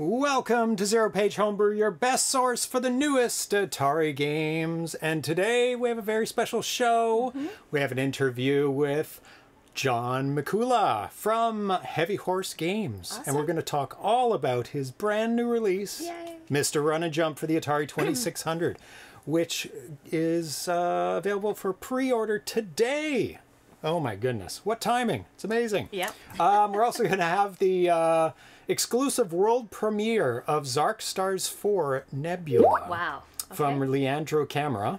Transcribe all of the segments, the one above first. Welcome to Zero Page Homebrew, your best source for the newest Atari games. And today we have a very special show. We have an interview with John Mikula from Heavy Horse Games. Awesome. And we're going to talk all about his brand new release, yay, Mr. Run and Jump for the Atari 2600, which is available for pre-order today. Oh my goodness, what timing. It's amazing. Yep. We're also going to have the exclusive world premiere of Zark Stars 4 Nebula. Wow. Okay. From Leandro Camera.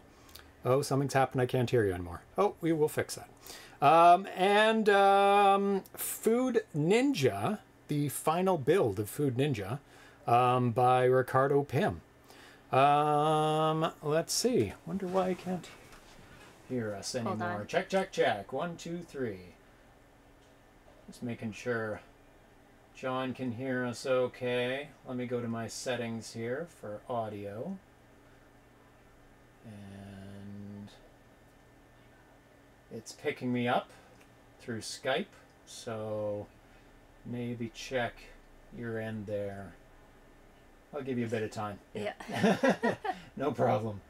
Oh, something's happened. I can't hear you anymore. Oh, we will fix that. And Food Ninja, the final build of Food Ninja by Ricardo Pym. Let's see. Wonder why I can't hear us anymore. Check, check, check. 1, 2, 3. Just making sure John can hear us okay. Let me go to my settings here for audio. And it's picking me up through Skype, so maybe check your end there. I'll give you a bit of time. Yeah. No problem.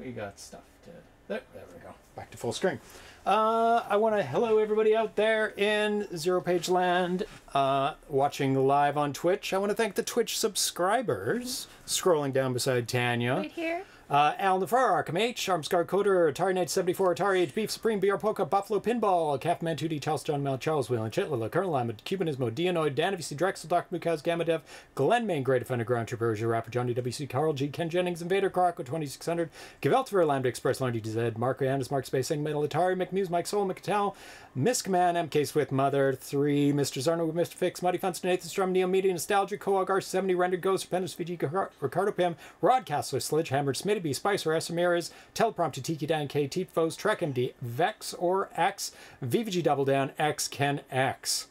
We got stuff to... There we go. Back to full screen. I want to hello everybody out there in Zero Page Land watching live on Twitch. I want to thank the Twitch subscribers. Scrolling down beside Tanya. Right here. Al Nafar, Arkham H, Armscar Coder, Atari Knight 74, Atari Age, Beef Supreme, BR Polka, Buffalo Pinball, Kaffman 2D, Charles John Mel, Charles Whelan, Chitlala, Colonel Lamed, Cubanismo, Dianoid, Dan VC, Drexel, Dr. Mukaz, Gamadev, Glenn Main, Great Offender, Ground Trooper, Rapper, Johnny WC, Carl G., Ken Jennings, Invader, Croco 2600, Gaveltver, Lambda Express, Lardy DZ, Mark Rianis, Mark Space, Sing Metal, Atari, McMuse, Mike Soul, McCatal, Miskman, MK Swift, Mother 3, Mr. Zarno, Mr. Fix, Muddy Funston, Nathan Strum, Neo Media, Nostalgia, Coagar 70, Rendered Ghost, Repentance, VG, Ricardo Pym, Rodcastler, Sledge, Hammered, Smith, B. Spicer, S. Ramirez, Teleprompter, Tiki Dan K, Teepfos, Trek MD, Vex or X, VVG Double Down, X, Ken X.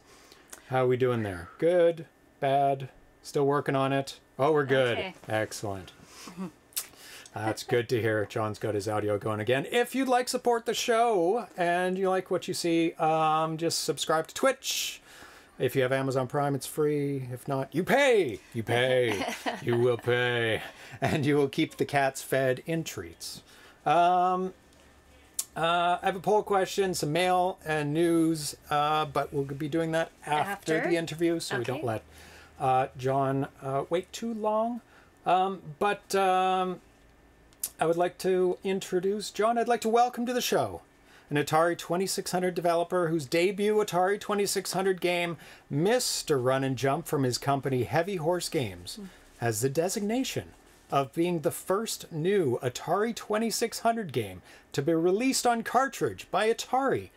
How are we doing there? Good? Bad? Still working on it? Oh, we're good. Okay. Excellent. That's good to hear. John's got his audio going again. If you'd like to support the show and you like what you see, just subscribe to Twitch. If you have Amazon Prime, it's free. If not, you pay. You pay. You will pay. And you will keep the cats fed in treats. I have a poll question, some mail and news, but we'll be doing that after the interview, so we don't let John wait too long. I would like to introduce John. I'd like to welcome to the show an Atari 2600 developer whose debut Atari 2600 game, Mr. Run and Jump, from his company Heavy Horse Games, has the designation of being the first new Atari 2600 game to be released on cartridge by Atari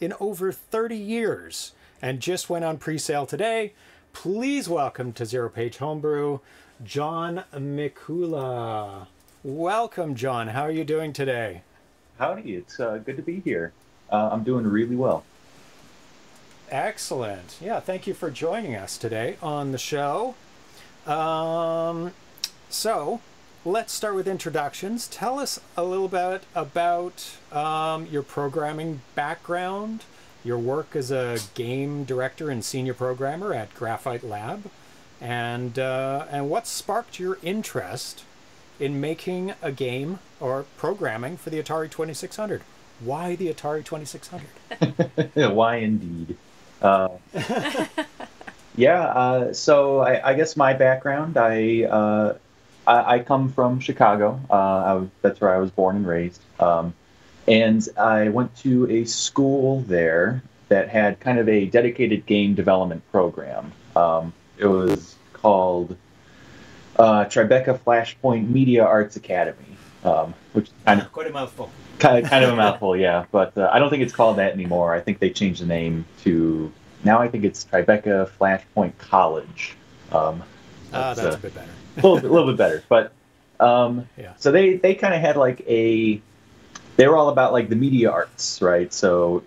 in over 30 years, and just went on pre-sale today. Please welcome to Zero Page Homebrew, John Mikula. Welcome, John. How are you doing today? Howdy, it's good to be here. I'm doing really well. Excellent. Yeah, thank you for joining us today on the show. So let's start with introductions. Tell us a little bit about your programming background, your work as a game director and senior programmer at Graphite Lab, and what sparked your interest in making a game or programming for the Atari 2600. Why the Atari 2600? Why indeed. So I guess my background, I come from Chicago. That's where I was born and raised. And I went to a school there that had kind of a dedicated game development program. It was called Tribeca Flashpoint Media Arts Academy, which kind of quite a mouthful. Kind of a mouthful, yeah. But I don't think it's called that anymore. I think they changed the name to now. I think it's Tribeca Flashpoint College. That's a bit better. a little bit better. But yeah. So they kind of had like a. They were all about like the media arts, right? So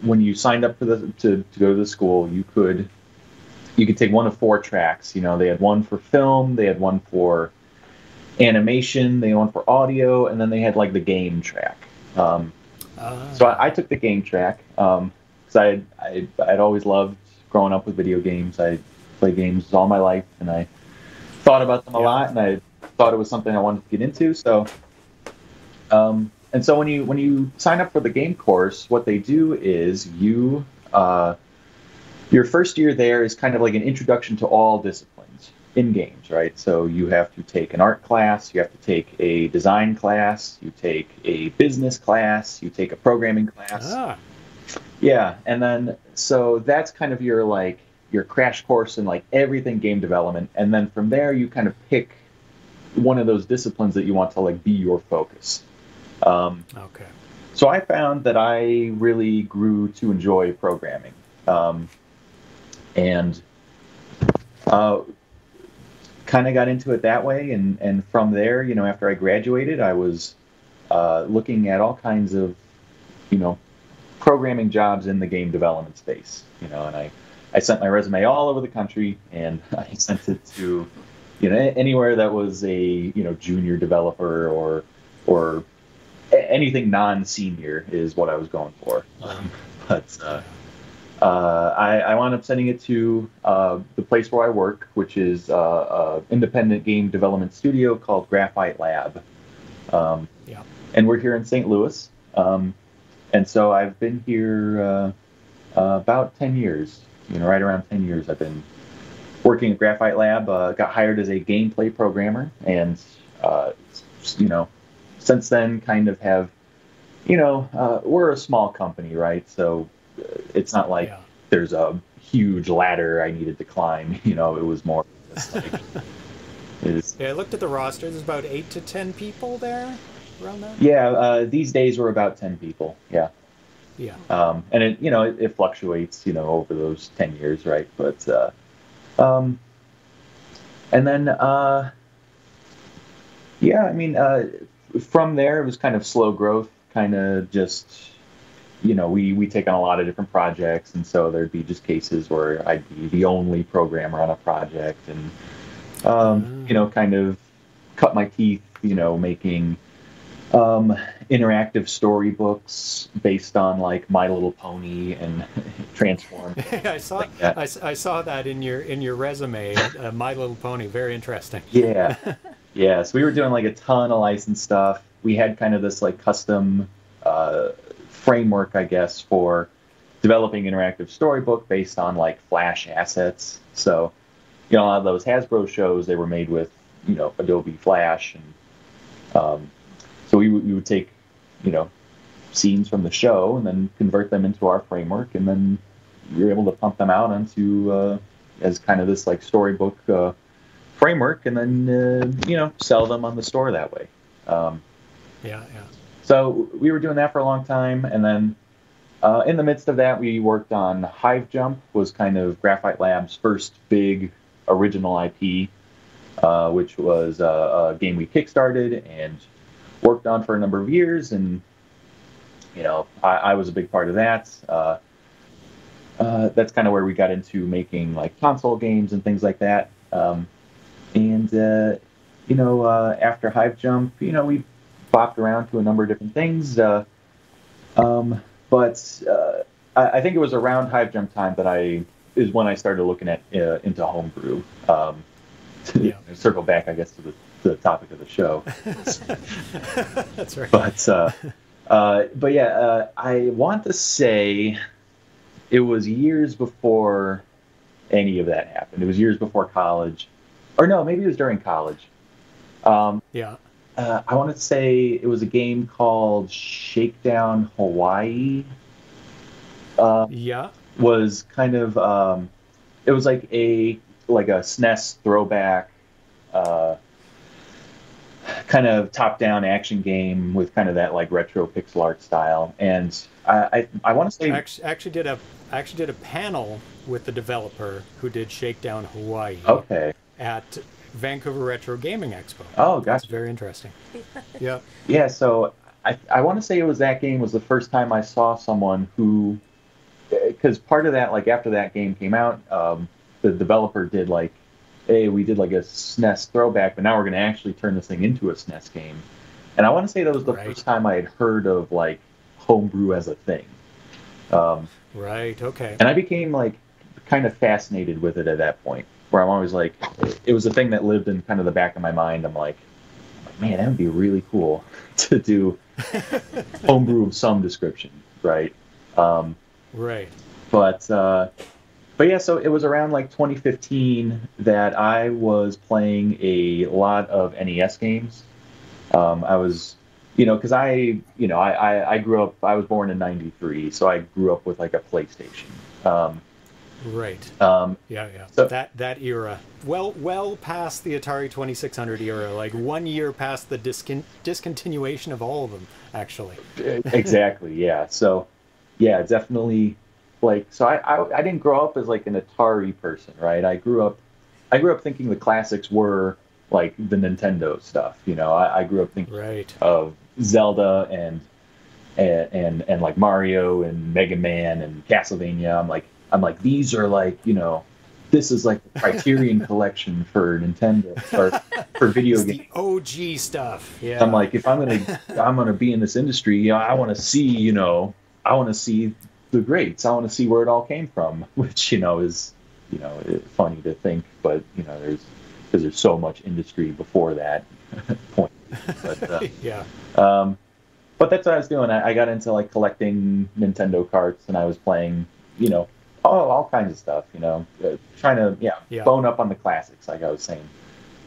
when you signed up for to go to the school, you could. You could take one of 4 tracks. You know, they had one for film, they had one for animation, they had one for audio, and then they had like the game track. So I took the game track because I'd always loved growing up with video games. I played games all my life, and I thought about them a lot, and I thought it was something I wanted to get into. So, and so when you sign up for the game course, what they do is you your first year there is kind of like an introduction to all disciplines in games, right? So you have to take an art class, you have to take a design class, you take a business class, you take a programming class. Ah. Yeah, and then so that's kind of your like your crash course in like everything game development, and then from there you kind of pick one of those disciplines that you want to like be your focus. Okay. So I found that I really grew to enjoy programming, and kind of got into it that way. And from there, you know, after I graduated, I was looking at all kinds of, you know, programming jobs in the game development space. You know, and I sent my resume all over the country, and I sent it to, you know, anywhere that was a, you know, junior developer or anything non-senior is what I was going for. But I wound up sending it to the place where I work, which is an independent game development studio called Graphite Lab. And we're here in St. Louis. And so I've been here about 10 years, you know, right around 10 years I've been working at Graphite Lab. Got hired as a gameplay programmer, and, you know, since then kind of have, you know, we're a small company, right? So it's not like there's a huge ladder I needed to climb. You know, it was more just like, I looked at the roster. There's about 8 to 10 people there around there. Yeah, these days we're about 10 people. Yeah. Yeah. And it, you know, it fluctuates, you know, over those 10 years, right? But and then yeah, I mean, from there it was kind of slow growth, kind of just, you know, we take on a lot of different projects, and so there'd be just cases where I'd be the only programmer on a project, and you know, kind of cut my teeth, you know, making interactive storybooks based on like My Little Pony and Transform. I saw that in your resume, My Little Pony. Very interesting. Yeah. Yeah, so we were doing like a ton of licensed stuff. We had kind of this like custom framework, I guess, for developing interactive storybook based on like Flash assets. So, you know, a lot of those Hasbro shows, they were made with, you know, Adobe Flash, and so we would take, you know, scenes from the show and then convert them into our framework, and then we were able to pump them out onto as kind of this like storybook framework, and then you know, sell them on the store that way. So we were doing that for a long time, and then in the midst of that, we worked on HiveJump, was kind of Graphite Lab's first big original IP, which was a game we kickstarted and worked on for a number of years, and you know, I was a big part of that. That's kind of where we got into making like console games and things like that. And you know, after HiveJump, you know, we bopped around to a number of different things. But I think it was around HiveJump time that when I started looking at into homebrew. Circle back, I guess, to the topic of the show. That's right. But I want to say it was years before any of that happened. It was years before college. Or no, maybe it was during college. I want to say it was a game called Shakedown Hawaii. Was kind of it was like a SNES throwback, kind of top-down action game with kind of that like retro pixel art style. And I want to say I actually did a panel with the developer who did Shakedown Hawaii. Okay. At Vancouver Retro Gaming Expo. Oh, gosh. That's very interesting. Yeah. Yeah, so I want to say it was that game was the first time I saw someone who, because part of that, like after that game came out, the developer did like, hey, we did like a SNES throwback, but now we're going to actually turn this thing into a SNES game. And I want to say that was the first time I had heard of like homebrew as a thing. And I became like kind of fascinated with it at that point. where I'm always like, it was a thing that lived in kind of the back of my mind. I'm like, man, that would be really cool to do homebrew of some description, right? Right. But yeah, so it was around like 2015 that I was playing a lot of NES games. I was, you know, because I grew up, I was born in '93, so I grew up with like a PlayStation. Right. Yeah. So that era, well past the Atari 2600 era, like 1 year past the discontinuation of all of them, actually. Exactly. Yeah. So, yeah, definitely. Like, so I didn't grow up as like an Atari person, right? I grew up thinking the classics were like the Nintendo stuff, you know. I grew up thinking of Zelda and like Mario and Mega Man and Castlevania. I'm like these are like, you know, this is like the Criterion collection for Nintendo or for video games. The OG stuff. Yeah. I'm like, if I'm gonna be in this industry, you know, I want to see the greats. I want to see where it all came from, which, you know, is, you know, funny to think, but, you know, there's so much industry before that point. But, yeah. But that's what I was doing. I got into like collecting Nintendo carts, and I was playing, you know, all kinds of stuff, you know, trying to bone up on the classics, like I was saying.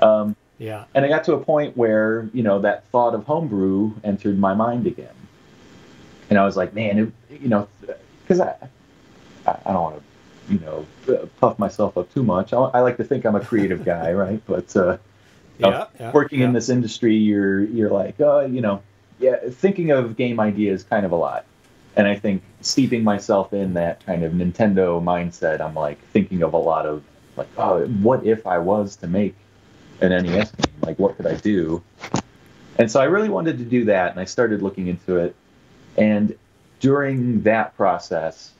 Yeah. And I got to a point where, you know, that thought of homebrew entered my mind again, and I was like, man, it, you know. Because I don't want to, you know, puff myself up too much. I like to think I'm a creative guy, right? But working in this industry, you're like, you know, thinking of game ideas kind of a lot. And I think steeping myself in that kind of Nintendo mindset, I'm like thinking of a lot of like, oh, what if I was to make an NES game? Like, what could I do? And so I really wanted to do that, and I started looking into it. And during that process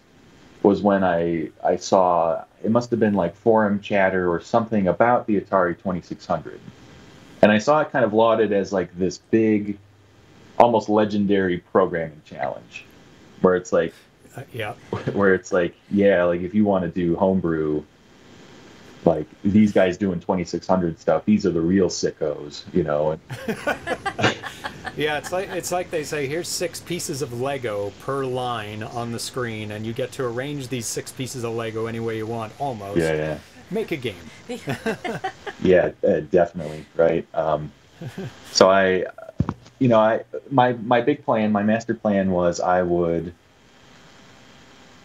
was when I saw, it must have been like forum chatter or something about the Atari 2600. And I saw it kind of lauded as like this big, almost legendary programming challenge where it's like, like if you want to do homebrew, like these guys doing 2600 stuff, these are the real sickos, you know. And, yeah, it's like they say, here's 6 pieces of Lego per line on the screen, and you get to arrange these 6 pieces of Lego any way you want, almost. Yeah, yeah. Make a game. Yeah, definitely, right? So I, you know, my big plan, my master plan was I would,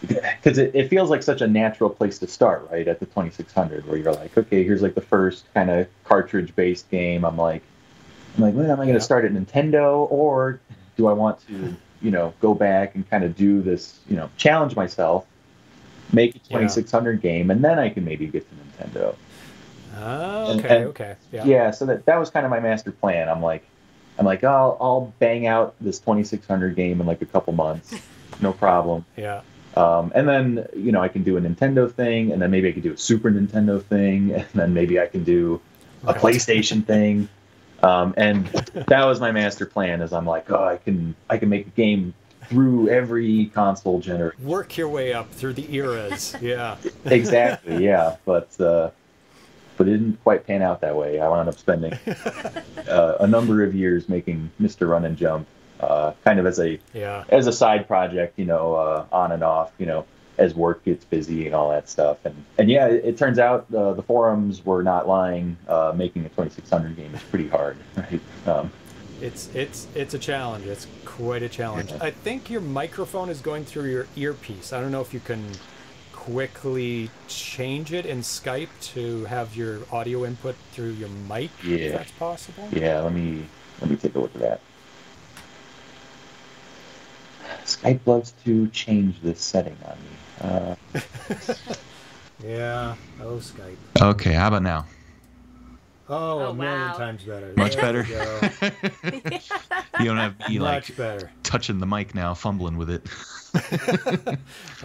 because it feels like such a natural place to start, right, at the 2600, where you're like, okay, here's like the first kind of cartridge-based game. I'm like, well, am I going to start at Nintendo, or do I want to, you know, go back and kind of do this, you know, challenge myself, make a 2600 game, and then I can maybe get to Nintendo. Oh, okay, okay. Yeah. Yeah, so that was kind of my master plan. I'm like, oh, I'll bang out this 2600 game in like a couple months, no problem. Yeah. And then, you know, I can do a Nintendo thing, and then maybe I can do a Super Nintendo thing, and then maybe I can do a PlayStation thing. And that was my master plan, is I'm like, oh, I can make a game through every console generation. Work your way up through the eras. Yeah. Exactly. Yeah. But it didn't quite pan out that way. I wound up spending a number of years making Mr. Run and Jump, kind of as a side project, you know, on and off, you know, as work gets busy and all that stuff. And yeah, it turns out the forums were not lying. Making a 2600 game is pretty hard, right? It's a challenge. It's quite a challenge. Yeah. I think your microphone is going through your earpiece. I don't know if you can quickly change it in Skype to have your audio input through your mic, if that's possible. Yeah, let me take a look at that. Skype loves to change this setting on me. Yeah. Oh, Skype. Okay. How about now? Oh, a million times better. Much better. You don't have me like touching the mic now, fumbling with it.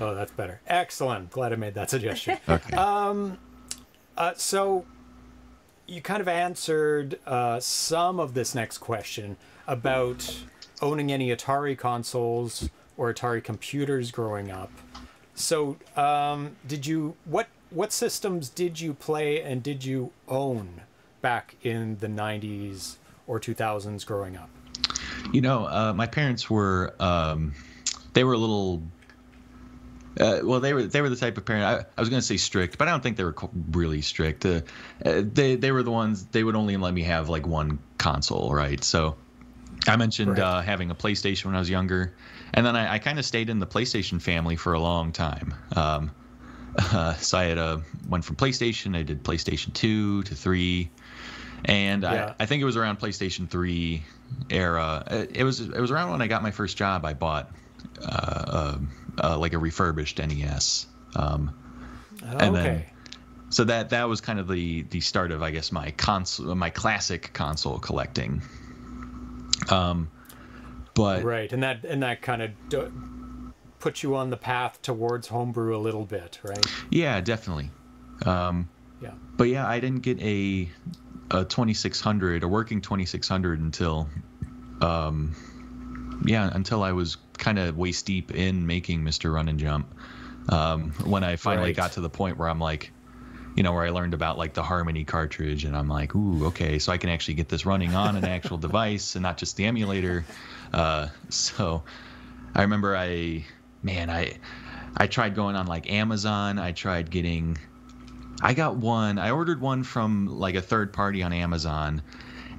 Oh, that's better. Excellent. Glad I made that suggestion. Okay. So you kind of answered some of this next question about owning any Atari consoles or Atari computers growing up. So did you, what systems did you play and did you own back in the 90s or 2000s growing up? You know, my parents were, they were a little, well, they were the type of parent, I was going to say strict, but I don't think they were really strict. They were the ones, they would only let me have like one console, right? So I mentioned having a PlayStation when I was younger, and then I kind of stayed in the PlayStation family for a long time. So I had went from PlayStation, I did PlayStation 2 to 3, and yeah. I think it was around PlayStation 3 era. It was around when I got my first job. I bought like a refurbished NES. And then, so that was kind of the start of, I guess, my console, my classic console collecting. But right, and that kind of put you on the path towards homebrew a little bit, right? Yeah, definitely. Yeah. But yeah, I didn't get a 2600, a working 2600 until, yeah, until I was kind of waist deep in making Mr. Run and Jump. When I finally got to the point where I'm like, you know, where I learned about like the Harmony cartridge, and I'm like, ooh, okay, so I can actually get this running on an actual device and not just the emulator. So I remember I tried going on like Amazon. I tried getting, I ordered one from like a third party on Amazon,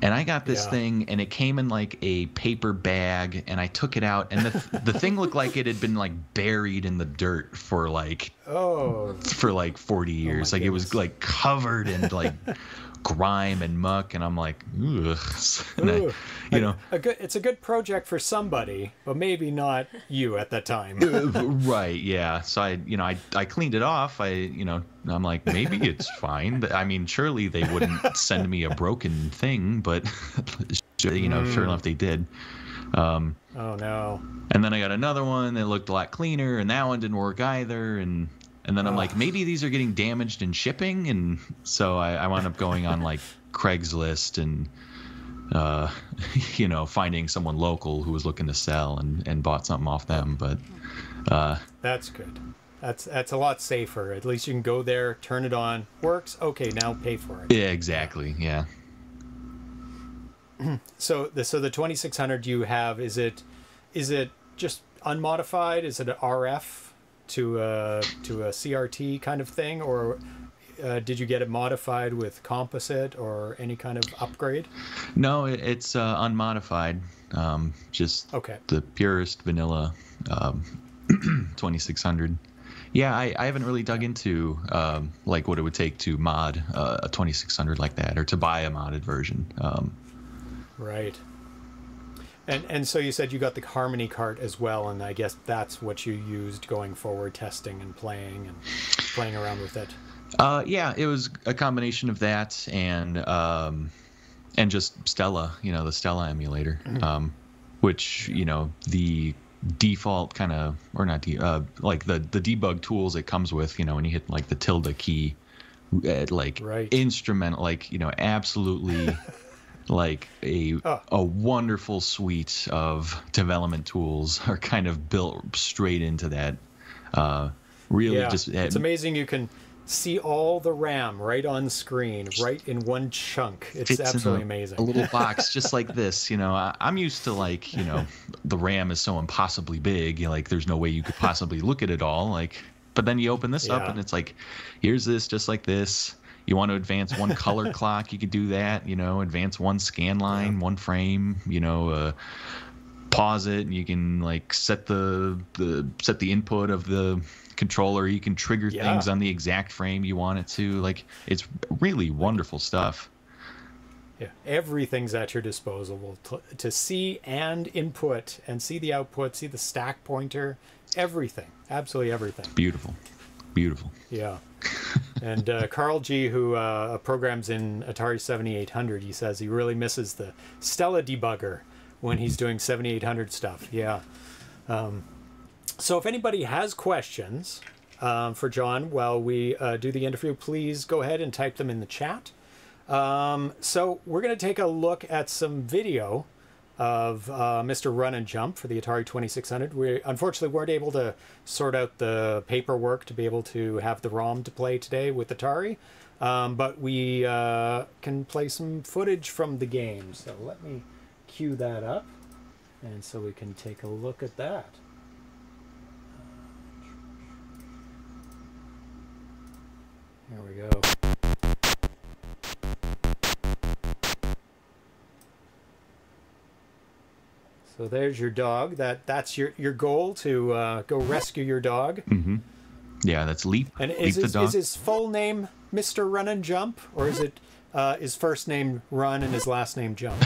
and I got this thing, and it came in like a paper bag, and I took it out, and the thing looked like it had been like buried in the dirt for like, for like 40 years. Like, goodness. It was like covered in like grime and muck, and I'm like, ugh. And it's a good project for somebody, but maybe not you at that time. Right, yeah. So I cleaned it off. I'm like, maybe it's fine. I mean, surely they wouldn't send me a broken thing, but sure enough they did. Oh no. And then I got another one that looked a lot cleaner, and that one didn't work either, and then I'm like, maybe these are getting damaged in shipping. And so I wound up going on like Craigslist and, finding someone local who was looking to sell, and bought something off them. But that's good. That's a lot safer. At least you can go there, turn it on, works. Okay, now pay for it. Yeah, exactly. Yeah. So the 2600 you have, is it just unmodified? Is it an RF? To a CRT kind of thing, or did you get it modified with composite or any kind of upgrade? No, it's unmodified, just the purest vanilla 2600. Yeah, I haven't really dug into like what it would take to mod a 2600 like that, or to buy a modded version. Right. And so you said you got the Harmony cart as well, and I guess that's what you used going forward, testing and playing around with it. Yeah, it was a combination of that and just Stella, the Stella emulator, which the default kind of, or not like the debug tools it comes with. When you hit like the tilde key, instrument, absolutely. Like a wonderful suite of development tools are kind of built straight into that. It's amazing you can see all the RAM right on screen, right in one chunk. It's absolutely amazing. A little box just like this. I'm used to like, the RAM is so impossibly big. Like there's no way you could possibly look at it all. Like, but then you open this up and it's like, here's this just like this. You want to advance one color clock, you could do that, advance one scan line, one frame, pause it, and you can like set the input of the controller. You can trigger things on the exact frame you want it to. Like, it's really wonderful stuff. Yeah, everything's at your disposal to see and input and see the output, see the stack pointer, everything, absolutely everything. Beautiful. Beautiful. Yeah. And Carl G., who programs in Atari 7800, he says he really misses the Stella debugger when he's doing 7800 stuff. Yeah. So if anybody has questions for John while we do the interview, please go ahead and type them in the chat. So we're going to take a look at some video of Mr. Run and Jump for the Atari 2600. We unfortunately weren't able to sort out the paperwork to be able to have the ROM to play today with Atari, but we can play some footage from the game. So let me cue that up, and so we can take a look at that. Here we go. So there's your dog. That's your goal, to go rescue your dog. Mm-hmm. Yeah, that's Leap. And is his full name Mr. Run and Jump, or is it his first name Run and his last name Jump?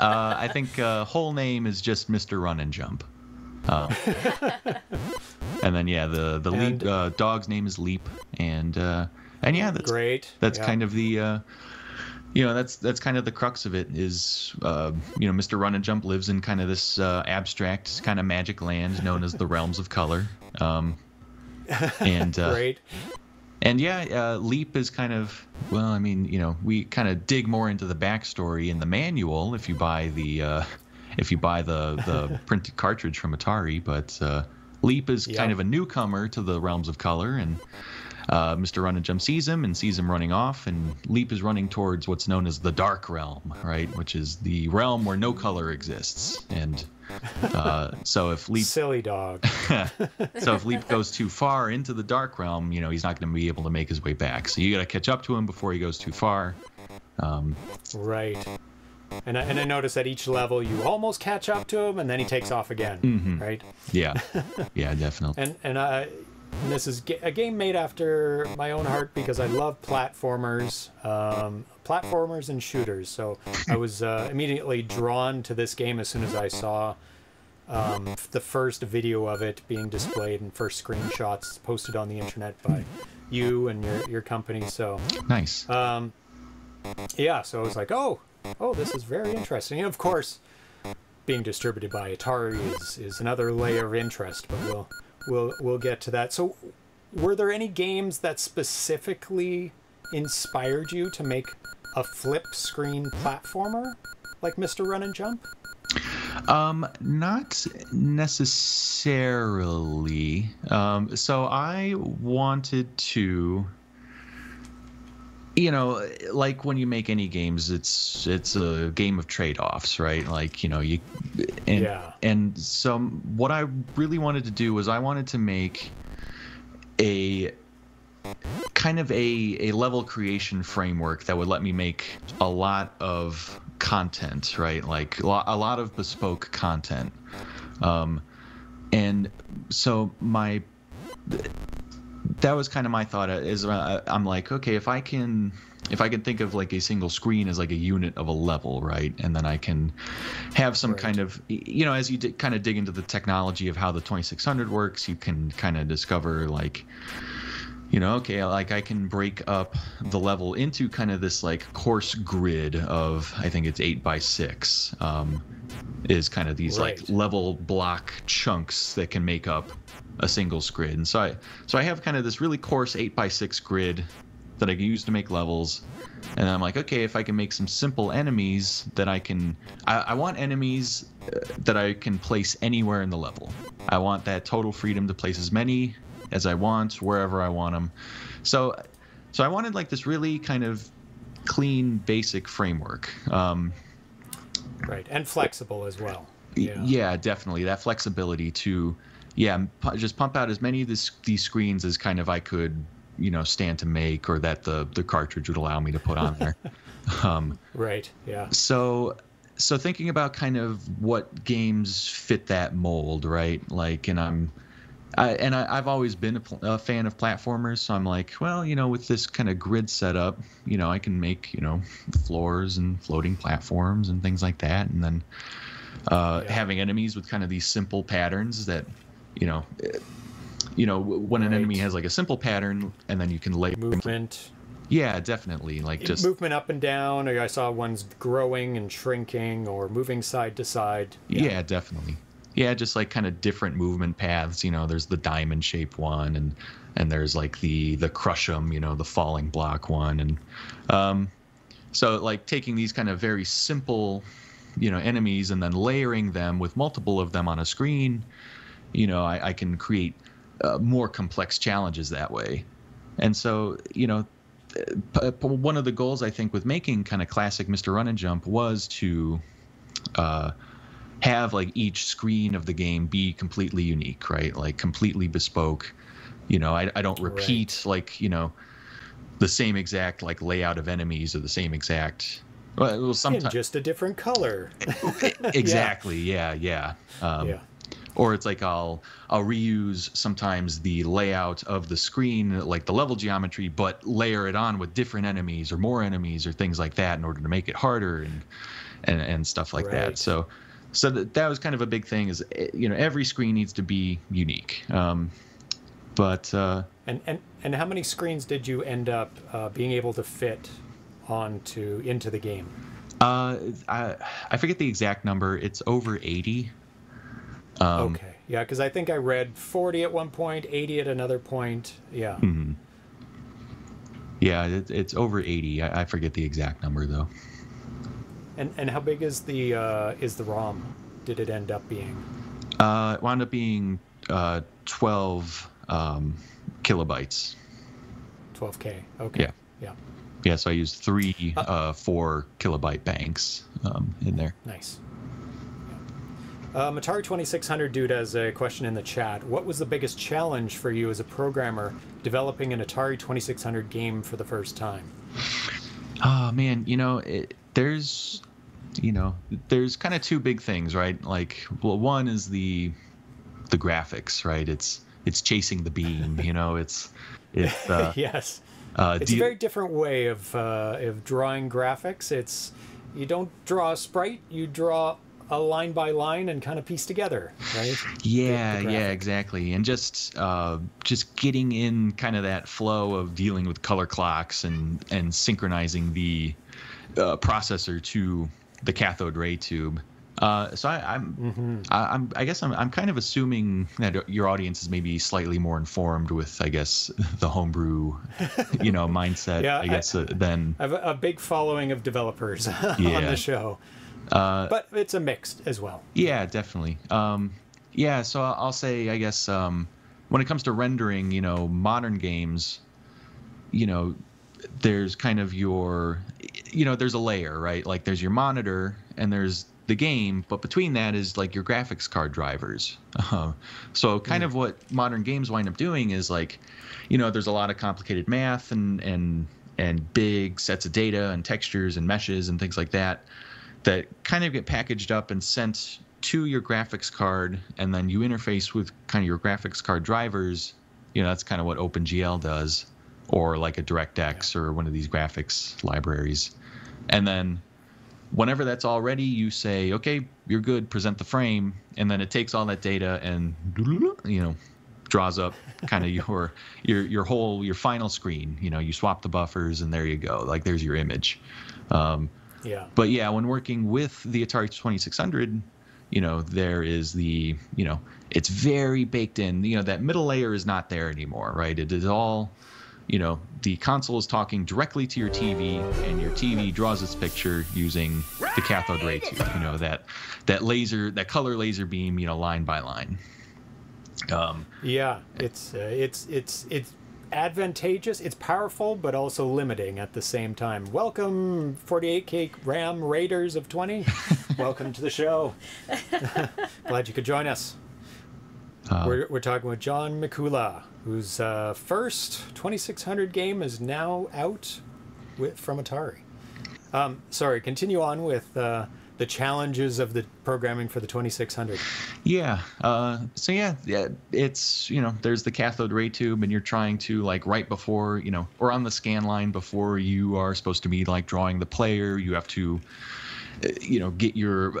I think whole name is just Mr. Run and Jump. And then yeah, the Leap dog's name is Leap, and yeah, that's kind of the. You know, that's kind of the crux of it is, you know, Mr. Run and Jump lives in kind of this abstract kind of magic land known as the Realms of Color. Great. And yeah, Leap is kind of, well, I mean, you know, we kind of dig more into the backstory in the manual if you buy the printed cartridge from Atari. But Leap is kind of a newcomer to the Realms of Color, and Mr. Run and Jump sees him running off, and Leap is running towards what's known as the Dark Realm, right? Which is the realm where no color exists. And so if Leap... Silly dog. So if Leap goes too far into the Dark Realm, you know, he's not going to be able to make his way back. So you got to catch up to him before he goes too far. Right. And I notice at each level you almost catch up to him, and then he takes off again, right? Yeah. Yeah, definitely. And this is a game made after my own heart because I love platformers and shooters. So I was immediately drawn to this game as soon as I saw the first video of it being displayed and first screenshots posted on the internet by you and your company. So nice. Yeah, so I was like, oh, this is very interesting. And of course, being distributed by Atari is another layer of interest, but we'll get to that. So were there any games that specifically inspired you to make a flip screen platformer like Mr. Run and Jump? Not necessarily. So I wanted to, you know, like when you make any games, it's a game of trade-offs, right? Like, you know, and so what I really wanted to do was I wanted to make a kind of a level creation framework that would let me make a lot of content, right? Like a lot of bespoke content. And so that was kind of my thought. Is I'm like, okay, if I can think of like a single screen as like a unit of a level, right? And then I can have some kind of, you know, as you kind of dig into the technology of how the 2600 works, you can kind of discover like, you know, okay, like I can break up the level into kind of this like coarse grid of, I think it's 8 by 6, is kind of these like level block chunks that can make up a single grid. And so I have kind of this really coarse 8 by 6 grid that I can use to make levels. And I'm like, okay, if I can make some simple enemies that I want enemies that I can place anywhere in the level. I want that total freedom to place as many as I want, wherever I want them. So I wanted like this really kind of clean, basic framework. Right, and flexible as well. Yeah, definitely. That flexibility to, yeah, just pump out as many of these screens as kind of I could, you know, stand to make, or that the cartridge would allow me to put on there. Right, yeah. So thinking about kind of what games fit that mold, right? Like, and I've always been a fan of platformers, so I'm like, well, you know, with this kind of grid setup, you know, I can make, you know, floors and floating platforms and things like that, and then having enemies with kind of these simple patterns that, you know, when an enemy has like a simple pattern, and then you can lay movement. Yeah, definitely, like just movement up and down. Or I saw ones growing and shrinking, or moving side to side. Yeah definitely. Yeah, just like kind of different movement paths. You know, there's the diamond shape one, and there's like the crush 'em, you know, the falling block one, and so like taking these kind of very simple you know, enemies and then layering them with multiple of them on a screen, you know, I can create more complex challenges that way. And so, you know, one of the goals I think with making kind of classic Mr. Run and Jump was to have like each screen of the game be completely unique, right? Like completely bespoke. You know, I don't repeat right. like, you know, the same exact like layout of enemies or the same exact. Well, sometimes just a different color. Exactly. Yeah. Yeah. Yeah. Or it's like I'll reuse sometimes the layout of the screen, like the level geometry, but layer it on with different enemies or more enemies or things like that in order to make it harder and stuff like right. that. So that was kind of a big thing, is, you know, every screen needs to be unique. And how many screens did you end up being able to fit into the game? I forget the exact number. It's over 80. Okay. Yeah, because I think I read 40 at one point, 80 at another point. Yeah. Mm-hmm. Yeah, it's over 80. I forget the exact number though. And how big is the ROM? Did it end up being? It wound up being 12. Kilobytes. 12K. Okay. Yeah. Yeah. Yeah. So I used 3 4 kilobyte banks in there. Nice. Yeah. Atari 2600 dude has a question in the chat. What was the biggest challenge for you as a programmer developing an Atari 2600 game for the first time? Oh man, you know, there's kind of two big things, right? Like, well, one is the graphics, right? It's chasing the beam, you know. It's yes. It's a very different way of drawing graphics. It's, you don't draw a sprite, you draw a line by line and kind of piece together, right? Yeah, yeah, exactly. And just getting in kind of that flow of dealing with color clocks and synchronizing the processor to the cathode ray tube. So I guess I'm kind of assuming that your audience is maybe slightly more informed with, I guess, the homebrew, you know, mindset. Yeah, I guess then I have a big following of developers yeah. on the show, but it's a mix as well. Yeah, definitely. Yeah, so I'll say, I guess, when it comes to rendering, you know, modern games, you know, there's kind of your, you know, there's a layer, right? Like there's your monitor and there's the game, but between that is like your graphics card drivers. So kind of what modern games wind up doing is, like, you know, there's a lot of complicated math and big sets of data and textures and meshes and things like that that kind of get packaged up and sent to your graphics card, and then you interface with kind of your graphics card drivers. You know, that's kind of what OpenGL does, or like a DirectX or one of these graphics libraries. And then whenever that's all ready, you say, okay, you're good, present the frame, and then it takes all that data and, you know, draws up kind of your final screen. You know, you swap the buffers and there you go. Like, there's your image. Yeah. But yeah, when working with the Atari 2600, you know, there is the, you know, it's very baked in. You know, that middle layer is not there anymore, right? It is all, you know, the console is talking directly to your TV, and your TV draws its picture using the cathode ray tube, you know, that laser, that color laser beam, you know, line by line. Yeah, it's advantageous, it's powerful, but also limiting at the same time. Welcome, 48K RAM Raiders of 20. Welcome to the show. Glad you could join us. We're talking with John Mikula, whose first 2600 game is now out from Atari. Sorry, continue on with the challenges of the programming for the 2600. Yeah. So it's, you know, there's the cathode ray tube, and you're trying to, like, right before, you know, or on the scan line before you are supposed to be, like, drawing the player, you have to, you know, get your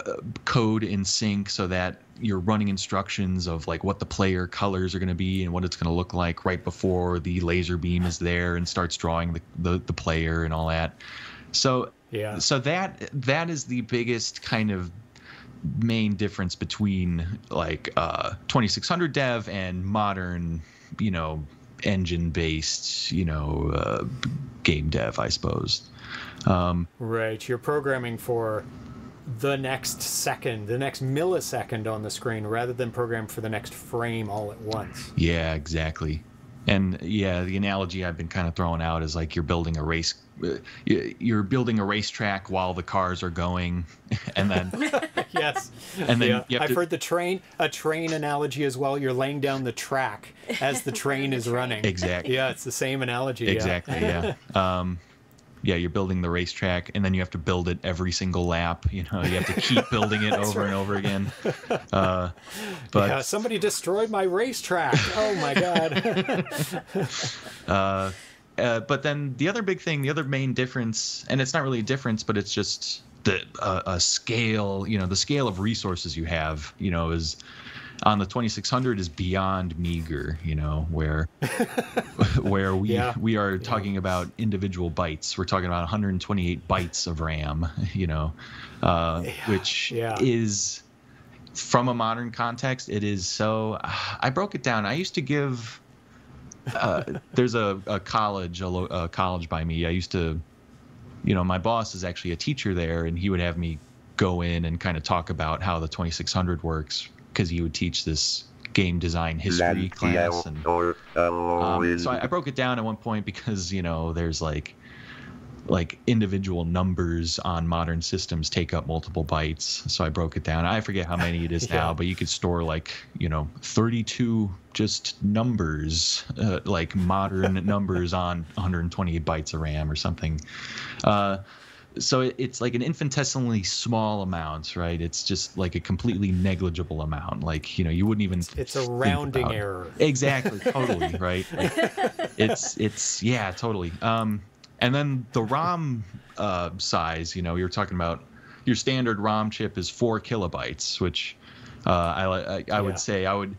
code in sync so that you're running instructions of, like, what the player colors are going to be and what it's going to look like right before the laser beam is there and starts drawing the player and all that. So yeah, so that is the biggest kind of main difference between, like, 2600 dev and modern, you know, engine based, you know, game dev, I suppose. Right, you're programming for the next second, the next millisecond on the screen, rather than program for the next frame all at once. Yeah, exactly. And yeah, the analogy I've been kind of throwing out is like you're building a race, you're building a racetrack while the cars are going, and then yes, and then yeah. I've heard a train analogy as well. You're laying down the track as the train is running. Exactly. Yeah, it's the same analogy. Exactly. Yeah. Yeah. Yeah, you're building the racetrack, and then you have to build it every single lap. You know, you have to keep building it over and over again. But yeah, somebody destroyed my racetrack. Oh my god. But then the other big thing, the other main difference, and it's not really a difference, but it's just the scale. You know, the scale of resources you have. You know, is on the 2600 is beyond meager, you know, where we are talking about individual bytes. We're talking about 128 bytes of RAM, you know, which is, from a modern context, it is so... I broke it down. I used to give... there's a college by me. I used to... You know, my boss is actually a teacher there, and he would have me go in and kind of talk about how the 2600 works, because he would teach this game design history class. And, so I broke it down at one point because, you know, there's like individual numbers on modern systems take up multiple bytes. So I broke it down. I forget how many it is now, but you could store like, you know, 32 just numbers, like modern numbers on 128 bytes of RAM or something. So it's like an infinitesimally small amount, right? It's just like a completely negligible amount. Like, you know, you wouldn't even... It's a rounding error. Exactly. Totally. Right. Like, it's yeah, totally. And then the ROM size, you know, you're talking about your standard ROM chip is 4 kilobytes, which I would say I would...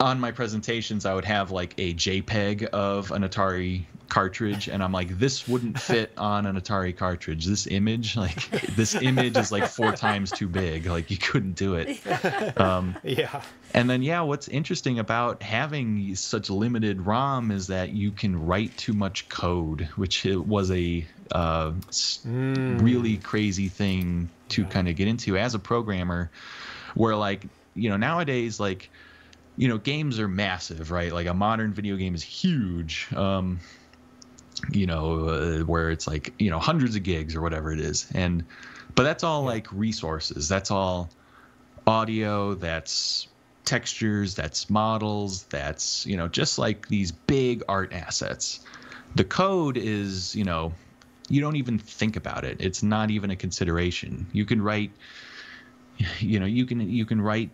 On my presentations, I would have like a JPEG of an Atari cartridge, and I'm like, this wouldn't fit on an Atari cartridge. This image is like 4 times too big. Like, you couldn't do it. And then, yeah, what's interesting about having such limited ROM is that you can write too much code, which it was a really crazy thing to kind of get into as a programmer, where, like, you know, nowadays, like, you know, games are massive, right? Like, a modern video game is huge, you know, where it's like, you know, hundreds of gigs or whatever it is. And, but that's all like resources. That's all audio, that's textures, that's models, that's, you know, just like these big art assets. The code is, you know, you don't even think about it. It's not even a consideration. You can write, you know, you can write,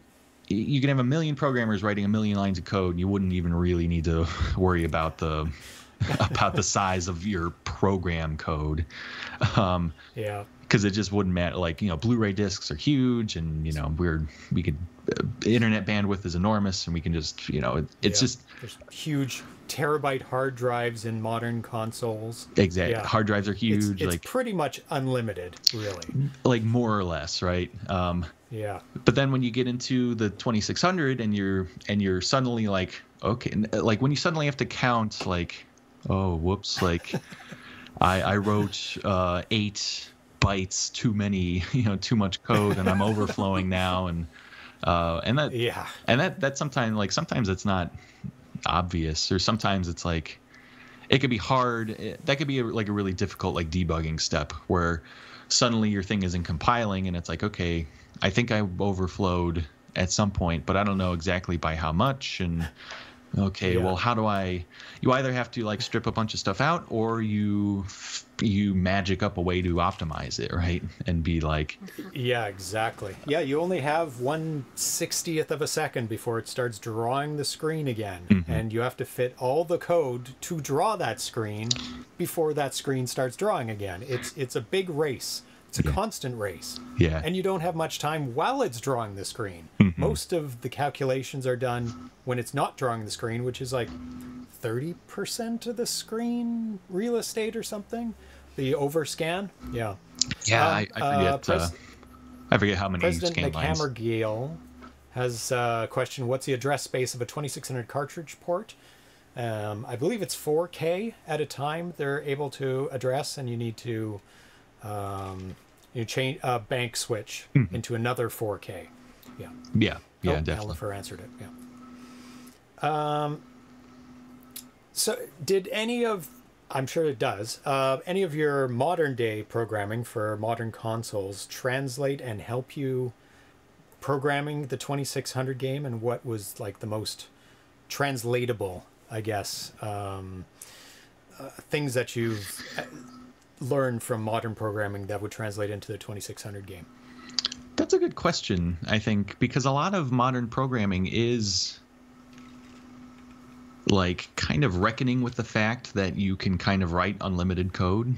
you can have 1 million programmers writing 1 million lines of code, and you wouldn't even really need to worry about the size of your program code. Because it just wouldn't matter. Like, you know, Blu-ray discs are huge, and, you know, we could internet bandwidth is enormous, and we can just, you know, it's just... There's huge terabyte hard drives in modern consoles. Exactly. Yeah. Hard drives are huge. It's like, pretty much unlimited, really. Like, more or less, right? Yeah. But then when you get into the 2600 and you're suddenly like, okay, like when you suddenly have to count, like, oh, whoops, like I wrote 8 bytes too many, you know, too much code, and I'm overflowing now, and that sometimes, like, sometimes it's not obvious, or sometimes it's like it could be hard. That could be like a really difficult, like, debugging step where suddenly your thing isn't compiling, and it's like, okay, I think I overflowed at some point, but I don't know exactly by how much. And okay, well, how do I? You either have to like strip a bunch of stuff out, or you magic up a way to optimize it, right? And be like, yeah, exactly. Yeah, you only have 1/60th of a second before it starts drawing the screen again, and you have to fit all the code to draw that screen before that screen starts drawing again. It's a big race. It's a constant race. Yeah. And you don't have much time while it's drawing the screen. Most of the calculations are done when it's not drawing the screen, which is like 30% of the screen real estate or something. The overscan. Yeah. Yeah, I forget how many scan lines. President McHammergill has questioned, what's the address space of a 2600 cartridge port? I believe it's 4K at a time they're able to address, and you need to... you change a bank switch into another 4K. Yeah. Yeah. Yeah. Oh, definitely. Alifer answered it. Yeah. So did any of, I'm sure it does, any of your modern day programming for modern consoles translate and help you programming the 2600 game, and what was like the most translatable, I guess, things that you've learned from modern programming that would translate into the 2600 game? That's a good question, I think, because a lot of modern programming is like kind of reckoning with the fact that you can kind of write unlimited code,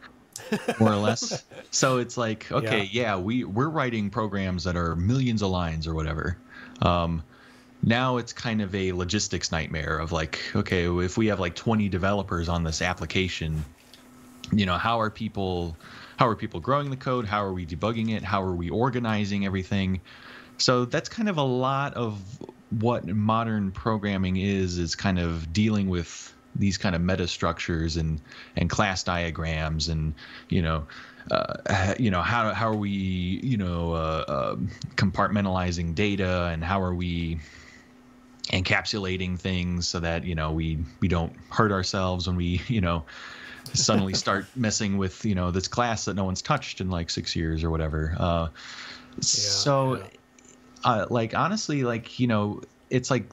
more or less. So it's like, okay, yeah, we're writing programs that are millions of lines or whatever. Now it's kind of a logistics nightmare of like, okay, if we have like 20 developers on this application, you know, how are people growing the code? How are we debugging it? How are we organizing everything? So that's kind of a lot of what modern programming is kind of dealing with these kind of meta structures and class diagrams, and how are we compartmentalizing data, and how are we encapsulating things so that we don't hurt ourselves when we suddenly start messing with this class that no one's touched in like 6 years or whatever. Like honestly, like it's like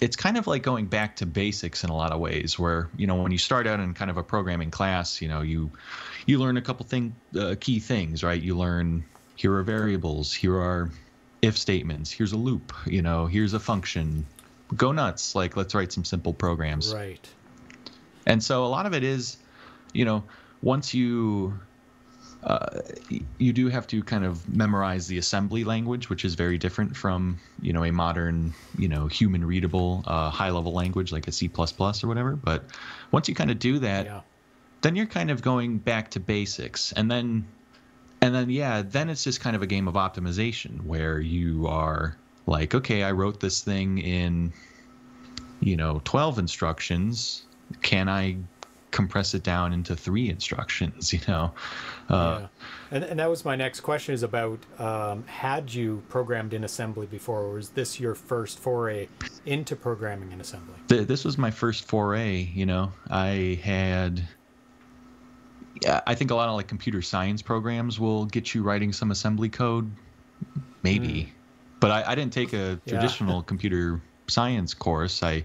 it's kind of like going back to basics in a lot of ways, where when you start out in kind of a programming class, you learn a couple key things, right? You learn here are variables, here are if statements, here's a loop, here's a function. Go nuts, like let's write some simple programs. Right. And so a lot of it is, once you do have to kind of memorize the assembly language, which is very different from, a modern, human readable, high level language like a C++ or whatever. But once you kind of do that, then you're kind of going back to basics. And then it's just kind of a game of optimization where you are like, okay, I wrote this thing in, 12 instructions. Can I compress it down into 3 instructions, And that was my next question, is about had you programmed in assembly before, or was this your first foray into programming in assembly? This was my first foray. I think a lot of like computer science programs will get you writing some assembly code, maybe, but I didn't take a traditional computer science course. I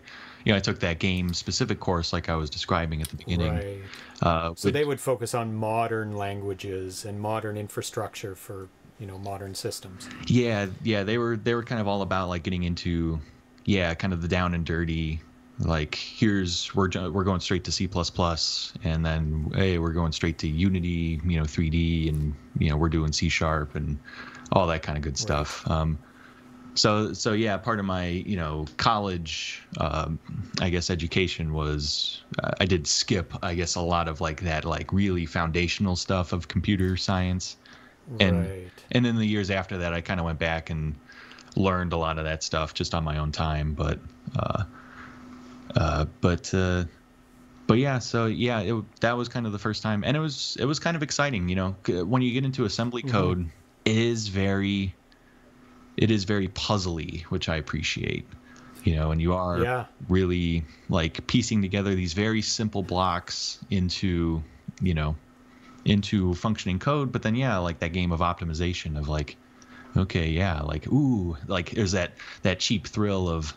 took that game specific course like I was describing at the beginning. Right. So they would focus on modern languages and modern infrastructure for, modern systems. Yeah, they were kind of all about like getting into kind of the down and dirty, like we're going straight to C++, and then we're going straight to Unity, 3D, and we're doing C# and all that kind of good stuff. Right. So yeah, part of my, college, I guess, education was, I did skip, I guess, a lot of like that, like really foundational stuff of computer science. Right. And in the years after that, I kind of went back and learned a lot of that stuff just on my own time. But yeah, so yeah, that was kind of the first time. And it was kind of exciting, when you get into assembly code, it is very... It is very puzzly, which I appreciate, and you are really like piecing together these very simple blocks into, into functioning code. But then, like that game of optimization of like, okay, like, ooh, like there's that cheap thrill of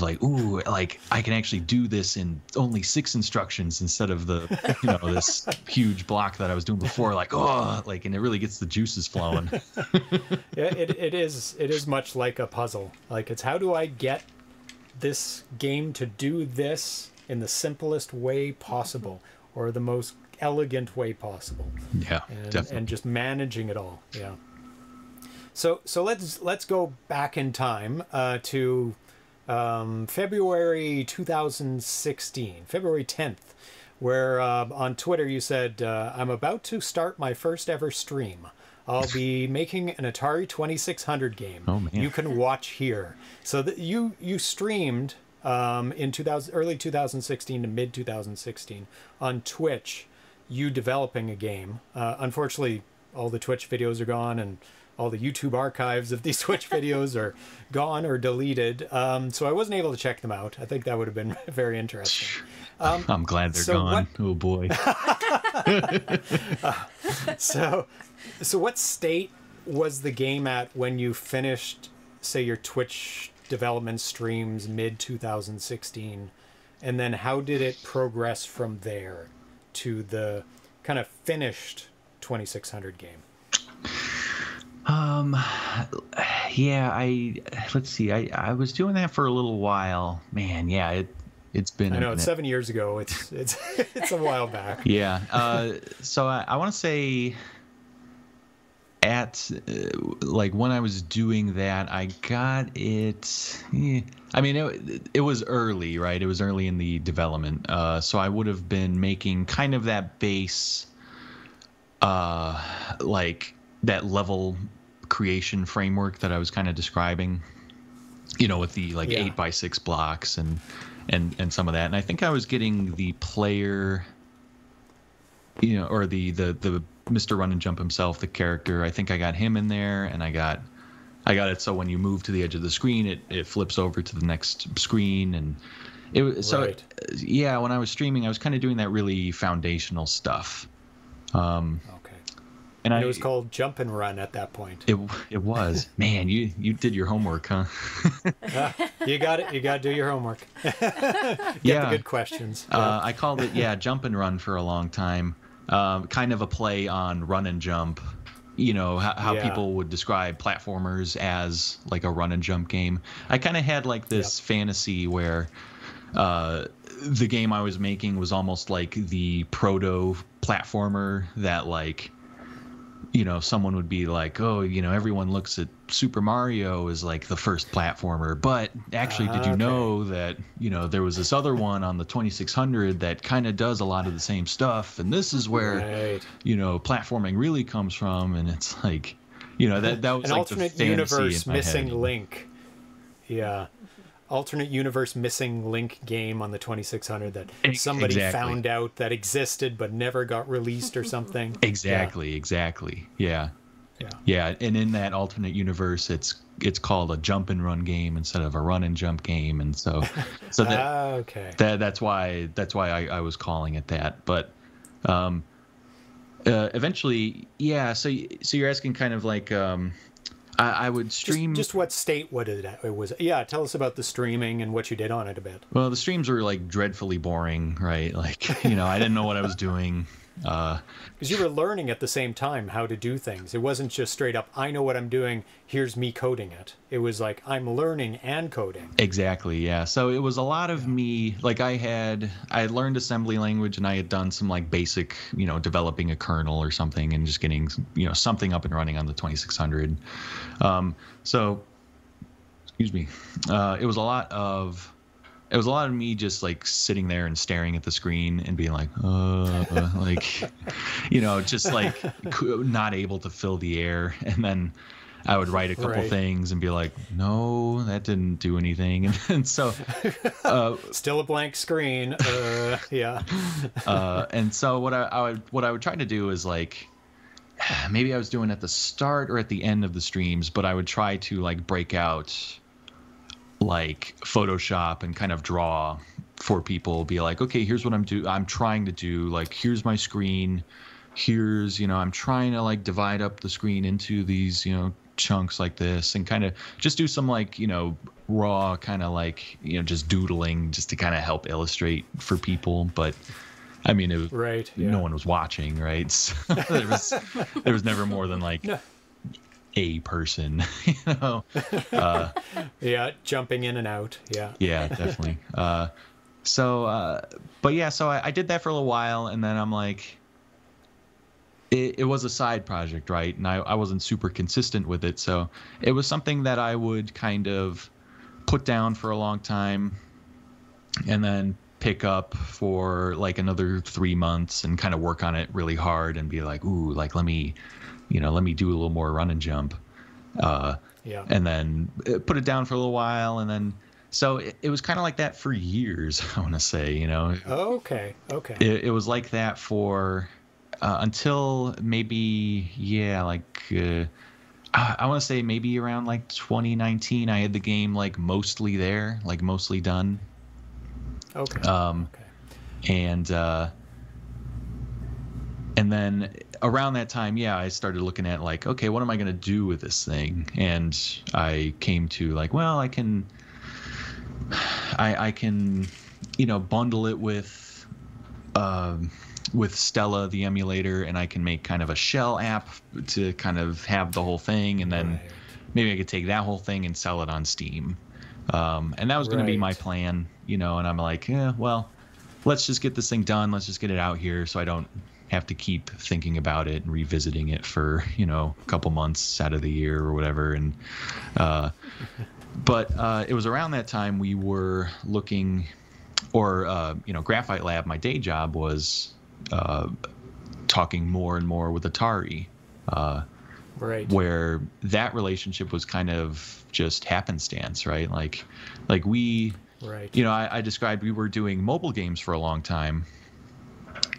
like, ooh, like I can actually do this in only 6 instructions instead of the, this huge block that I was doing before, like, oh, like, and it really gets the juices flowing. It is much like a puzzle. Like it's, how do I get this game to do this in the simplest way possible or the most elegant way possible? Yeah, definitely. And just managing it all. Yeah. So let's go back in time to... February 2016, February 10th, where on Twitter you said, I'm about to start my first ever stream. I'll be making an Atari 2600 game. Oh, man. You can watch here. So you streamed in early 2016 to mid 2016 on Twitch, you developing a game. Unfortunately, all the Twitch videos are gone, and all the YouTube archives of these Twitch videos are gone or deleted. So I wasn't able to check them out. I think that would have been very interesting. I'm glad they're gone. Oh boy. So what state was the game at when you finished, say, your Twitch development streams mid-2016? And then how did it progress from there to the kind of finished 2600 game? Yeah, let's see. I was doing that for a little while, man. Yeah, it's been, I know, it's 7 years ago. It's a while back. Yeah. So I want to say at like when I was doing that, I got it. I mean, it was early, right? It was early in the development. So I would have been making kind of that base, like that level creation framework that I was kind of describing, you know, with the like 8x6 blocks and some of that. And I think I was getting the player, you know, or the Mr. Run and Jump himself, the character. I think I got him in there, and I got it so when you move to the edge of the screen, it flips over to the next screen. And it was right. So yeah, when I was streaming, I was kind of doing that really foundational stuff. And it was called Jump and Run at that point. It was. Man, you did your homework, huh? You got to do your homework. Get the good questions. I called it Jump and Run for a long time. Kind of a play on Run and Jump. You know how people would describe platformers as like a run and jump game. I kind of had like this fantasy where the game I was making was almost like the proto platformer that, like, you know, someone would be like, oh, you know, everyone looks at Super Mario as like the first platformer, but actually, did you know that, you know, there was this other one on the 2600 that kind of does a lot of the same stuff, and this is where, you know, platforming really comes from. And it's like, you know, that was like the fantasy in my head. An alternate universe missing link. Yeah. Alternate universe missing link game on the 2600 that somebody found out that existed but never got released or something. Exactly. Yeah. And in that alternate universe, it's called a jump and run game instead of a run and jump game, and so that, that's why I was calling it that. But eventually, so you're asking kind of like. I would stream. Just what state? What it was? Yeah, tell us about the streaming and what you did on it a bit. Well, the streams were like dreadfully boring, right? Like, you know, I didn't know what I was doing. Because you were learning at the same time how to do things. It wasn't just straight up, I know what I'm doing, here's me coding it. It was like, I'm learning and coding. Exactly, yeah. So it was a lot of me, like I had learned assembly language, and I had done some like basic, you know, developing a kernel or something and just getting, you know, something up and running on the 2600. So, excuse me, it was a lot of me just like sitting there and staring at the screen and being like, like, you know, just like not able to fill the air. And then I would write a couple things and be like, no, that didn't do anything. And so, still a blank screen. And so what I would try to do is like, maybe I was doing at the start or at the end of the streams, but I would try to like break out like Photoshop and kind of draw for people, be like, okay, here's what I'm trying to do, like, here's my screen, here's, you know, I'm trying to like divide up the screen into these, you know, chunks like this, and kind of just do some like, you know, raw kind of like, you know, just doodling just to kind of help illustrate for people. But I mean, it was, no one was watching, right? So there was never more than like a person, you know, jumping in and out. Yeah, definitely. So I did that for a little while, and then I'm like, it was a side project, right? And I wasn't super consistent with it. So it was something that I would kind of put down for a long time and then pick up for like another 3 months and kind of work on it really hard and be like, ooh, like, let me do a little more run and jump, and then put it down for a little while. And then, so it was kind of like that for years, I want to say, you know. It was like that for, until maybe, yeah, like I want to say maybe around like 2019, I had the game like mostly there, like mostly done. Okay. Okay. And then around that time, yeah, I started looking at like, okay, what am I going to do with this thing? And I came to like, well, I can, you know, bundle it with Stella, the emulator, and I can make kind of a shell app to kind of have the whole thing. And then maybe I could take that whole thing and sell it on Steam. And that was going to be my plan, you know, and I'm like, yeah, well, let's just get this thing done. Let's just get it out here so I don't have to keep thinking about it and revisiting it for, you know, a couple months out of the year or whatever. And but it was around that time we were looking, or, you know, Graphite Lab, my day job, was talking more and more with Atari. Where that relationship was kind of just happenstance, right? Like we, you know, I described we were doing mobile games for a long time.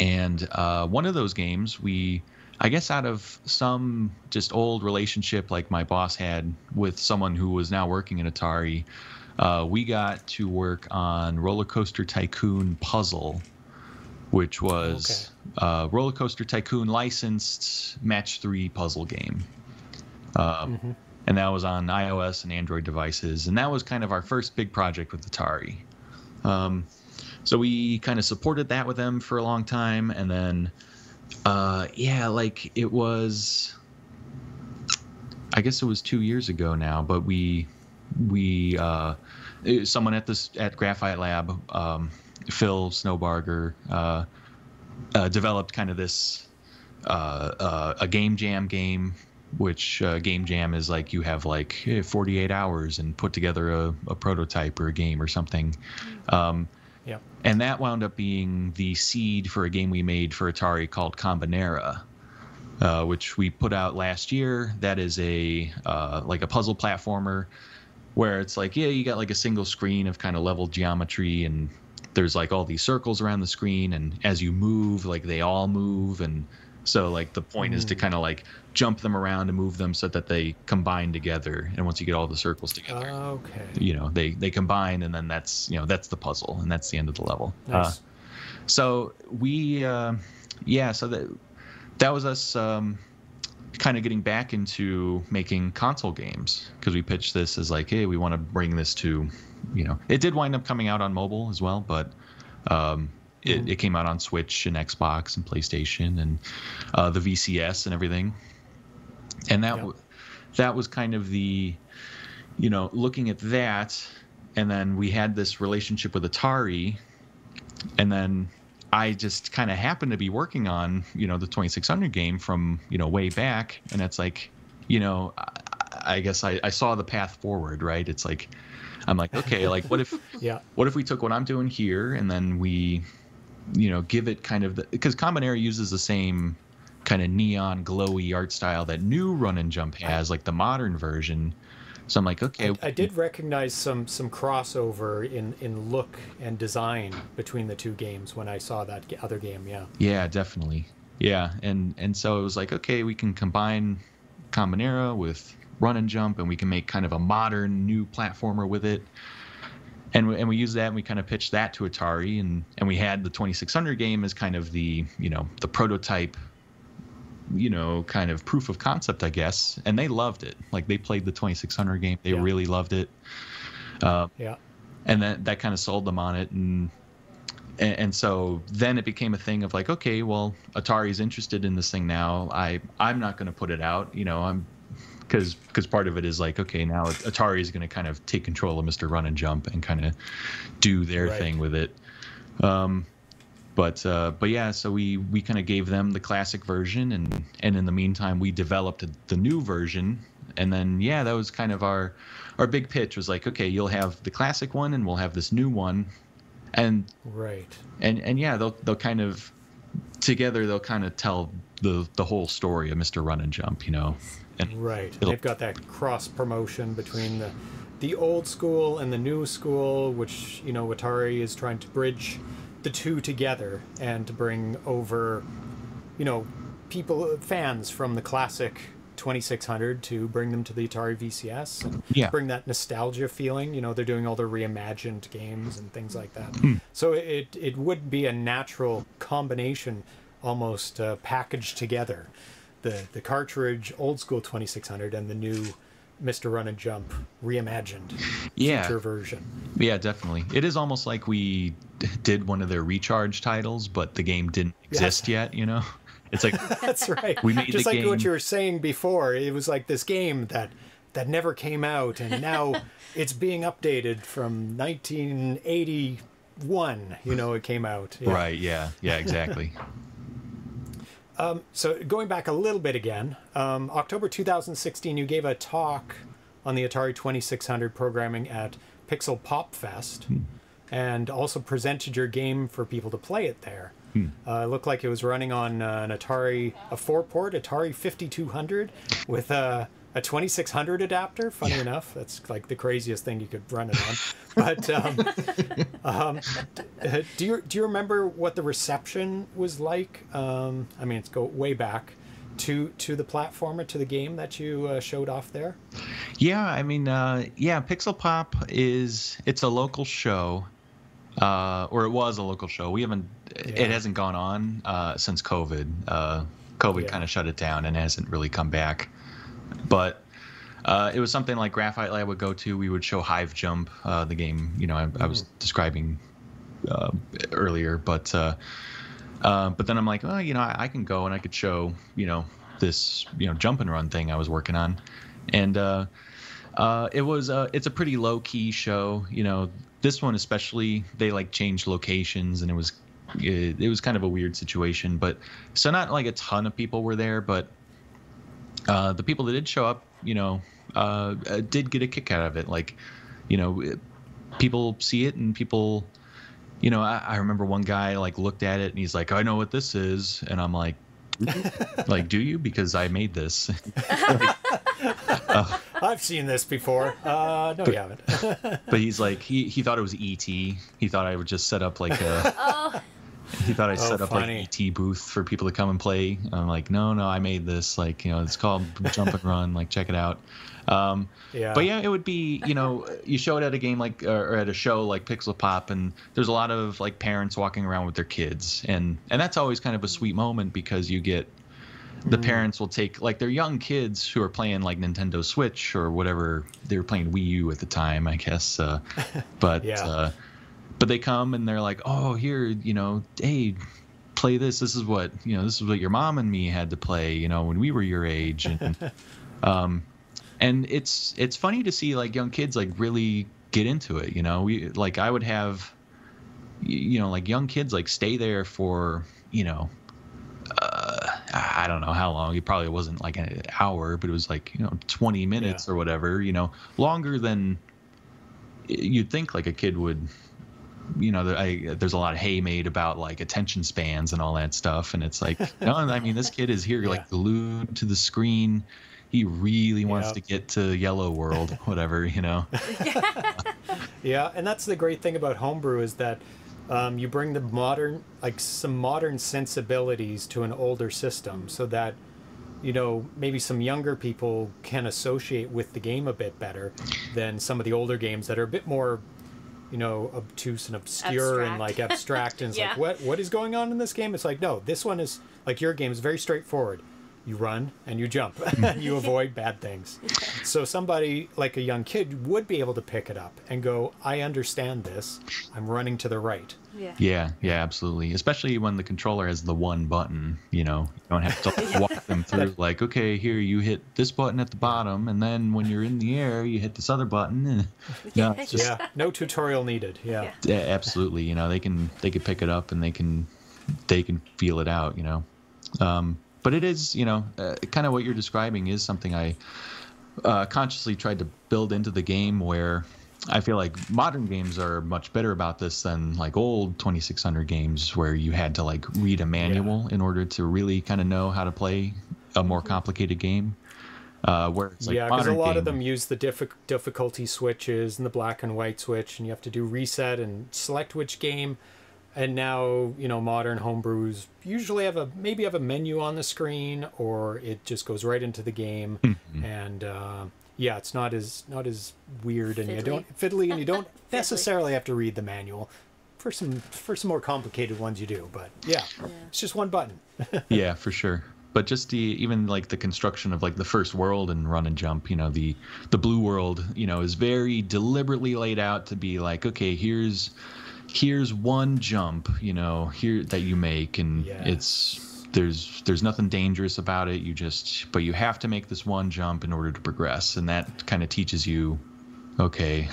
And one of those games we, I guess out of some just old relationship like my boss had with someone who was now working at Atari, we got to work on Roller Coaster Tycoon Puzzle, which was Roller Coaster Tycoon licensed match 3 puzzle game. And that was on iOS and Android devices. And that was kind of our first big project with Atari. So we kind of supported that with them for a long time. And then, yeah, like it was, I guess it was 2 years ago now, but we, someone at this, at Graphite Lab, Phil Snowbarger developed kind of this a game jam game, which game jam is like you have like 48 hours and put together a prototype or a game or something. Yeah. And that wound up being the seed for a game we made for Atari called Combinera, which we put out last year. That is a like a puzzle platformer where it's like, yeah, you got like a single screen of kind of level geometry, and there's like all these circles around the screen, and as you move, like they all move. And so like the point is to kind of like jump them around and move them so that they combine together. And once you get all the circles together, you know, they combine, and then that's, you know, that's the puzzle, and that's the end of the level. So we, yeah, so that was us kind of getting back into making console games, because we pitched this as like, hey, we want to bring this to, you know, it did wind up coming out on mobile as well, but it came out on Switch and Xbox and PlayStation and the VCS and everything. And that was kind of the, you know, looking at that. And then we had this relationship with Atari, and then I just kind of happened to be working on, you know, the 2600 game from, you know, way back. And it's like, you know, I guess I saw the path forward, right? It's like, I'm like, okay, like what if, what if we took what I'm doing here and then we, you know, give it kind of the, because Combinera uses the same kind of neon glowy art style that new Run and Jump has, like the modern version. So I'm like, okay. I did recognize some crossover in look and design between the two games when I saw that other game. Yeah, definitely. Yeah. And so it was like, okay, we can combine Combinera with Run and Jump, and we can make kind of a modern new platformer with it. And we used that, and we kind of pitched that to Atari, and we had the 2600 game as kind of the, you know, the prototype, you know, kind of proof of concept, I guess. And they loved it. Like they played the 2600 game. They really loved it. And that kind of sold them on it. And so then it became a thing of like, okay, well, Atari's interested in this thing now. I'm not going to put it out. You know, I'm, because part of it is like, okay, now Atari is going to kind of take control of Mr. Run and Jump and kind of do their thing with it. But yeah, so we kind of gave them the classic version, and in the meantime, we developed the new version. And then, yeah, that was kind of our big pitch was like, okay, you'll have the classic one and we'll have this new one. And and yeah, they'll kind of together, they'll kind of tell the whole story of Mr. Run and Jump, you know. And they've got that cross promotion between the old school and the new school, which, you know, Atari is trying to bridge the two together and to bring over you know, people, fans from the classic 2600 to bring them to the Atari VCS and bring that nostalgia feeling. You know, they're doing all the reimagined games and things like that. So it would be a natural combination, almost packaged together, the cartridge old school 2600 and the new Mr. Run and Jump reimagined future version. Yeah, definitely. It is almost like we did one of their recharge titles, but the game didn't exist yet, you know? It's like that's right. We made just the like game. What you were saying before. It was like this game that never came out, and now it's being updated from 1981. You know, it came out. Yeah. Right. Yeah. Yeah. Exactly. So going back a little bit again, October 2016, you gave a talk on the Atari 2600 programming at Pixel Pop Fest, and also presented your game for people to play it there. It looked like it was running on an Atari, a four-port Atari 5200 with a 2600 adapter. Funny enough, that's like the craziest thing you could run it on. But do you remember what the reception was like? I mean, it's go way back to the platformer, to the game that you showed off there. Yeah, I mean, yeah, Pixel Pop it's a local show. Or it was a local show. We haven't, it hasn't gone on since COVID. COVID kind of shut it down and hasn't really come back. But it was something like Graphite Lab would go to. We would show HiveJump, the game, you know, I was describing earlier. But then I'm like, oh, you know, I can go and I could show, you know, this, you know, jump and run thing I was working on. And it's a pretty low-key show, you know. This one especially, they like changed locations, and it was kind of a weird situation. But so not like a ton of people were there, but the people that did show up, you know, did get a kick out of it. Like, you know, people see it, and people, you know, I remember one guy like looked at it and he's like, I know what this is, and I'm like, like, do you? Because I made this. I've seen this before. No, you haven't. But he's like, he thought it was E.T. He thought I would just set up like a. He thought I'd set up like E.T. booth for people to come and play. And I'm like, no, I made this. Like, you know, it's called Jump and Run. Like, check it out. But yeah, it would be, you know, you show it at a game like, or at a show like Pixel Pop, and there's a lot of like parents walking around with their kids, and that's always kind of a sweet moment, because you get. The parents will take like their young kids who are playing like Nintendo Switch or whatever. They were playing Wii U at the time, I guess. But they come and they're like, oh, here, you know, hey, play this. This is what, you know, this is what your mom and me had to play, you know, when we were your age. And and it's funny to see like young kids like really get into it. You know, I would have, you know, like young kids like stay there for, you know, I don't know how long. It probably wasn't like an hour, but it was like, you know, 20 minutes or whatever, you know, longer than you'd think like a kid would, you know. There's a lot of hay made about like attention spans and all that stuff. And it's like, no, I mean, this kid is here like glued to the screen. He really wants to get to Yellow World, whatever, you know? Yeah. And that's the great thing about homebrew, is that, you bring the modern, like some modern sensibilities to an older system, so that, you know, maybe some younger people can associate with the game a bit better than some of the older games that are a bit more, you know, obtuse and obscure and like abstract. And it's like, what is going on in this game? It's like, no, this one is like, your game is very straightforward. You run and you jump and you avoid bad things. So somebody like a young kid would be able to pick it up and go, I understand this. I'm running to the right. Yeah, absolutely. Especially when the controller has the one button, you know, you don't have to walk them through like, okay, here you hit this button at the bottom, and then when you're in the air, you hit this other button. And, no, it's just, no tutorial needed. Yeah, absolutely. You know, they can pick it up and they can feel it out, you know. But it is, you know, kind of what you're describing is something I consciously tried to build into the game, where I feel like modern games are much better about this than like old 2600 games, where you had to like read a manual in order to really kind of know how to play a more complicated game. Where it's like because a lot of them use the difficulty switches and the black and white switch, and you have to do reset and select which game. And now, you know, modern homebrews usually have a maybe a menu on the screen, or it just goes right into the game. Mm-hmm. And yeah, it's not as weird and fiddly, and you don't necessarily have to read the manual. For some more complicated ones you do, but yeah. It's just one button. Yeah, for sure. But just even like the construction of like the first world in Run and Jump, you know, the blue world, you know, is very deliberately laid out to be like, okay, here's one jump, you know, here that you make, and there's nothing dangerous about it. But you have to make this one jump in order to progress, and that kind of teaches you. Okay,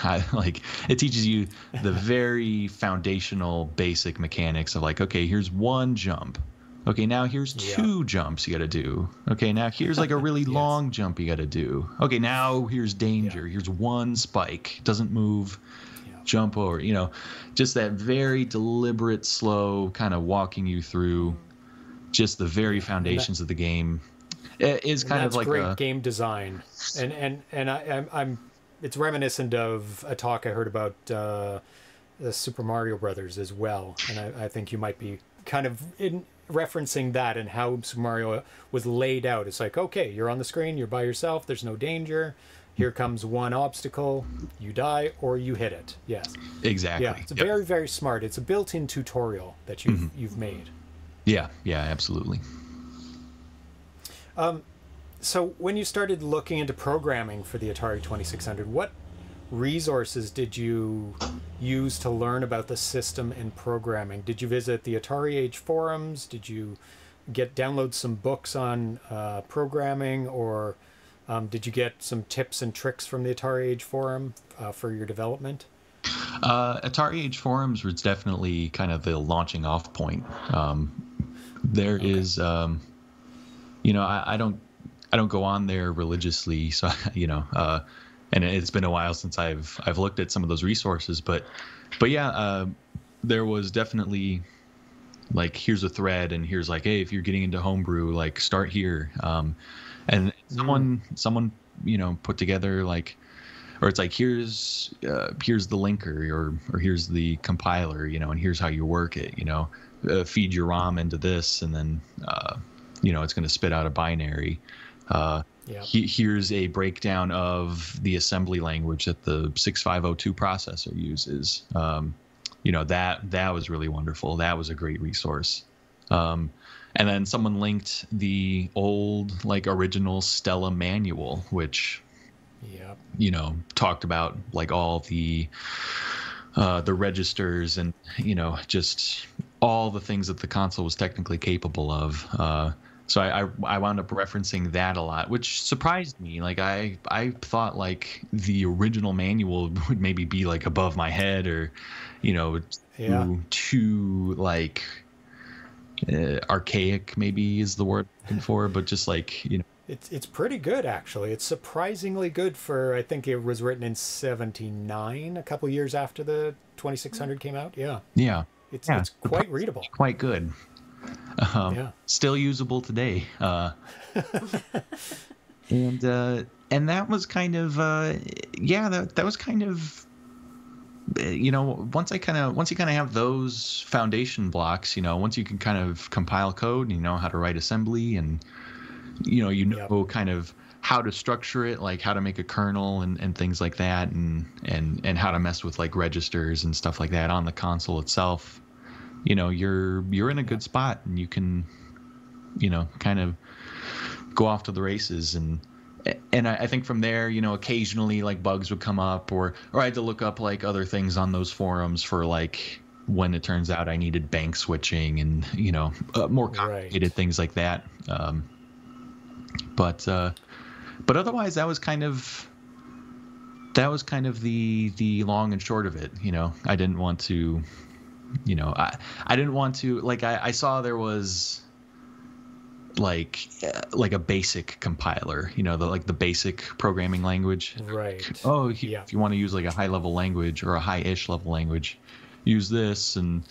it teaches you the very foundational basic mechanics of like, okay, here's one jump. Okay, now here's two jumps you got to do. Okay, now here's like a really long jump you got to do. Okay, now here's danger. Here's one spike. Doesn't move. Jump over. You know, just that very deliberate, slow kind of walking you through just the very foundations of the game. It is kind of like great game design. And it's reminiscent of a talk I heard about the Super Mario Brothers as well, and I think you might be kind of referencing that and how Super Mario was laid out. It's like, okay, you're on the screen, you're by yourself, there's no danger. Here comes one obstacle, you die or you hit it. Yes, exactly. Yeah, it's very, very smart. It's a built-in tutorial that you've made. Yeah, yeah, absolutely. So when you started looking into programming for the Atari 2600, what resources did you use to learn about the system and programming? Did you visit the Atari Age forums? Did you download some books on programming, or did you get some tips and tricks from the Atari Age forum for your development? Atari Age forums was definitely kind of the launching off point. You know, I don't go on there religiously, so you know, and it's been a while since I've looked at some of those resources, but yeah, there was definitely like, here's a thread, and here's like, hey, if you're getting into homebrew, like start here, and someone you know put together like, or it's like here's the linker, or here's the compiler, you know, and here's how you work it, you know, feed your ROM into this, and then you know it's going to spit out a binary. Here's a breakdown of the assembly language that the 6502 processor uses. You know, that was really wonderful. That was a great resource. And then someone linked the old, like, original Stella manual, which, you know, talked about like all the registers and, you know, just all the things that the console was technically capable of. So I wound up referencing that a lot, which surprised me. Like I thought like the original manual would maybe be like above my head, or, you know, too like archaic maybe is the word I'm looking for, but just like, you know, it's pretty good actually. It's surprisingly good for, I think it was written in '79, a couple years after the 2600 came out. Yeah. Yeah. It's quite readable. Quite good. Still usable today. And that was kind of, that was kind of, you know, once you kind of have those foundation blocks, you know, once you can kind of compile code and you know how to write assembly, and, you know kind of how to structure it, like how to make a kernel and things like that, and how to mess with like registers and stuff like that on the console itself. You know, you're in a good spot, and you can, you know, kind of go off to the races. And I think from there, you know, occasionally like bugs would come up, or I had to look up like other things on those forums for like when it turns out I needed bank switching and, you know, more complicated things like that. But otherwise that was kind of, the long and short of it. You know, I didn't want to. You know, I didn't want to, like, I saw there was like a basic compiler, you know, the basic programming language. Right. Oh, if you want to use like a high level language or a high-ish level language, use this. And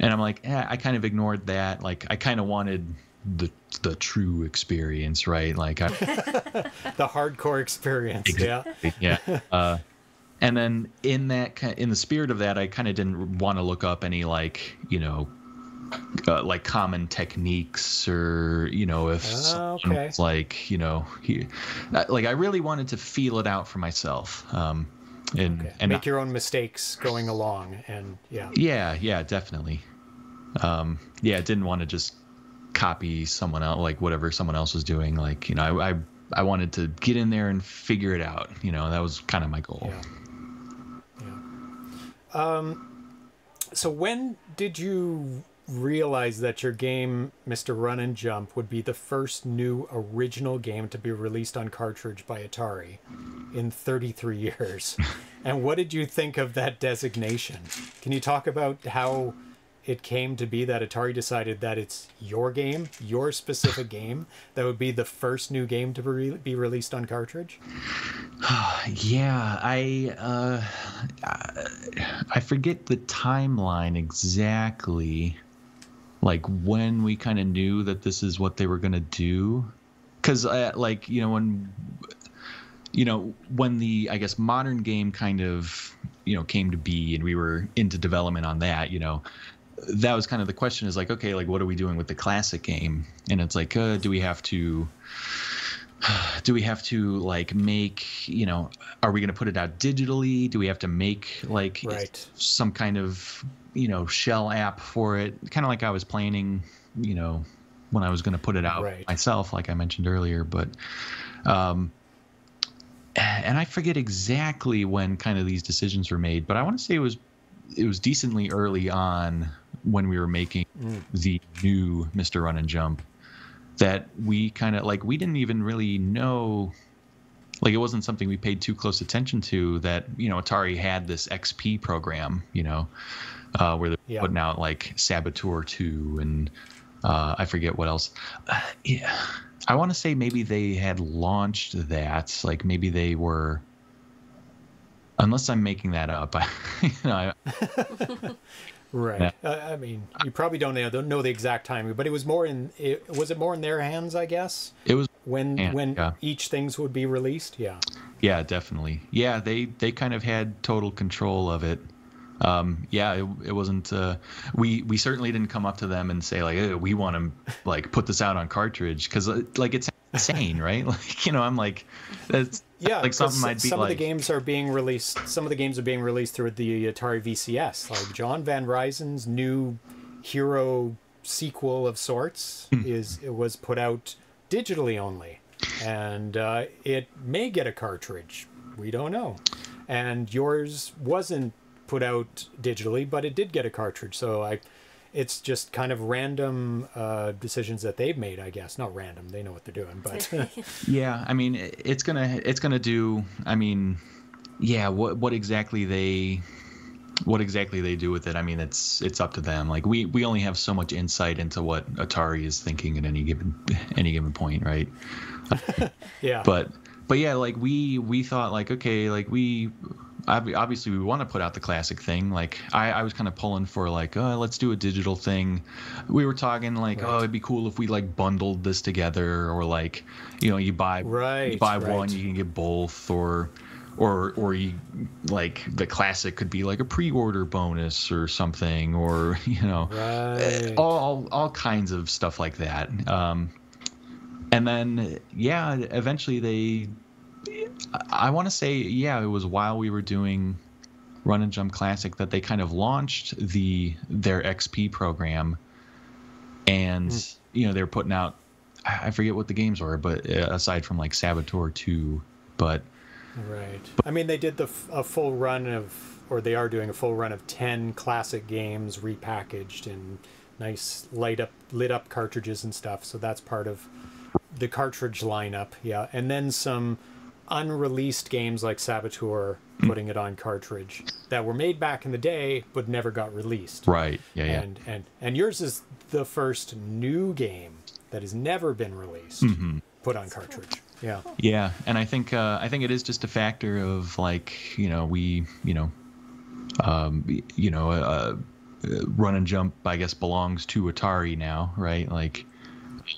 I'm like, I kind of ignored that. Like, I kind of wanted the true experience, right? Like, the hardcore experience. Exactly. Yeah. And then in the spirit of that, I kind of didn't want to look up any, like, you know, like common techniques, or, you know, if someone was like, you know, like I really wanted to feel it out for myself. And make your own mistakes going along, and yeah, definitely. I didn't want to just copy someone else, like whatever someone else was doing. Like, you know, I wanted to get in there and figure it out. You know, that was kind of my goal. Yeah. So when did you realize that your game, Mr. Run and Jump, would be the first new original game to be released on cartridge by Atari in 33 years? And what did you think of that designation? Can you talk about how it came to be that Atari decided that it's your game, your specific game, that would be the first new game to be released on cartridge? Yeah, I forget the timeline exactly, like when we kind of knew that this is what they were going to do. Because, like, you know, when the, I guess, modern game kind of, you know, came to be and we were into development on that, you know, that was kind of the question, is like, okay, like, what are we doing with the classic game? And it's like, do we have to like make, you know, are we going to put it out digitally? Do we have to make like some kind of, you know, shell app for it? Kind of like I was planning, you know, when I was going to put it out myself, like I mentioned earlier, but, and I forget exactly when kind of these decisions were made, but I want to say it was decently early on when we were making the new Mr. Run and Jump, that we kind of, like, we didn't even really know, like, it wasn't something we paid too close attention to, that, you know, Atari had this XP program, you know, where they're putting out like Saboteur 2 and I forget what else. I want to say maybe they had launched that, like maybe they were, unless I'm making that up. You know, I mean, you probably don't know the exact timing, but it was more in, was it more in their hands, I guess? It was when each things would be released. Yeah. Yeah, definitely. Yeah. They kind of had total control of it. It wasn't, we certainly didn't come up to them and say like, hey, we want to like put this out on cartridge. 'Cause like it's insane, right? Like, you know, I'm like, that's, yeah, like something might be some like... of the games are being released. Some of the games are being released through the Atari VCS, like John Van Ryzen's new hero sequel of sorts was put out digitally only, and it may get a cartridge. We don't know. And yours wasn't put out digitally, but it did get a cartridge. So it's just kind of random decisions that they've made, I guess. Not random, they know what they're doing, but yeah, I mean, it's gonna do, I mean, yeah, what exactly they do with it, I mean, it's up to them. Like we only have so much insight into what Atari is thinking at any given point, right? Yeah. But yeah, like we thought like, okay, like obviously we want to put out the classic thing. Like I was kind of pulling for like, oh, let's do a digital thing. We were talking like, oh, it'd be cool if we like bundled this together, or like, you know, you buy one, you can get both, or you like the classic could be like a pre-order bonus or something, or, you know, all kinds of stuff like that. And then, yeah, eventually I want to say, yeah, it was while we were doing Run and Jump Classic that they kind of launched their XP program, and you know, they were putting out, I forget what the games were, but aside from like Saboteur 2, but I mean, they did a full run of, or they are doing a full run of 10 classic games repackaged in nice lit up cartridges and stuff. So that's part of the cartridge lineup, yeah, and then some unreleased games like Saboteur, putting it on cartridge, that were made back in the day but never got released. Right. Yeah. And yeah. And yours is the first new game that has never been released put on cartridge. Yeah. Yeah, and I think it is just a factor of like, you know, Run and Jump, I guess, belongs to Atari now, right? Like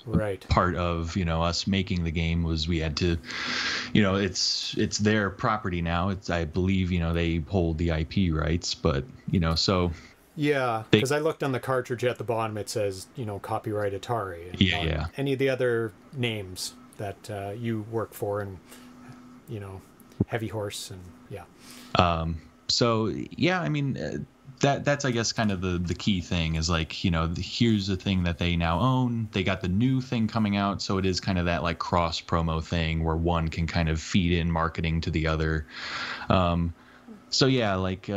right. part of, you know, us making the game was we had to, you know, it's their property now. It's, I believe, you know, they hold the IP rights, but, you know, so. Yeah, because I looked on the cartridge at the bottom. It says, you know, copyright Atari. And yeah, yeah. Any of the other names that you work for and, you know, Heavy Horse and yeah. So, yeah, I mean, that's, I guess, kind of the key thing is like, you know, here's the thing that they now own. They got the new thing coming out. So it is kind of that like cross promo thing where one can kind of feed in marketing to the other. So, yeah, like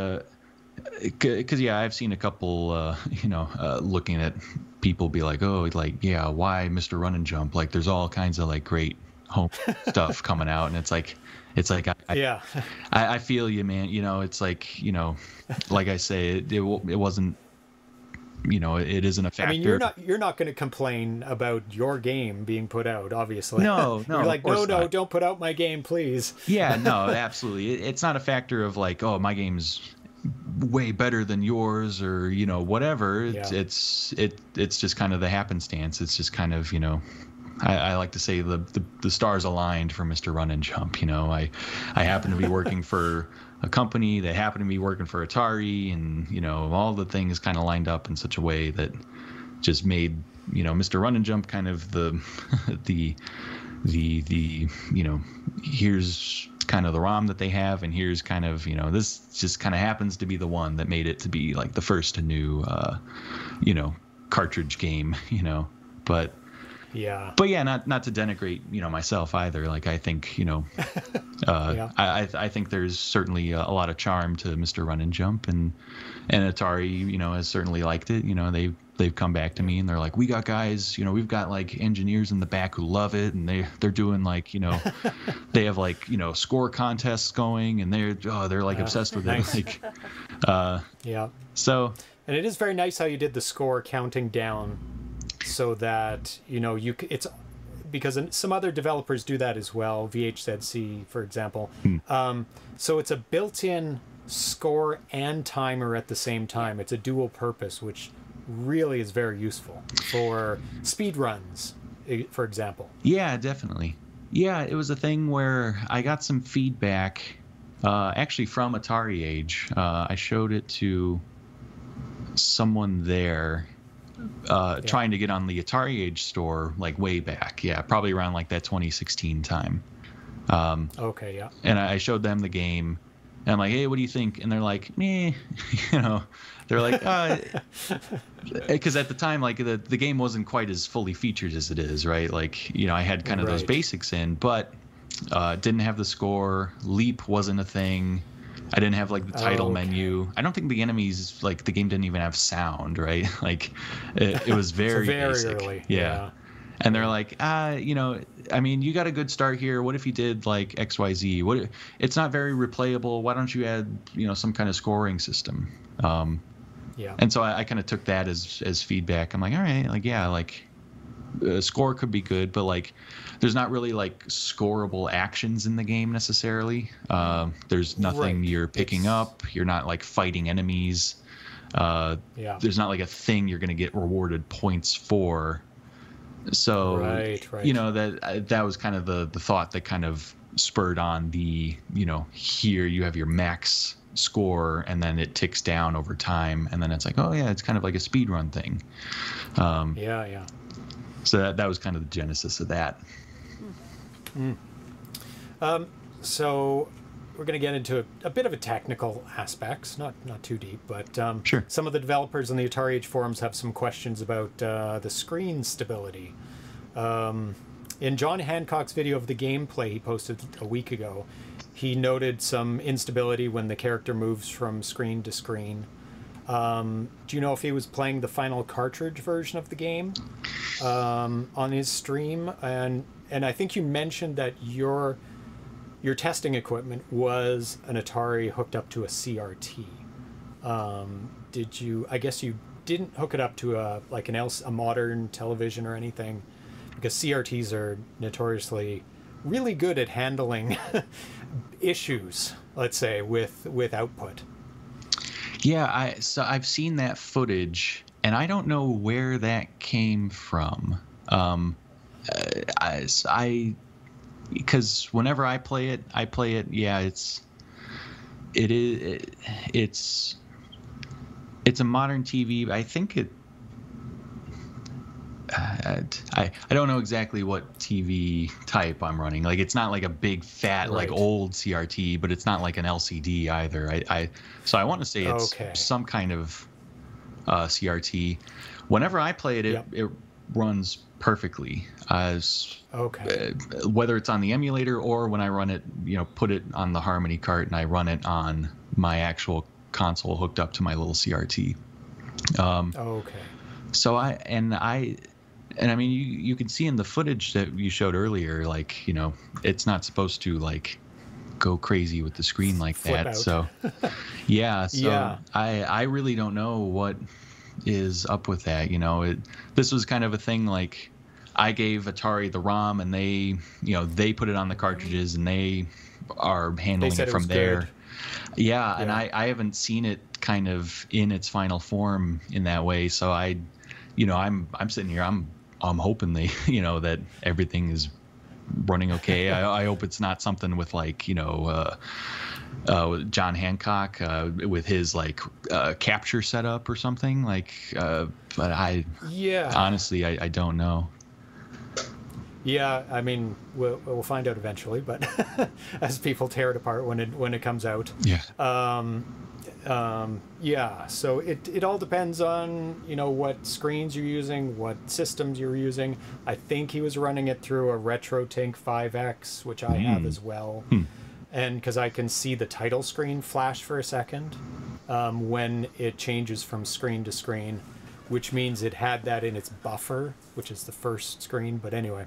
because, yeah, I've seen a couple, you know, looking at people be like, oh, like, yeah, why Mr. Run and Jump? Like there's all kinds of like great home stuff coming out. And it's like, yeah, I feel you, man. You know, it's like, you know, like I say, it wasn't, you know, it isn't a factor. I mean, you're not going to complain about your game being put out, obviously. No, you're like, no, don't put out my game, please. Yeah, no, absolutely. It's not a factor of like, oh, my game's way better than yours or, you know, whatever. It's, yeah. it's just kind of the happenstance. It's just kind of, you know, I like to say the stars aligned for Mr. Run and Jump. You know, I happen to be working for a company that happened to be working for Atari, and you know, all the things kind of lined up in such a way that just made, you know, Mr. Run and Jump kind of the you know, here's kind of the ROM that they have, and here's kind of, you know, this just kind of happens to be the one that made it to be like the first new you know, cartridge game, you know, but. Yeah. But yeah, not to denigrate, you know, myself either. Like I think, you know, yeah. I think there's certainly a lot of charm to Mr. Run and Jump, and Atari, you know, has certainly liked it. You know, they've come back to me and they're like, we got guys, you know, we've got like engineers in the back who love it, and they're doing like, you know, they have like, you know, score contests going, and they're like obsessed with nice. It. Like, yeah. So. And it is very nice how you did the score counting down. So that, you know, it's because some other developers do that as well. VHZC, for example. So it's a built-in score and timer at the same time. It's a dual purpose, which really is very useful for speed runs, for example. Yeah, definitely. Yeah, it was a thing where I got some feedback, actually from Atari Age. I showed it to someone there. Yeah. Trying to get on the Atari Age store like way back, yeah, probably around like that 2016 time. Okay, yeah. And I showed them the game, and I'm like, hey, what do you think? And they're like, meh, you know, they're like, because at the time, like the game wasn't quite as fully featured as it is, right? Like, you know, I had kind of right. those basics in, but didn't have the score. Leap wasn't a thing. I didn't have like the title okay. menu. I don't think the enemies, like the game didn't even have sound, right? Like it was very, very basic. Early. Yeah. yeah. And they're like, you know, I mean, you got a good start here. What if you did like XYZ? What? It's not very replayable. Why don't you add, you know, some kind of scoring system? Yeah. And so I kind of took that as feedback. I'm like, all right, like, yeah, like score could be good, but like there's not really like scoreable actions in the game necessarily. There's nothing right. you're picking up. You're not like fighting enemies. Yeah. There's not like a thing you're going to get rewarded points for. So, right. you know, that was kind of the thought that kind of spurred on the, you know, here you have your max score and then it ticks down over time. And then it's like, oh yeah, it's kind of like a speed run thing. Yeah. Yeah. So that was kind of the genesis of that. Mm. So we're going to get into a bit of a technical aspects, not too deep, but sure. Some of the developers on the Atari Age forums have some questions about the screen stability. In John Hancock's video of the gameplay he posted a week ago, he noted some instability when the character moves from screen to screen. Do you know if he was playing the final cartridge version of the game on his stream? And I think you mentioned that your testing equipment was an Atari hooked up to a CRT. Did you? I guess you didn't hook it up to a modern television or anything, because CRTs are notoriously really good at handling issues. Let's say with output. Yeah, so I've seen that footage, and I don't know where that came from. Because whenever I play it. Yeah, it's a modern TV. I think it. I don't know exactly what TV type I'm running. Like, it's not like a big fat, right, like old CRT, but it's not like an LCD either. So I want to say it's some kind of CRT. Whenever I play it, it runs perfectly. Whether it's on the emulator or when I run it, you know, put it on the Harmony cart and I run it on my actual console hooked up to my little CRT. So I mean, you can see in the footage that you showed earlier, like, you know, it's not supposed to like go crazy with the screen like that. Out. So yeah, so yeah. I really don't know what is up with that. You know, this was kind of a thing, like I gave Atari the ROM and they, you know, they put it on the cartridges and they are handling it from there. Good. Yeah, and I haven't seen it kind of in its final form in that way. So you know, I'm sitting here, I'm hoping they, you know, that everything is running okay. I hope it's not something with, like, you know, John Hancock with his like capture setup or something like. But honestly, I don't know. Yeah, I mean, we'll find out eventually, but as people tear it apart when it comes out. Yeah. Yeah, so it all depends on, you know, what screens you're using, what systems you're using. I think he was running it through a RetroTink 5X, which I have as well. And because I can see the title screen flash for a second when it changes from screen to screen, which means it had that in its buffer, which is the first screen. But anyway,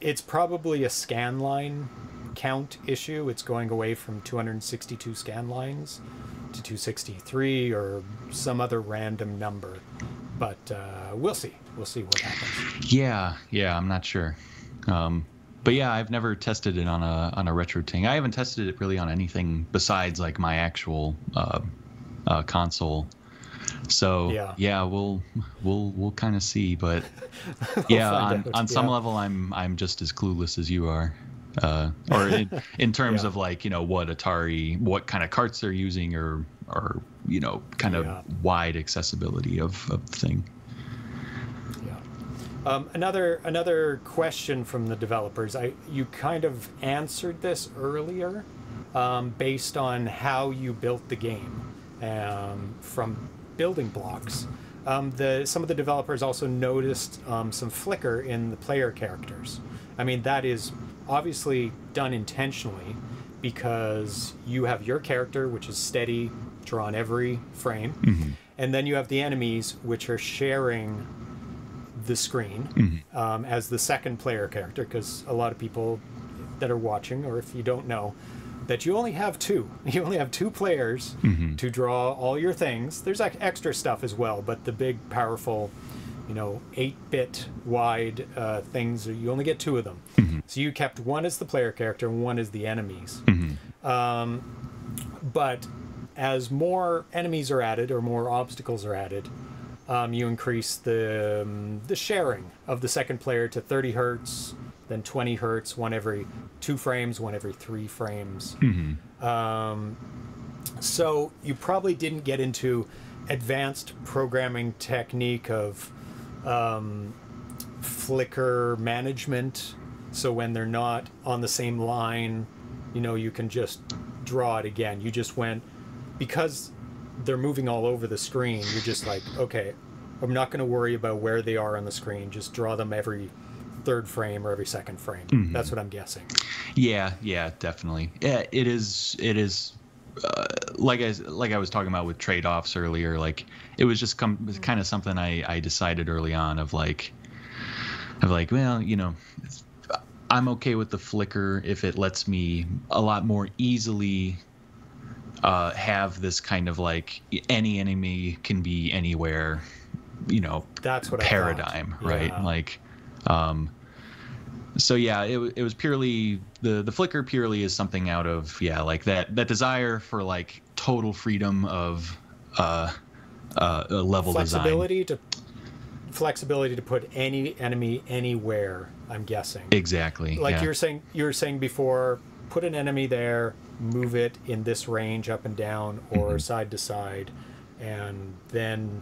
it's probably a scan line count issue. It's going away from 262 scan lines to 263 or some other random number. But we'll see what happens. Yeah, I'm not sure. But yeah, I've never tested it on a RetroTing. I haven't tested it really on anything besides like my actual console. So yeah, we'll kind of see, but yeah, on some level I'm just as clueless as you are, or in terms of, like, you know, what kind of carts they're using, or you know, kind of wide accessibility of the thing. Another question from the developers. You kind of answered this earlier, based on how you built the game. From building blocks. Some of the developers also noticed some flicker in the player characters. I mean, that is obviously done intentionally because you have your character, which is steady, drawn every frame, and then you have the enemies, which are sharing the screen as the second player character, because a lot of people that are watching, or if you don't know, that you only have two players to draw all your things. There's like extra stuff as well, but the big powerful, you know, 8-bit wide things, you only get two of them. So you kept one as the player character and one as the enemies. But as more enemies are added or more obstacles are added, you increase the sharing of the second player to 30 hertz, then 20 hertz, one every 2 frames, one every 3 frames. So you probably didn't get into advanced programming technique of flicker management. So when they're not on the same line, you know, you can just draw it again. You just went, because they're moving all over the screen, you're just like, okay, I'm not gonna worry about where they are on the screen, just draw them every third frame or every second frame. That's what I'm guessing. Yeah, definitely. Yeah, it is like I was talking about with trade-offs earlier, like it was just kind of something I decided early on of like, well, you know, I'm okay with the flicker if it lets me a lot more easily have this kind of like any enemy can be anywhere, you know, that's what paradigm, right? Like so yeah, it was purely the flicker purely is something out of, yeah, like that desire for like total freedom of level design. flexibility to put any enemy anywhere, I'm guessing. Exactly. Like yeah. you were saying before, put an enemy there, move it in this range up and down or mm-hmm. side to side, and then,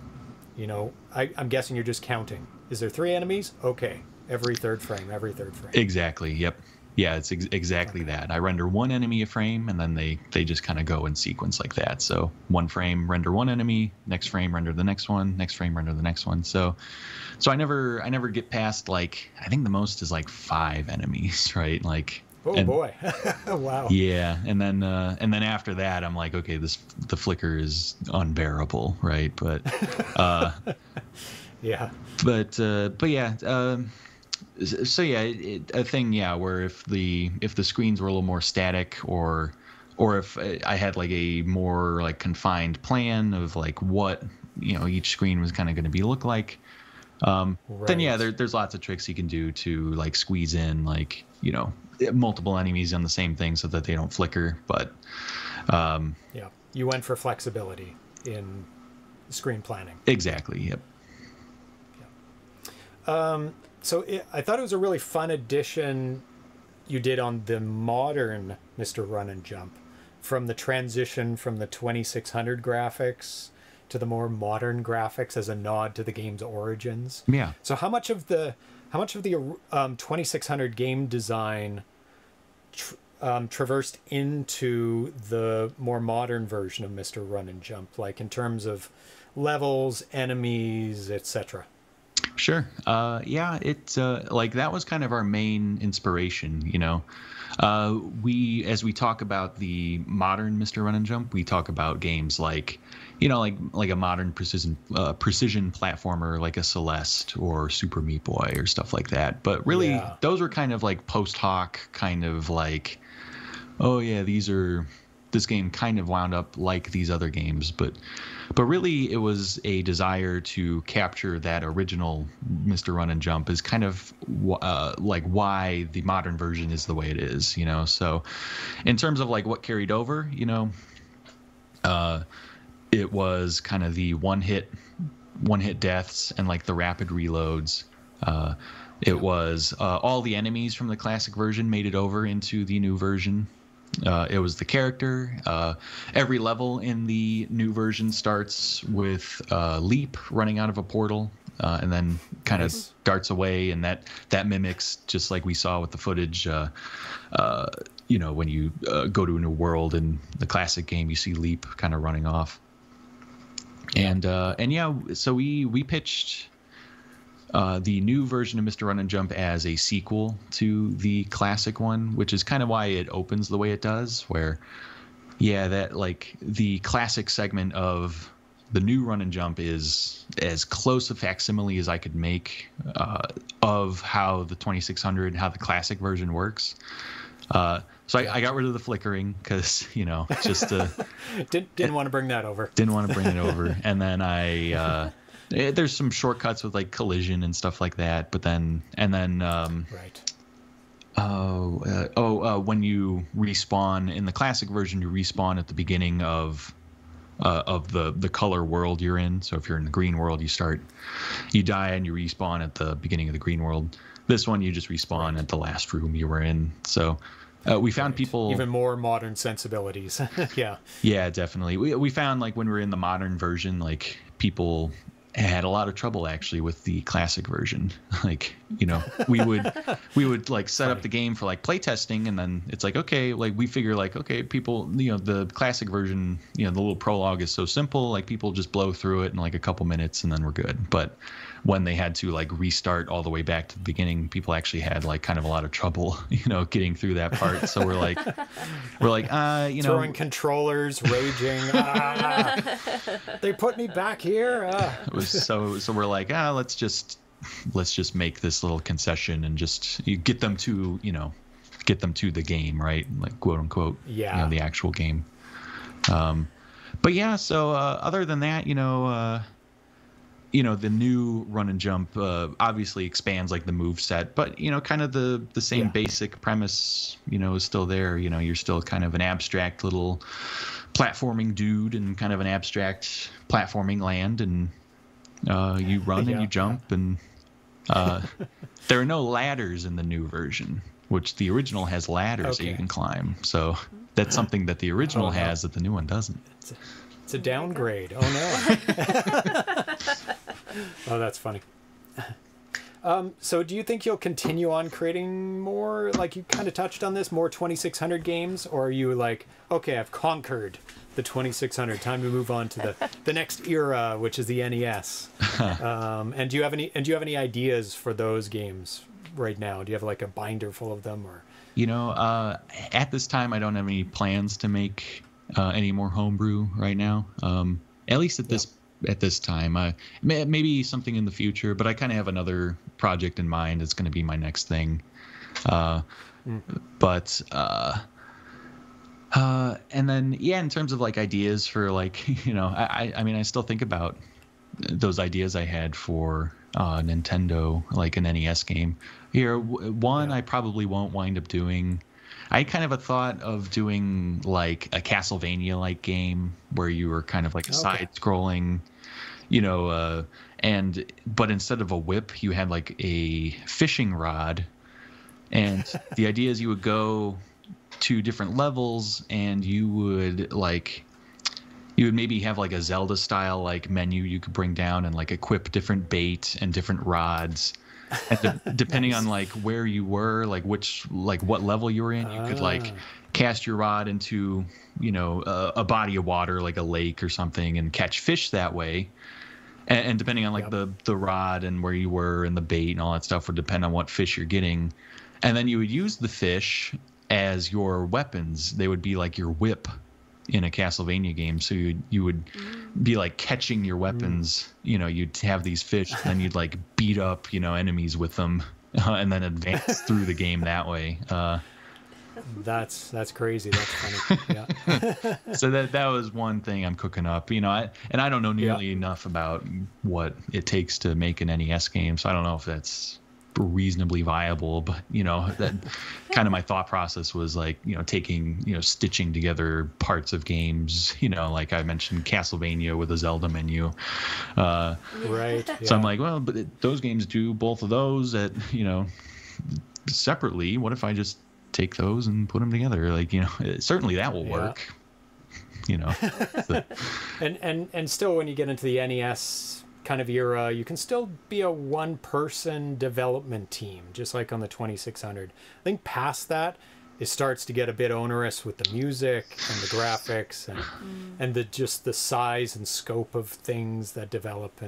you know, I'm guessing you're just counting. Is there 3 enemies? Okay. Every third frame, every third frame. Exactly. Yep. Yeah, it's exactly okay. that. I render 1 enemy a frame, and then they just kind of go in sequence like that. So 1 frame, render 1 enemy, next frame, render the next one, next frame, render the next one. So I never get past, like, I think the most is like 5 enemies, right? Like, oh and, boy. Wow. Yeah. And then after that, I'm like, okay, the flicker is unbearable, right? But yeah. But yeah, so yeah, a thing, yeah, where if the screens were a little more static, or if I had like a more like confined plan of like what, you know, each screen was kind of going to be look like, right. Then yeah, there's lots of tricks you can do to like squeeze in, like, you know, multiple enemies on the same thing so that they don't flicker. But yeah, you went for flexibility in screen planning. Exactly. Yep. Yeah. So I thought it was a really fun addition you did on the modern Mr. Run and Jump, from the transition from the 2600 graphics to the more modern graphics as a nod to the game's origins. Yeah. So how much of the 2600 game design traversed into the more modern version of Mr. Run and Jump, like in terms of levels, enemies, etc.? Sure. Yeah, it's like that was kind of our main inspiration, you know. We, as we talk about the modern Mr. Run and Jump, we talk about games like, you know, like a modern precision platformer, like a Celeste or Super Meat Boy or stuff like that. But really, yeah. Those were kind of like post hoc, kind of like, oh yeah, this game kind of wound up like these other games, but really it was a desire to capture that original Mr. Run and Jump is kind of like why the modern version is the way it is, you know. So in terms of like what carried over, you know, it was kind of the one hit deaths and like the rapid reloads. It was all the enemies from the classic version made it over into the new version. It was the character. Every level in the new version starts with Leap running out of a portal, and then kind of darts away, and that mimics, just like we saw with the footage, you know, when you go to a new world in the classic game, you see Leap kind of running off. And yeah, so we pitched the new version of Mr. Run and Jump as a sequel to the classic one, which is kind of why it opens the way it does, where, yeah, that like the classic segment of the new Run and Jump is as close a facsimile as I could make of how the 2600, how the classic version works. So I got rid of the flickering because, you know, just didn't want to bring that over. Didn't want to bring it over. And then there's some shortcuts with like collision and stuff like that, but then right. When you respawn in the classic version, you respawn at the beginning of the color world you're in. So if you're in the green world, you die and you respawn at the beginning of the green world. This one, you just respawn right at the last room you were in. So. We found people even more modern sensibilities. yeah definitely. We found, like, when we were in the modern version, like, people had a lot of trouble actually with the classic version. Like, you know, we would like set up the game for like play testing, and then it's like, okay, like we figure like, okay, people, you know, the classic version, you know, the little prologue is so simple, like people just blow through it in like a couple minutes and then we're good. But when they had to like restart all the way back to the beginning, people actually had like kind of a lot of trouble, you know, getting through that part. So we're like you know, throwing controllers, raging. They put me back here. It was so we're like, let's just make this little concession and just get them to the game, right? Like, quote unquote, yeah, you know, the actual game. But yeah, so other than that, you know, the new Run and Jump obviously expands like the move set, but, you know, kind of the same basic premise, you know, is still there. You know, you're still kind of an abstract little platforming dude and kind of an abstract platforming land, and You run and you jump, and there are no ladders in the new version, which the original has ladders that you can climb. So that's something that the original has that the new one doesn't. It's a downgrade. Oh, no. Oh, that's funny. So do you think you'll continue on creating more, like you kind of touched on this, more 2600 games? Or are you like, okay, I've conquered the 2600, time to move on to the next era, which is the NES. And do you have any ideas for those games right now? Do you have like a binder full of them, or? You know, at this time, I don't have any plans to make any more homebrew right now. At least at this time. Maybe something in the future, but I kind of have another project in mind. It's going to be my next thing. And then, in terms of like ideas for like, you know, I mean, I still think about those ideas I had for Nintendo, like an NES game. Here, one I probably won't wind up doing. I kind of thought of doing like a Castlevania-like game where you were kind of like a side-scrolling, you know, but instead of a whip, you had like a fishing rod, and the idea is you would go to different levels, and you would maybe have like a Zelda style like menu you could bring down and like equip different bait and different rods, and depending on like where you were, like what level you were in, you could like cast your rod into, you know, a body of water like a lake or something and catch fish that way. And depending on like the rod and where you were and the bait and all that stuff would depend on what fish you're getting, and then you would use the fish as your weapons. They would be like your whip in a Castlevania game. So you would be like catching your weapons, you know, you'd have these fish, and then you'd like beat up, you know, enemies with them, and then advance through the game that way. That's crazy. That's funny. Yeah. So that was one thing I'm cooking up, you know, and I don't know nearly enough about what it takes to make an NES game. So I don't know if that's reasonably viable, but you know, that kind of my thought process was like, you know, taking, you know, stitching together parts of games, you know, like I mentioned Castlevania with a Zelda menu, right? So I'm like, well, but those games do both of those at, you know, separately. What if I just take those and put them together? Like, you know, certainly that will work, you know. So. and still, when you get into the NES kind of era, you can still be a one-person development team, just like on the 2600. I think past that, it starts to get a bit onerous with the music and the graphics and the just the size and scope of things that develop.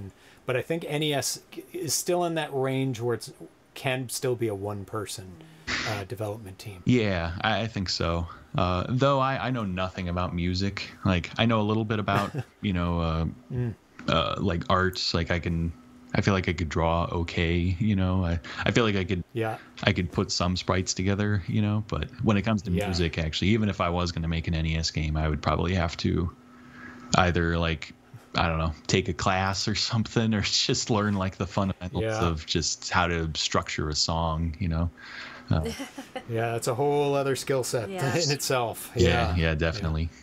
But I think NES is still in that range where it can still be a one-person development team. Yeah, I think so. Though I know nothing about music. Like I know a little bit about you know. Like arts, like I feel like I could draw okay, you know. I feel like I could put some sprites together, you know. But when it comes to music, actually, even if I was going to make an NES game, I would probably have to either like, I don't know, take a class or something, or just learn like the fundamentals of just how to structure a song, you know. Yeah, it's a whole other skill set in itself. Yeah, definitely. Yeah.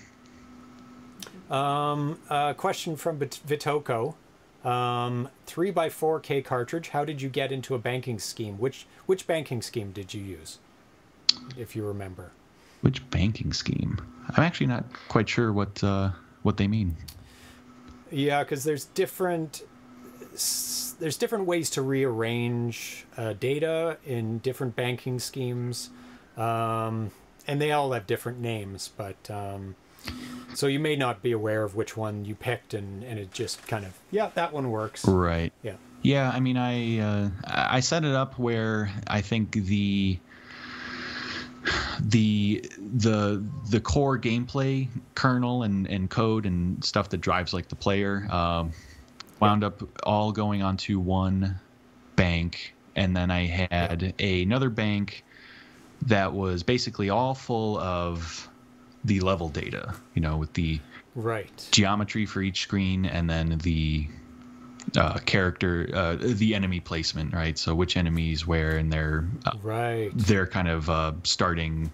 A question from Vitoko. 3x4K cartridge. How did you get into a banking scheme? Which banking scheme did you use, if you remember? Which banking scheme? I'm actually not quite sure what they mean. Yeah, because there's different ways to rearrange data in different banking schemes, and they all have different names, but. So you may not be aware of which one you picked, and it just kind of, that one works. Right. Yeah. Yeah, I mean, I set it up where I think the core gameplay kernel and code and stuff that drives like the player wound up all going onto one bank, and then I had another bank that was basically all full of the level data, you know, with the geometry for each screen, and then the the enemy placement, right? So which enemies where, and their kind of starting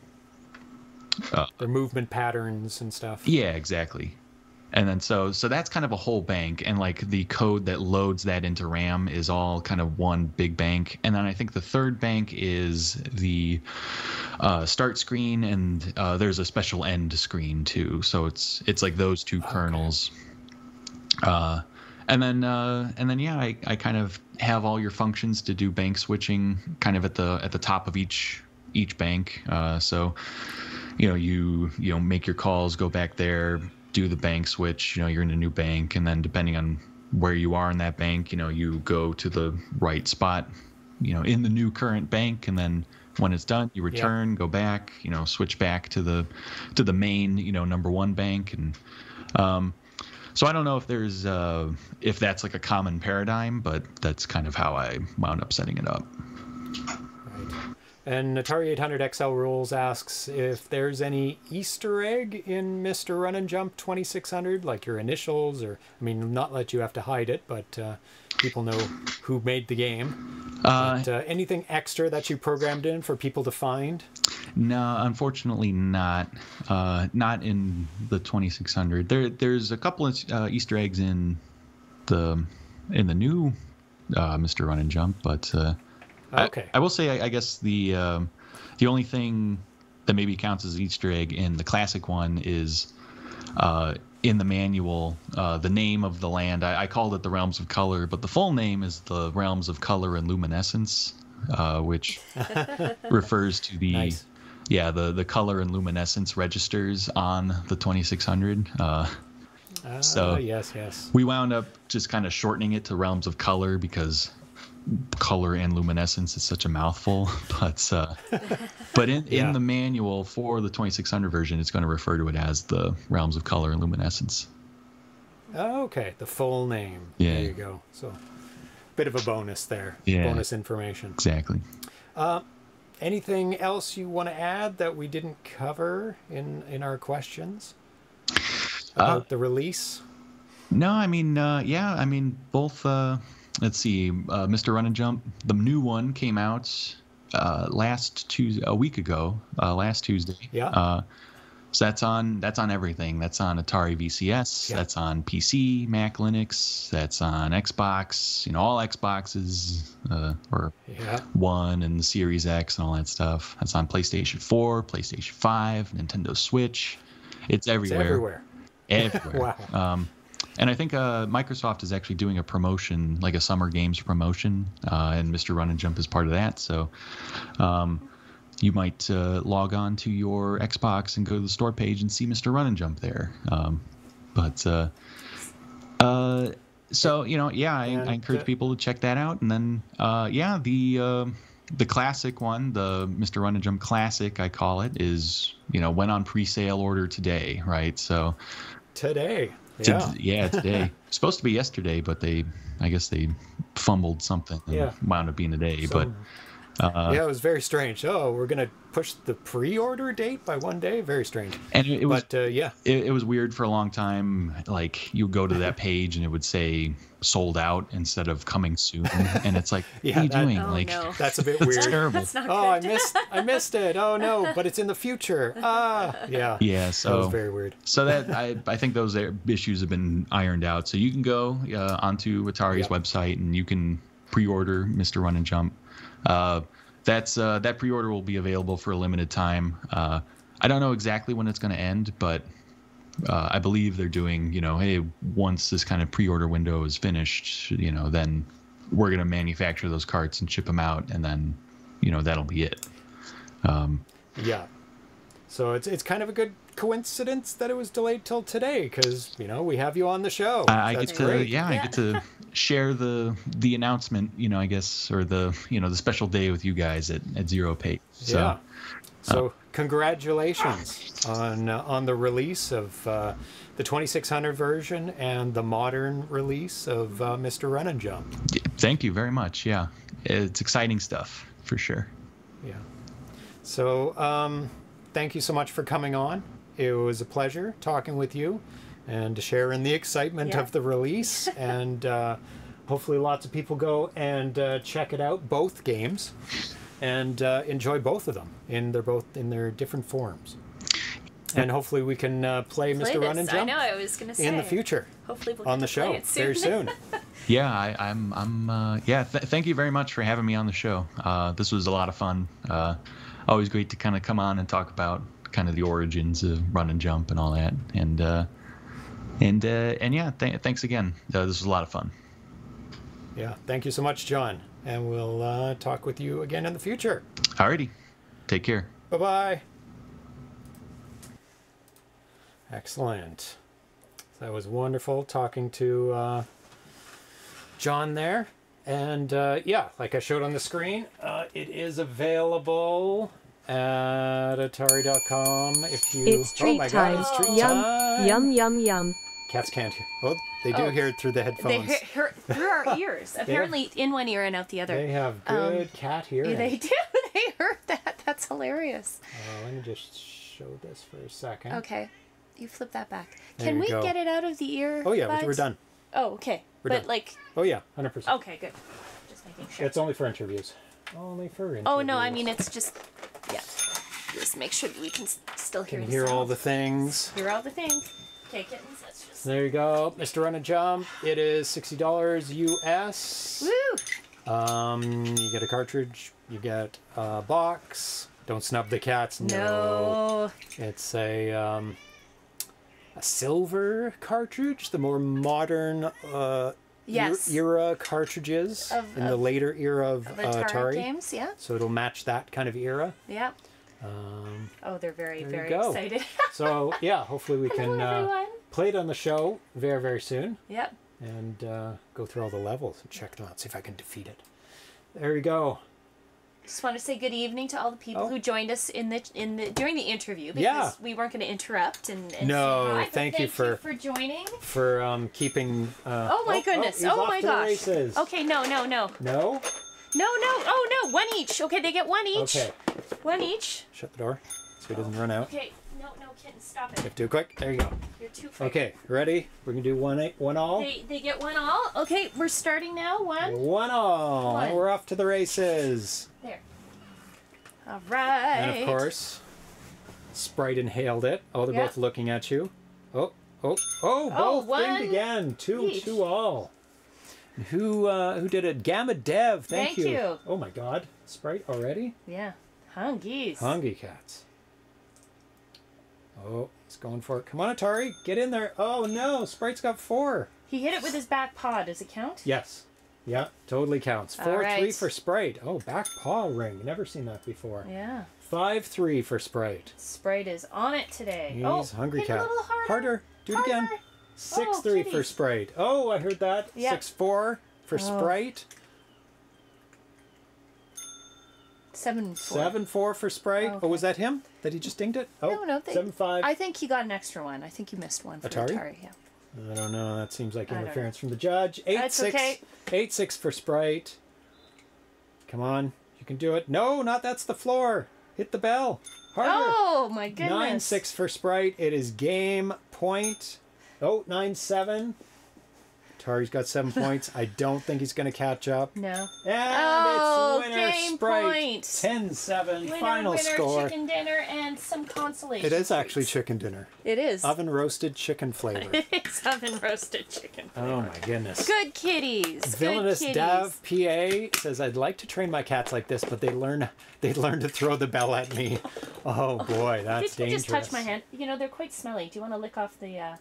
their movement patterns and stuff. Yeah, exactly. And then so that's kind of a whole bank, and like the code that loads that into RAM is all kind of one big bank. And then I think the third bank is the start screen, and there's a special end screen too. So it's like those two kernels. Okay. And then yeah, I kind of have all your functions to do bank switching kind of at the top of each bank. So you know make your calls, go back there, do the bank switch, you're in a new bank, and then depending on where you are in that bank, you go to the right spot, in the new current bank, and then when it's done, you return, Go back, switch back to the main, number one bank. And so I don't know if there's if that's like a common paradigm, but that's kind of how I wound up setting it up. And Atari 800 XL Rules asks if there's any Easter egg in Mr. Run and Jump 2600, like your initials, or, I mean, not that you have to hide it, but people know who made the game. But anything extra that you programmed in for people to find? No, unfortunately not. Not in the 2600. There's a couple of Easter eggs in the new Mr. Run and Jump, but... Okay. I will say, I guess the only thing that maybe counts as an Easter egg in the classic one is in the manual, the name of the land. I called it the Realms of Color, but the full name is the Realms of Color and Luminescence, which refers to the nice. Yeah the color and luminescence registers on the 2600. So yes. We wound up just kind of shortening it to Realms of Color because color and luminescence is such a mouthful, but in the manual for the 2600 version, it's going to refer to it as the Realms of Color and Luminescence. Okay, the full name. Yeah. There you go. So, bit of a bonus there. Yeah. Bonus information. Exactly. Anything else you want to add that we didn't cover in our questions about the release? No, I mean, both. Let's see, Mr. Run and Jump, the new one came out last Tuesday. Yeah. So that's on everything. That's on Atari VCS. Yeah. That's on PC, Mac, Linux. That's on Xbox. All Xboxes, One and the Series X and all that stuff. That's on PlayStation 4, PlayStation 5, Nintendo Switch. It's everywhere. Wow. And I think Microsoft is actually doing a promotion, like a summer games promotion, and Mr. Run and Jump is part of that. So you might log on to your Xbox and go to the store page and see Mr. Run and Jump there. I encourage people to check that out. And then, the classic one, the Mr. Run and Jump Classic, I call it, is, went on pre-sale order today, right? So today. Yeah, today. It's supposed to be yesterday, but I guess they fumbled something and wound up being today. So, but it was very strange. Oh, we're gonna push the pre-order date by one day. Very strange. And it was weird for a long time. Like you go to that page and it would say sold out instead of coming soon, and it's like, what are you doing? Oh, like no. That's a bit weird. That's terrible. That's not good. I missed it. Oh no, but it's in the future. Yeah. So that was very weird. So that I think those issues have been ironed out. So you can go onto Atari's website and you can pre-order Mr. Run and Jump. That pre-order will be available for a limited time. I don't know exactly when it's going to end, but I believe they're doing, once this kind of pre-order window is finished, then we're going to manufacture those carts and ship them out, and then, that'll be it. So it's kind of a good coincidence that it was delayed till today, because we have you on the show. I get to share the announcement, I guess, or the the special day with you guys at Zero Page. So, so congratulations on the release of the 2600 version and the modern release of Mr. Run and Jump. Thank you very much. Yeah, it's exciting stuff for sure. Yeah. So thank you so much for coming on. It was a pleasure talking with you and sharing the excitement of the release. And hopefully lots of people go and check it out, both games, and enjoy both of them in their different forms. and hopefully we can play Mr. Run and Jump. I know, I was going to say in the future. Hopefully we'll on the show soon. Very soon. Yeah, thank you very much for having me on the show. This was a lot of fun. Always great to kind of come on and talk about kind of the origins of Run and Jump and all that. And yeah, thanks again. This was a lot of fun. Yeah, thank you so much, John. And we'll talk with you again in the future. Alrighty. Take care. Bye-bye. Excellent. That was wonderful talking to John there. And yeah, like I showed on the screen, it is available at Atari.com. If you... It's treat time. God, it's treat time. Yum, yum, yum. Cats can't hear. Oh, they do hear it through the headphones. They hear through our ears. Apparently in one ear and out the other. They have good cat hearing. They do. They heard that. That's hilarious. Let me just show this for a second. Okay. You flip that back. Can we get it out of the ear? Oh, yeah. Vibes? We're done. Oh, okay. We're but done. Like... Oh, yeah. 100%. Okay, good. Just making sure. It's only for interviews. Only for interviews. Oh, no. I mean, it's just... Yeah. Just make sure that we can still hear all the things. Hear all the things. Okay, kittens. Let's just... There you go. Mr. Run and Jump. It is $60 US. Woo! You get a cartridge. You get a box. Don't snub the cats. No. It's a silver cartridge, the more modern era cartridges in the later era of Atari games, yeah. So it'll match that kind of era. Yeah. Oh, they're very, very excited. So yeah, hopefully we can play it on the show very, very soon. Yep. And go through all the levels and check them out, see if I can defeat it. There we go. Just want to say good evening to all the people who joined us during the interview, because we weren't going to interrupt and no, thank you for joining, for keeping oh my goodness, oh my gosh, races. Okay, no, one each. Okay, they get one each. Okay, one each. Shut the door so he doesn't run out. Okay, no, kittens, stop it. If too quick, there you go. You're too quick. Okay, ready? We're gonna do one all. They get one all. Okay, we're starting now. One all. And we're off to the races. There. All right. And of course, Sprite inhaled it. Oh, they're both looking at you. Oh! Both dinged again. Two all. And who did it? Gamma Dev. Thank you. Oh my God, Sprite already? Yeah. Hungies. Hungry cats. Oh, it's going for it. Come on, Atari, get in there. Oh no, Sprite's got 4. He hit it with his back paw. Does it count? Yes. Yeah, totally counts. 4-3 for Sprite. Oh, back paw ring. Never seen that before. Yeah. 5-3 for Sprite. Sprite is on it today. He's hungry cat. A little harder. Do it again. 6-3 for Sprite. Oh, I heard that. Yeah. 6-4 for Sprite. 7-4. 7-4 for Sprite. Oh, okay. Oh, was that him? That he just dinged it? Oh, no. 7-5. I think he got an extra one. I think you missed one for Atari. Yeah. I don't know. That seems like interference from the judge. 8-6. 8-6 for Sprite. Come on, you can do it. No, not that's the floor. Hit the bell. Harder. Oh my goodness. 9-6 for Sprite. It is game point. Oh, 9-7. Atari's got 7 points. I don't think he's going to catch up. No. And it's winner game Sprite. 10-7 final score. Chicken dinner and some consolation. It is actually chicken dinner. It is. Oven roasted chicken flavor. It's oven roasted chicken flavor. Oh my goodness. Good kitties. Villainous Dav PA says, I'd like to train my cats like this, but they learn to throw the bell at me. Oh boy, that's dangerous. Did you just touch my hand? You know, they're quite smelly. Do you want to lick off the...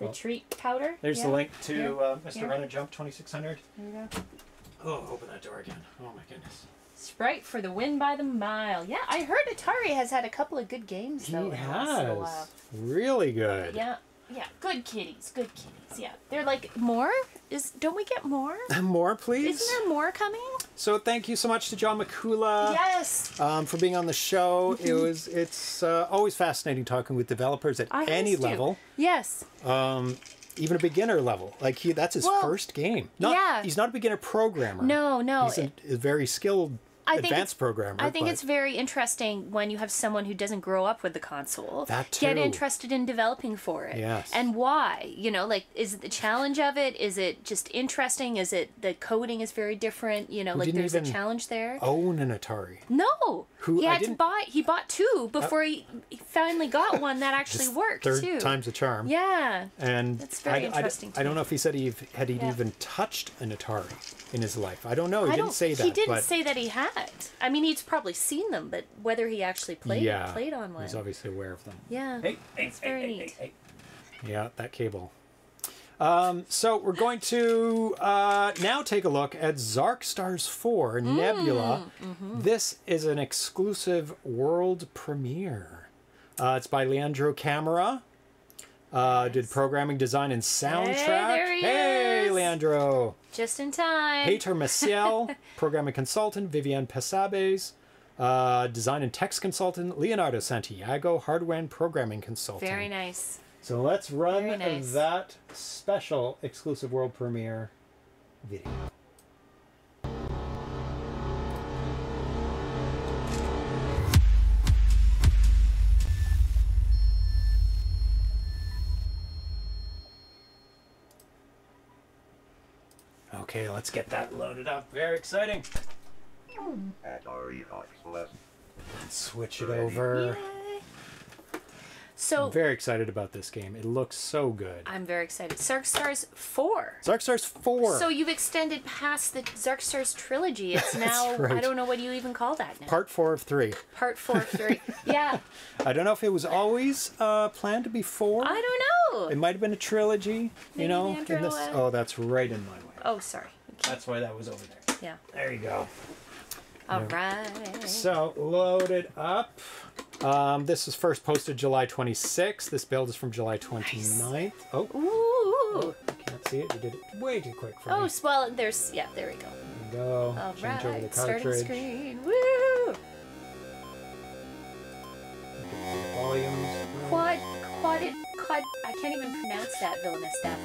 The treat powder. There's the link to Mr. Run and Jump 2600. There you go. Oh, open that door again. Oh my goodness. Sprite for the win by the mile. Yeah, I heard Atari has had a couple of good games though. He has. A while. Really good. Yeah. Yeah. Good kitties. Good kitties. Yeah. They're like more. Don't we get more? More, please. Isn't there more coming? So thank you so much to John Mikula. Yes. For being on the show. It's always fascinating talking with developers at any level. Yes. Even a beginner level. Like that's his first game. He's not a beginner programmer. No, no. He's a very skilled advanced programmer. I think it's very interesting when you have someone who doesn't grow up with the console get interested in developing for it. Yes. And why? You know, like, is it the challenge of it? Is it just interesting? Is it the coding is very different? You know, like, there's a challenge there. Own an Atari. No. He had to buy. He bought two before he finally got one that actually worked. Third time's the charm. Yeah. And that's very interesting. I don't know if he said he had even touched an Atari in his life. I don't know. He didn't say that. He didn't say that he had. I mean, he's probably seen them, but whether he actually played on one, he's obviously aware of them. Yeah. It's very neat. Yeah, that cable. So we're going to now take a look at Zarkstars 4 Nebula. This is an exclusive world premiere. It's by Leandro Camera. Did programming, design, and soundtrack. Hey, there he is. Leandro. Just in time. Hater Maciel, programming consultant, Vivian Pesabes. Design and text consultant, Leonardo Santiago, hardware and programming consultant. Very nice. So let's run that special exclusive world premiere video. Okay, let's get that loaded up. Very exciting. Switch it over. So I'm very excited about this game. It looks so good. I'm very excited. Zarkstars 4. Zarkstars 4. So you've extended past the Zarkstars trilogy. It's now, right. I don't know, what do you even call that now? Part 4 of 3. Part 4 of 3. Yeah. I don't know if it was always planned to be 4. I don't know. It might have been a trilogy. Maybe you know. Oh, that's right in my way. Oh, sorry. Okay. That's why that was over there. Yeah. There you go. All right. So load it up. This is first posted July 26th. This build is from July 29th. Nice. Oh. Ooh. I can't see it. You did it way too quick for me. Oh, well, there's, yeah, there we go. There we go. All right. Change over the cartridge. Starting screen. Woo! Volumes. Quad, I can't even pronounce that villainous stuff.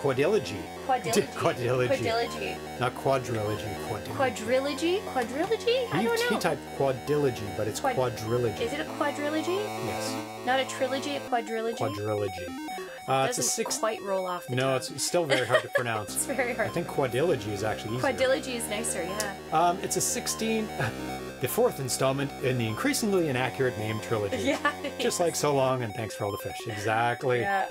Quadrilogy. Quadrilogy. Not quadrilogy. Quadrilogy? Quadrilogy? I don't know. He typed quadrilogy, but it's quadrilogy. Is it a quadrilogy? Yes. Not a trilogy, a quadrilogy? Quadrilogy. It doesn't quite roll off the tongue. It's still very hard to pronounce. It's very hard. I think quadrilogy is actually easier. Quadrilogy is nicer, yeah. It's a 16... the fourth installment in the increasingly inaccurate name trilogy. Yeah. Just like So Long and Thanks for All the Fish. Exactly. Yeah.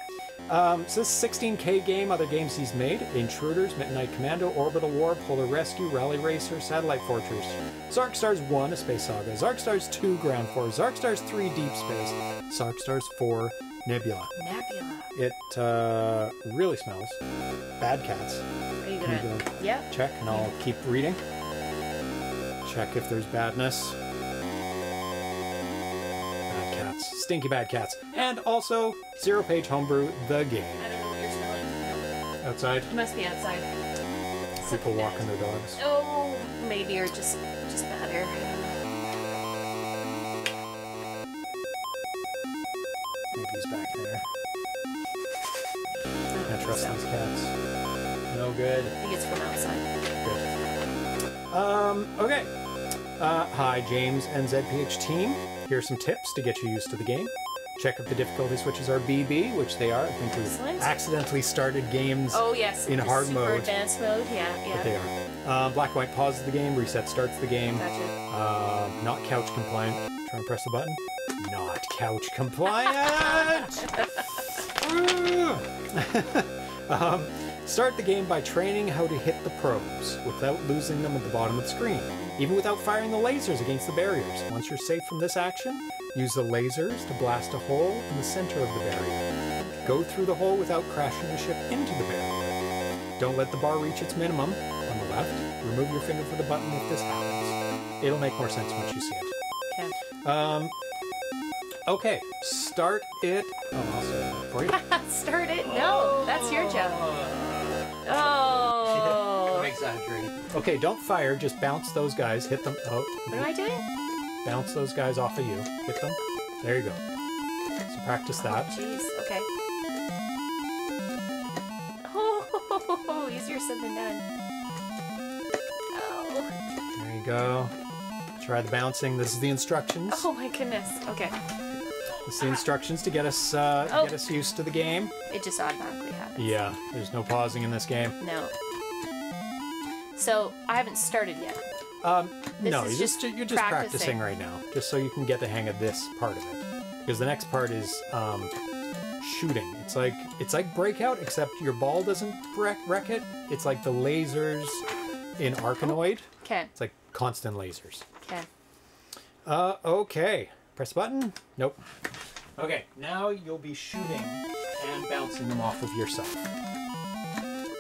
So this is a 16K game. Other games he's made: Intruders, Midnight Commando, Orbital War, Polar Rescue, Rally Racer, Satellite Fortress, Zarkstars 1, A Space Saga, Zarkstars 2, Ground Force, Zarkstars 3, Deep Space, Zarkstars 4, Nebula. Nebula. It really smells. Bad cats. Are you gonna check, and I'll keep reading? Check if there's badness. Bad cats. Stinky bad cats. And also, Zero Page Homebrew, the game. I don't know what you're smelling. Outside? It must be outside. People walking their dogs. Oh, maybe, or just bad air. Maybe he's back there. I trust these cats. No good. I think it's from outside. Good. Okay. Hi, James and ZPH team. Here are some tips to get you used to the game. Check if the difficulty switches are BB, which they are. I think we've accidentally started games in hard mode. Super advanced mode, yeah. But they are. Black White pauses the game, reset starts the game. Gotcha. Not couch compliant. Try and press the button. Not couch compliant! Start the game by training how to hit the probes without losing them at the bottom of the screen, even without firing the lasers against the barriers. Once you're safe from this action, use the lasers to blast a hole in the center of the barrier. Go through the hole without crashing the ship into the barrier. Don't let the bar reach its minimum on the left. Remove your finger from the button if this happens. It'll make more sense once you see it. Okay. Okay, start it. Oh, I'll say that for you. Start it? No, that's your job. Oh! Exaggerated. Okay, don't fire. Just bounce those guys. Hit them. Oh. What am I doing? Bounce those guys off of you. Hit them. There you go. So practice that. Jeez. Okay. Oh, easier said than done. Oh. There you go. try the bouncing. This is the instructions. Oh my goodness. Okay. This is the instructions to get us used to the game. It just automatically happens. Yeah. There's no pausing in this game. No. So I haven't started yet. No, you're just practicing right now, just so you can get the hang of this part of it. Because the next part is shooting. It's like Breakout, except your ball doesn't wreck it. It's like the lasers in Arkanoid. Okay. It's like constant lasers. Okay. Okay. Press button. Nope. Okay. Now you'll be shooting and bouncing them off of yourself.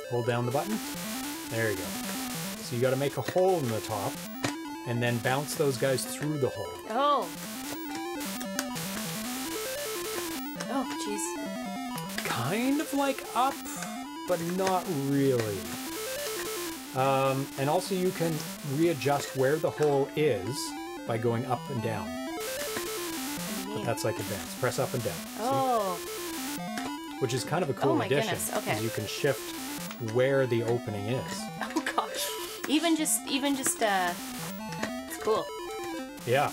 Hold down the button. There you go. So you got to make a hole in the top, and then bounce those guys through the hole. Oh. Oh, jeez. Kind of like Up, but not really. And also you can readjust where the hole is by going up and down. But that's like advance. Press up and down. Oh. See? Which is kind of a cool addition. Oh my goodness. Okay. You can shift where the opening is. Oh gosh. Even just it's cool. Yeah.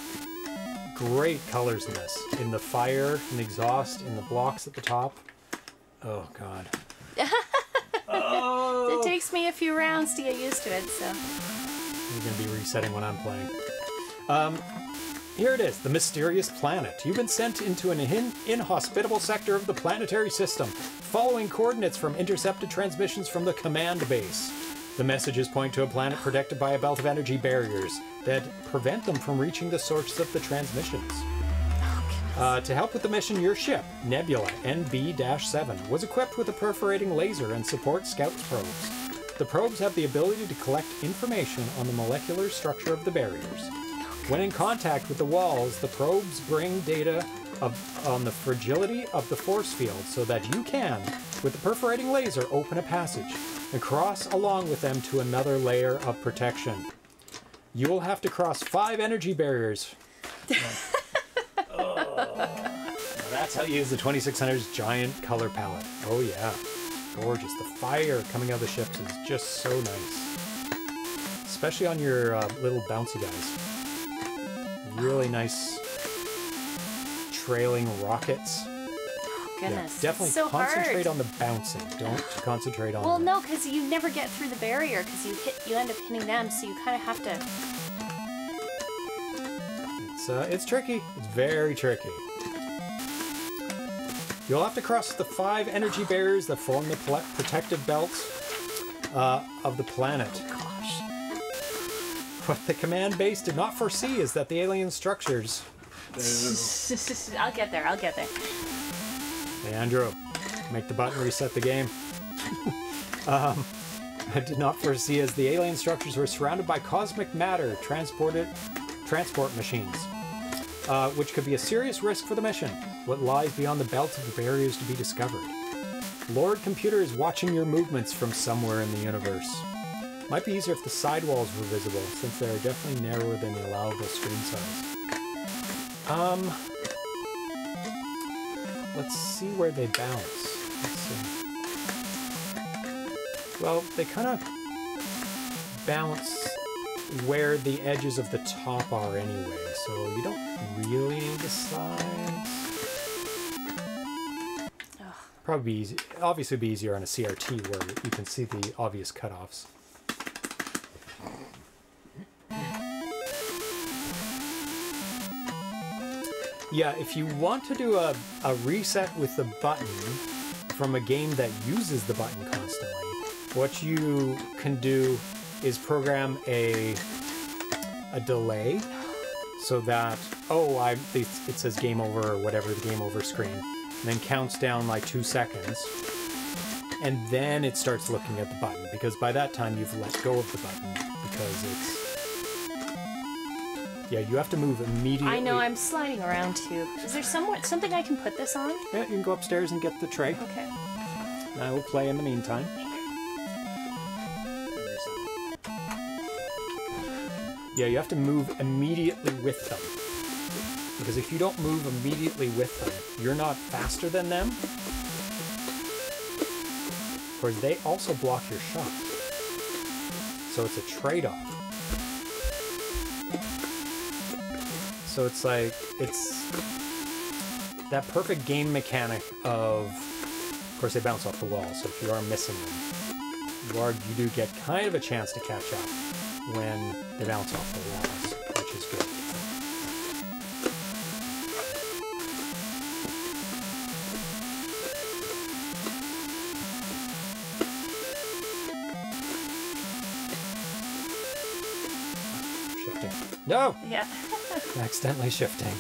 Great colors in this. In the fire, in the exhaust, in the blocks at the top. Oh god. Oh. It takes me a few rounds to get used to it, so. I'm gonna be resetting when I'm playing. Here it is, the mysterious planet. You've been sent into an inhospitable sector of the planetary system, following coordinates from intercepted transmissions from the command base. The messages point to a planet protected by a belt of energy barriers that prevent them from reaching the source of the transmissions. To help with the mission, your ship, Nebula NB-7, was equipped with a perforating laser and support scout probes. The probes have the ability to collect information on the molecular structure of the barriers. When in contact with the walls, the probes bring data on the fragility of the force field so that you can, with the perforating laser, open a passage and cross along with them to another layer of protection. You will have to cross 5 energy barriers. Oh. That's how you use the 2600's giant color palette. Oh yeah, gorgeous. The fire coming out of the ships is just so nice. Especially on your little bouncy guys. Really nice trailing rockets. Oh, goodness. Yeah, definitely so concentrate on the bouncing. Don't concentrate on Well, no, because you never get through the barrier because you end up hitting them, so you kind of have to... It's tricky. It's very tricky. You'll have to cross the 5 energy barriers that form the protective belts of the planet. What the command base did not foresee is that the alien structures... I'll get there. Leandro, make the button reset the game. I did not foresee as the alien structures were surrounded by cosmic matter transport machines, which could be a serious risk for the mission. What lies beyond the belt of the barriers to be discovered. Lord Computer is watching your movements from somewhere in the universe. Might be easier if the sidewalls were visible, since they are definitely narrower than the allowable screen size. Let's see where they bounce. Let's see. Well, they kind of bounce where the edges of the top are anyway, so you don't really need the sides. Probably easy. Obviously, be easier on a CRT where you can see the obvious cutoffs. Yeah, if you want to do a reset with the button from a game that uses the button constantly, what you can do is program a delay so that, it says game over or whatever, the game over screen, and then counts down like 2 seconds, and then it starts looking at the button, because by that time you've let go of the button, because it's... Yeah, you have to move immediately. I know, I'm sliding around too. Is there something I can put this on? Yeah, you can go upstairs and get the tray. Okay. And I will play in the meantime. Yeah, you have to move immediately with them. Because if you don't move immediately with them, you're not faster than them. Or they also block your shot. So it's a trade-off. So it's like, it's that perfect game mechanic of course, they bounce off the wall, so if you are missing them, you do get kind of a chance to catch up when they bounce off the walls, which is good. No! Yeah. Accidentally shifting.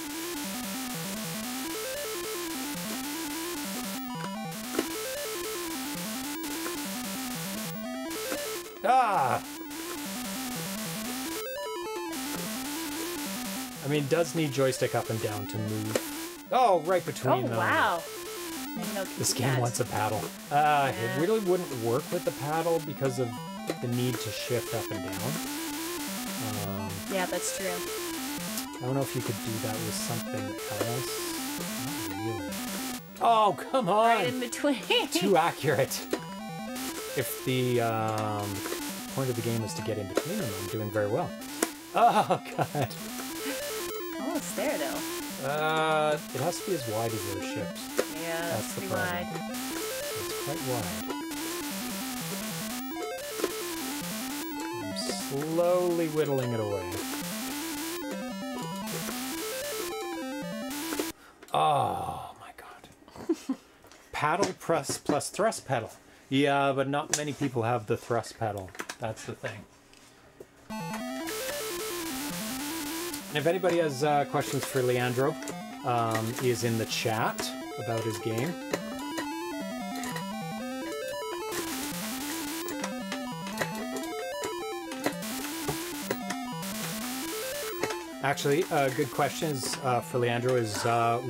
Ah! I mean, it does need joystick up and down to move. Oh, right between them. Oh, wow. This game wants a paddle. It really wouldn't work with the paddle because of the need to shift up and down. Yeah, that's true. I don't know if you could do that with something else. Not really. Oh, come on! Right in between. Too accurate. If the point of the game is to get in between them, I'm doing very well. Oh, God. Almost there, though. It has to be as wide as those ships. Yeah, that's pretty wide. It's quite wide. Slowly whittling it away. Oh my god. Paddle press plus thrust pedal. Yeah, but not many people have the thrust pedal. That's the thing. And if anybody has questions for Leandro, he is in the chat about his game. Actually, a good question is, for Leandro is,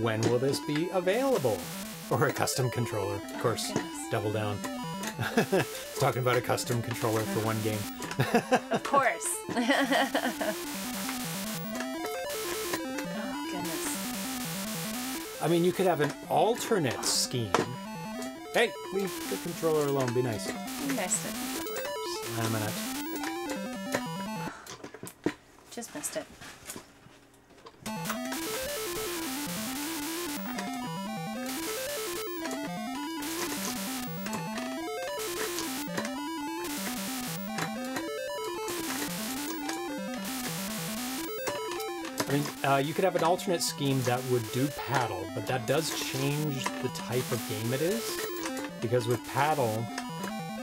when will this be available? Or a custom controller, of course. Goodness. Double down. Talking about a custom controller for one game. Of course. Oh, goodness. I mean, you could have an alternate scheme. Hey, leave the controller alone. Be nice. Be nice to the controller. Slamming it. Just missed it. I mean, you could have an alternate scheme that would do paddle, but that does change the type of game it is, because with paddle,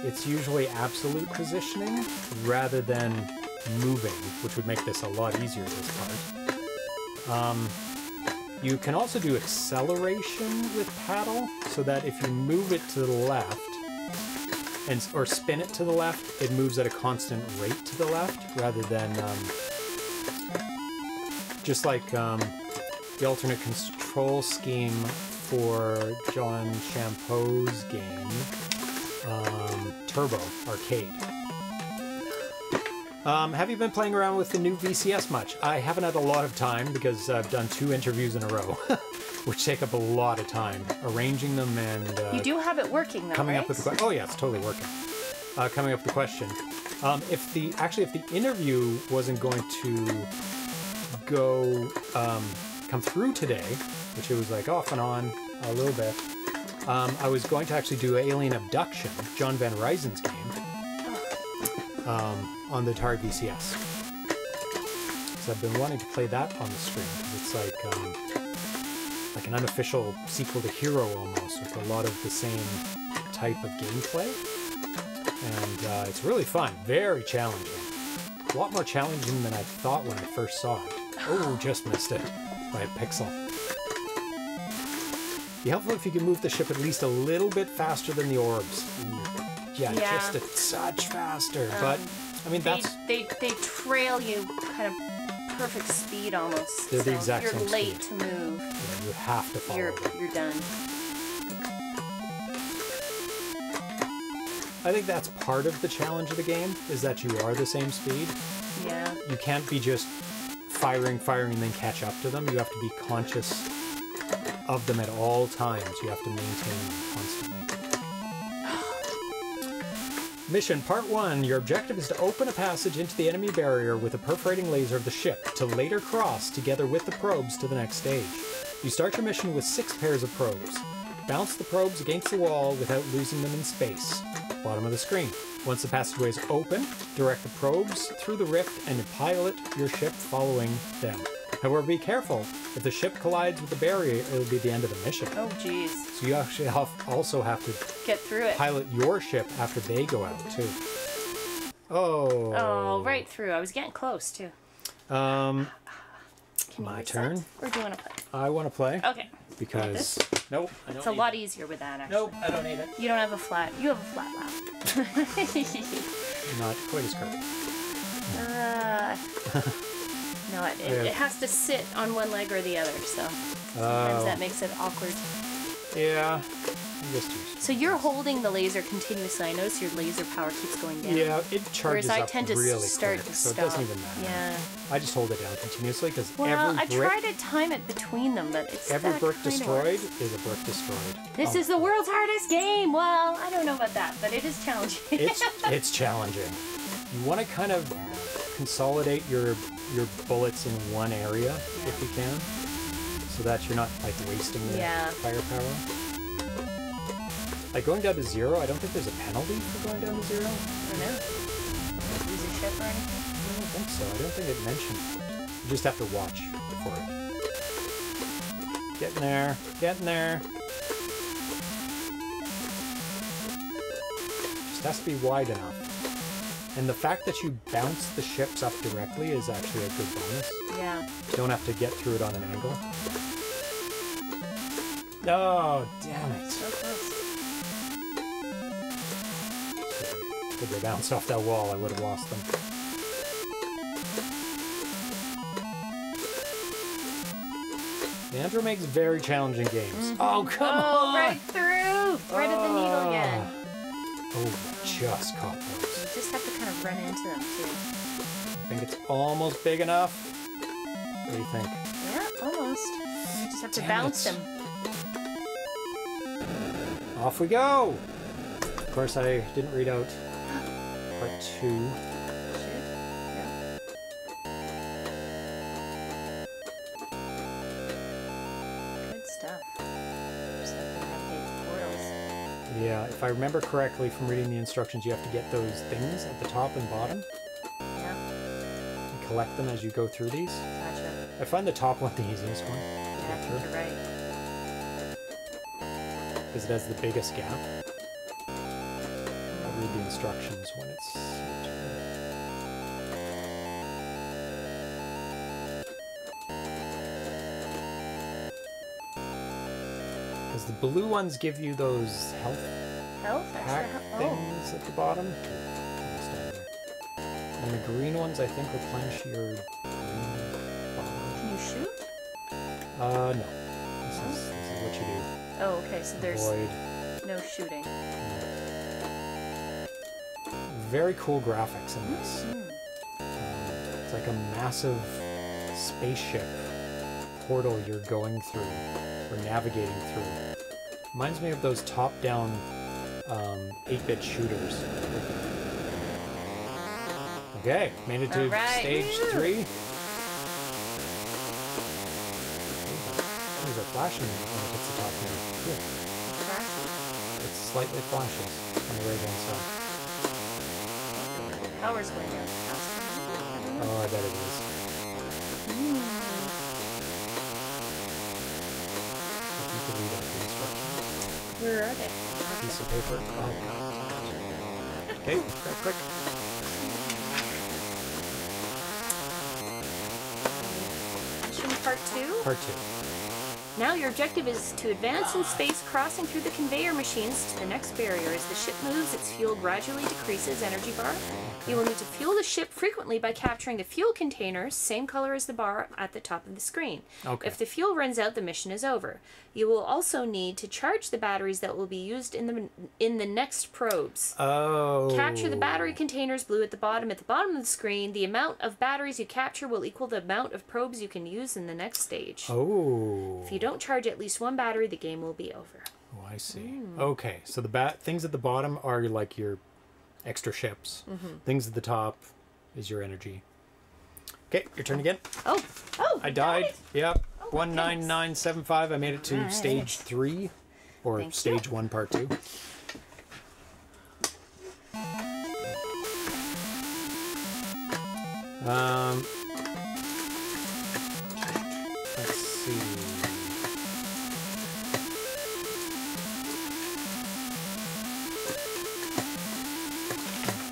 it's usually absolute positioning rather than moving, which would make this a lot easier, this part. You can also do acceleration with paddle, so that if you move it to the left, and or spin it to the left, it moves at a constant rate to the left, rather than just like the alternate control scheme for John Champeau's game, Turbo Arcade. Have you been playing around with the new VCS much? I haven't had a lot of time because I've done 2 interviews in a row, which take up a lot of time, arranging them and... you do have it working though, coming right? Up with the, oh yeah, it's totally working. Coming up with the question. Actually, if the interview wasn't going to go, come through today, which it was like off and on a little bit, I was going to actually do Alien Abduction, John Van Ryzen's game. On the Atari VCS. So I've been wanting to play that on the screen, because it's like an unofficial sequel to Hero almost, with a lot of the same type of gameplay. And it's really fun, very challenging. A lot more challenging than I thought when I first saw it. Oh, just missed it by a pixel. It'd be helpful if you could move the ship at least a little bit faster than the orbs. Ooh. Yeah, just a touch faster, but, I mean, that's... They trail you kind of perfect speed almost. They're the exact same speed. You're late to move. Yeah, you have to follow them. You're done. I think that's part of the challenge of the game, is that you are the same speed. Yeah. You can't be just firing, and then catch up to them. You have to be conscious of them at all times. You have to maintain them constantly. Mission Part 1. Your objective is to open a passage into the enemy barrier with a perforating laser of the ship to later cross together with the probes to the next stage. You start your mission with 6 pairs of probes. Bounce the probes against the wall without losing them in space. Bottom of the screen. Once the passageway is open, direct the probes through the rift and pilot your ship following them. However, be careful. If the ship collides with the barrier, it'll be the end of the mission. Oh, jeez. So you actually also have to get through it. Pilot your ship after they go out, too. Oh. Oh, right through. I was getting close, too. My turn. Or do you want to play? I want to play. Okay. Because... Nope. I don't it's a lot easier with that, actually. Nope, I don't need it. You don't have a flat. You have a flat lap. Not quite as curvy. No, it has to sit on one leg or the other, so sometimes that makes it awkward. Yeah. So you're holding the laser continuously. I notice your laser power keeps going down. Yeah, it charges up really quick. Whereas I tend to start to stop. So it doesn't even matter. Yeah. I just hold it down continuously because every brick... I try to time it between them, but it's every brick destroyed is a brick destroyed. This is the world's hardest game! Well, I don't know about that, but it is challenging. It's challenging. You want to kind of consolidate your bullets in one area if you can, so that you're not like wasting the firepower. Like, going down to zero, I don't think there's a penalty for going down to zero. I know. Lose your ship or anything? I don't think so. I don't think it mentioned it. You just have to watch for it. Getting there. Getting there. Just has to be wide enough. And the fact that you bounce the ships up directly is actually a good bonus. Yeah. You don't have to get through it on an angle. Oh, damn it. So close. If they bounced off that wall, I would have lost them. Leandro makes very challenging games. Mm-hmm. Oh, come on! Right through! Right at the needle again. Oh, just caught those. You just have to kind of run into them, too. I think it's almost big enough. What do you think? Yeah, almost. You just have to bounce them. Off we go! Of course, I didn't read out... Part 2. Yeah. Good stuff. Just have to navigate portals. Yeah, if I remember correctly from reading the instructions, you have to get those things at the top and bottom. Yeah. And collect them as you go through these. Gotcha. I find the top one the easiest one. Yeah, I think you're right. Because it has the biggest gap. The instructions when it's because the blue ones give you those health pack things at the bottom, and the green ones I think replenish your green bottom. Can you shoot? No. This is what you do. Oh, okay. So there's no shooting. Very cool graphics in this. It's like a massive spaceship portal you're going through or navigating through. Reminds me of those top-down 8-bit shooters. Okay, made it to stage 3. These are flashing when it hits the top here. Cool. It slightly flashes on the right-hand side. Power's going down faster. Oh, I bet it is. Where are they? Piece of paper. Oh. Okay, real quick. Part 2? Part 2. Now your objective is to advance in space, crossing through the conveyor machines to the next barrier. As the ship moves, its fuel gradually decreases. Energy bar. You will need to fuel the ship frequently by capturing the fuel containers, same color as the bar, at the top of the screen. Okay. If the fuel runs out, the mission is over. You will also need to charge the batteries that will be used in the next probes. Oh. Capture the battery containers, blue at the bottom of the screen. The amount of batteries you capture will equal the amount of probes you can use in the next stage. Oh. If you don't charge at least one battery, the game will be over. Oh, I see. Mm. Okay, so the things at the bottom are like your extra ships. Mm-hmm. Things at the top is your energy. Okay, your turn again. Oh, oh! I died. Yep. Yeah. Oh, 19975. I made it to stage 3, or stage 1, part 2. Let's see.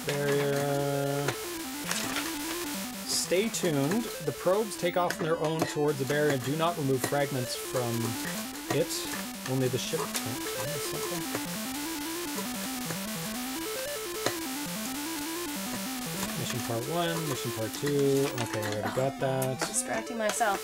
Barrier. Stay tuned. The probes take off on their own towards the barrier. Do not remove fragments from it. Only the ship. Mission part 1, mission part 2. Okay, I already got that. Distracting myself.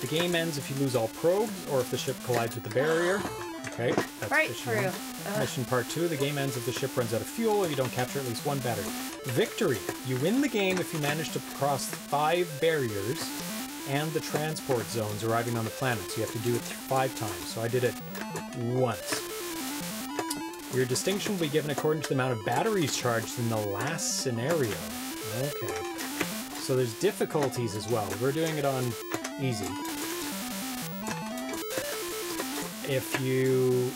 The game ends if you lose all probes or if the ship collides with the barrier. Okay, that's right through. Mission part 2, the game ends if the ship runs out of fuel or you don't capture at least one battery. Victory! You win the game if you manage to cross 5 barriers and the transport zones arriving on the planet. So you have to do it 5 times. So I did it once. Your distinction will be given according to the amount of batteries charged in the last scenario. Okay. So there's difficulties as well. We're doing it on easy. If you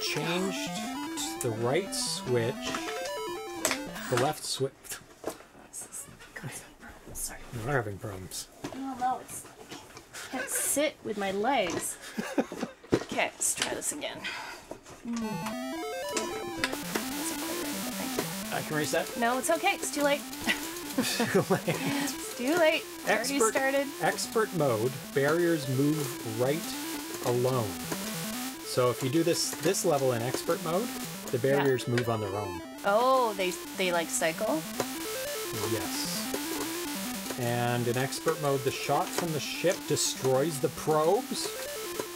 changed the right switch, the left switch... Sorry. We're having problems. Oh no, it's like... I can't sit with my legs. Okay, let's try this again. I can reset? No, it's okay. It's too late. Too late. It's too late. Expert, already started. Expert mode, barriers move right alone. So if you do this level in expert mode, the barriers move on their own. Oh, they like cycle? Yes. And in expert mode, the shot from the ship destroys the probes.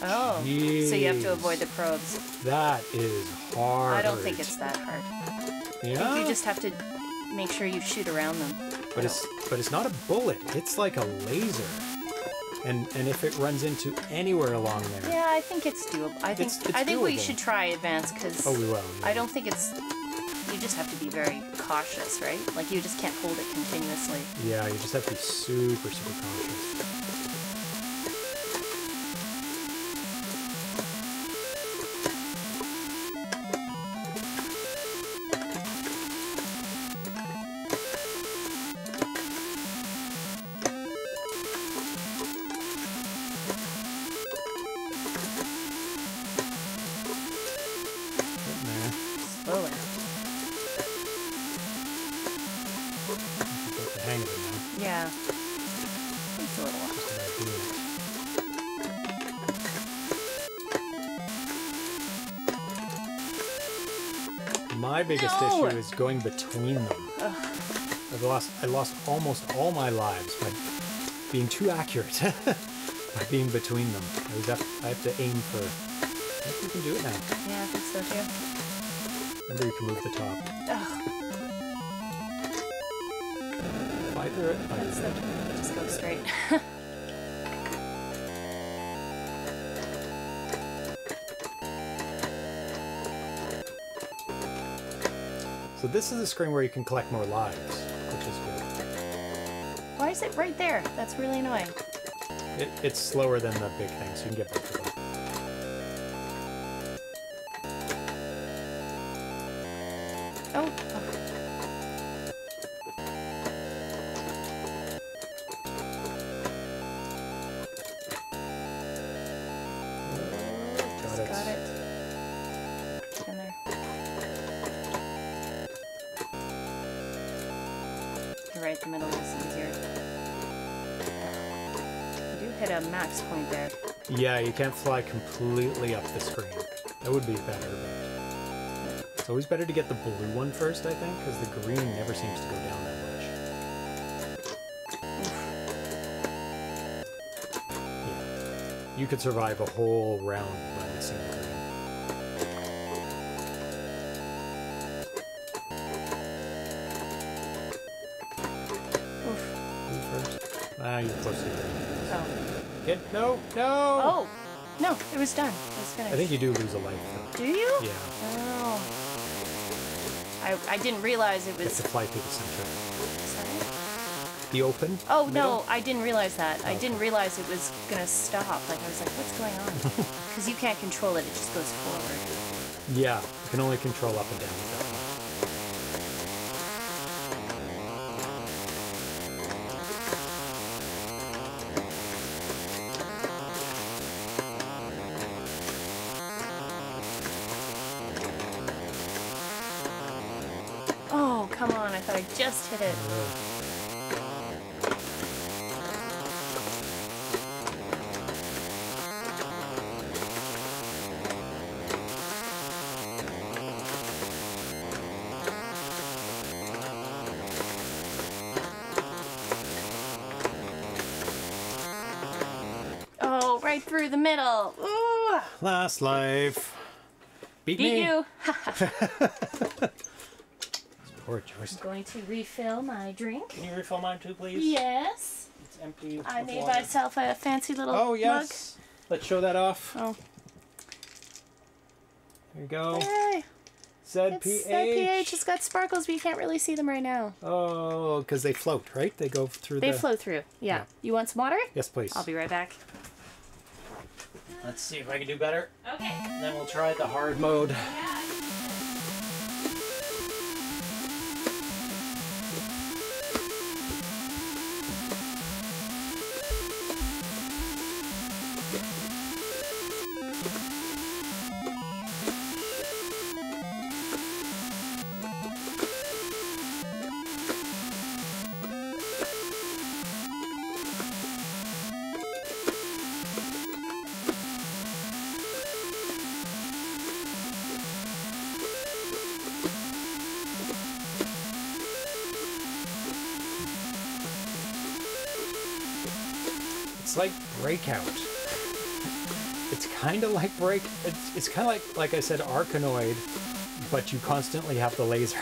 Oh, jeez. So you have to avoid the probes. That is hard. I don't think it's that hard. Yeah? I think you just have to make sure you shoot around them. But it's not a bullet. It's like a laser. And if it runs into anywhere along there. Yeah, I think it's doable. I think we should try advanced because oh, we will. Yeah. I don't think it's. You just have to be very cautious, right? Like you just can't hold it continuously. Yeah, you just have to be super, super cautious. My biggest issue is going between them. Ugh. I lost almost all my lives by being too accurate. By being between them. I have to aim for... I think you can do it now. Yeah, I think so too. Remember you can move the top. Ugh. Either... Just go straight. So this is a screen where you can collect more lives, which is good. Why is it right there? That's really annoying. It's slower than the big thing, so you can get back to that. Oh. Yeah, you can't fly completely up the screen. That would be better. It's always better to get the blue one first, I think, because the green never seems to go down that much. Yeah. You could survive a whole round by missing the green. Blue first. Ah, you're close to the green. Oh. No, no! Oh! No, it was done. It was finished. I think you do lose a life. Do you? Yeah. Oh. I didn't realize it was... It's a fly through the center. Sorry? The open? Oh, middle? No, I didn't realize that. I didn't realize it was going to stop. Like, I was like, what's going on? Because you can't control it. It just goes forward. Yeah, you can only control up and down with that one. I just hit it. Oh, right through the middle. Ooh. Last life. Beat me. You. I'm going to refill my drink. Can you refill mine too, please? Yes. It's empty. I made myself a fancy little mug. Oh, yes. Let's show that off. Oh. There you go. Hey. ZPH. It's ZPH. It's got sparkles, but you can't really see them right now. Oh, because they float, right? They go through They flow through, yeah. You want some water? Yes, please. I'll be right back. Let's see if I can do better. Okay. And then we'll try the hard mode. Yeah. Breakout. It's kind of like break. It's kind of like I said, Arkanoid, but you constantly have the laser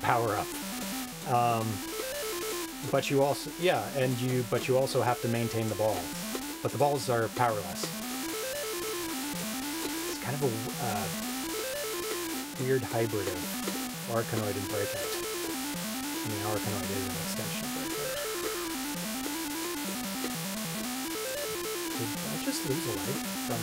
power up. But you also you also have to maintain the ball. But the balls are powerless. It's kind of a weird hybrid of Arkanoid and Breakout. I mean, Arkanoid is an extension. Just lose a light from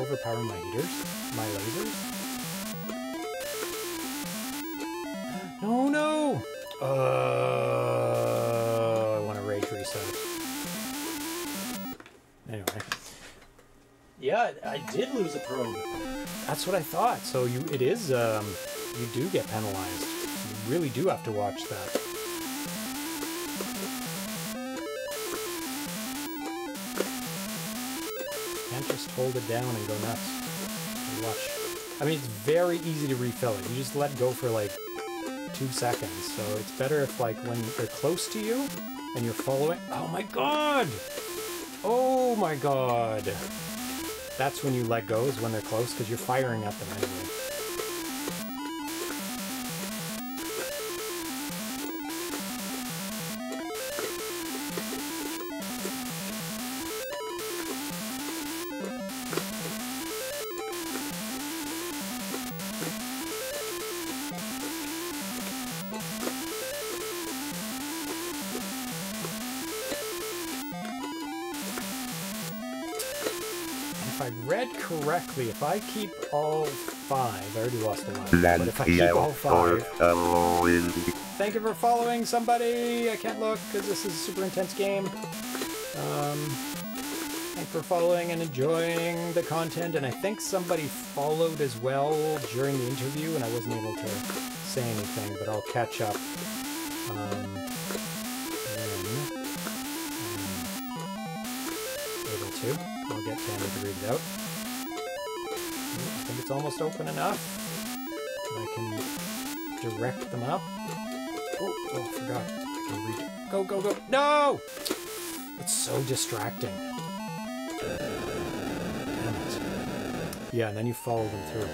overpowering my heaters, my lasers. No, no! I want to rage reset. Anyway. Yeah, I did lose a probe. That's what I thought. So you do get penalized. You really do have to watch that. Hold it down and go nuts. And watch. I mean, it's very easy to refill it. You just let go for like 2 seconds. So it's better if like when they're close to you and you're following. Oh my god! Oh my god! That's when you let go, is when they're close, because you're firing at them anyway. Correctly, if I keep all 5, I already lost the one. But if I keep all 5, thank you for following, somebody. I can't look because this is a super intense game. Thanks for following and enjoying the content. And I think somebody followed as well during the interview, and I wasn't able to say anything, but I'll catch up. I'll get Canada to read it out. I think it's almost open enough that I can direct them up. Oh, I forgot. I can read it. Go, go, go. No! It's so distracting. Damn it. Yeah, and then you follow them through.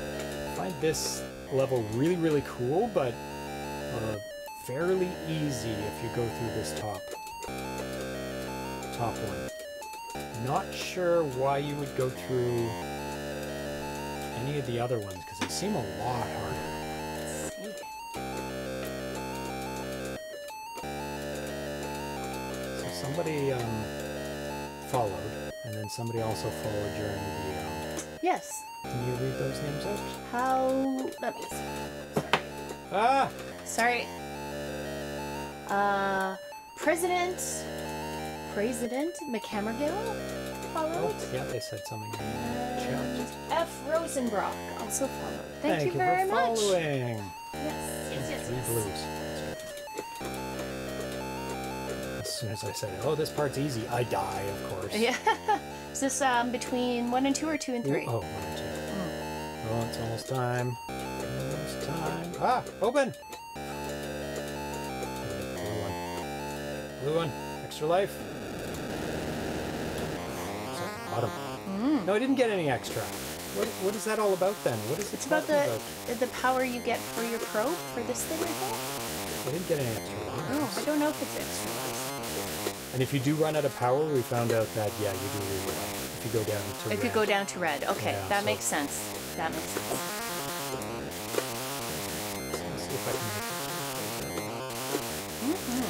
I find this level really, really cool, but fairly easy if you go through this top. top one. Not sure why you would go through any of the other ones, because they seem a lot harder. Somebody followed, and then somebody also followed during the... Yes. Can you read those names out? How... Let me see. Ah! Sorry. President McCammergill followed? Oh, yeah, they said something. F. Rosenbrock also followed. Thank you very much. Following. Yes. As soon as I said, oh, this part's easy, I die, of course. Yeah. Is this between 1 and 2 or 2 and 3? Ooh, oh, 1 and 2. Mm. Oh, it's almost time. Almost time. Ah, open! Blue one. Extra life. Bottom. Mm. No, I didn't get any extra. What is that all about then? What is it's about the power you get for your probe for this thing, I think. I didn't get any extra. Oh, I don't know if it's extra life. And if you do run out of power, we found out that, yeah, you do lose your life. If you go down to red. It could go down to red. Okay, yeah, that makes sense. That makes sense. Let's see if I can make it. Mm-hmm.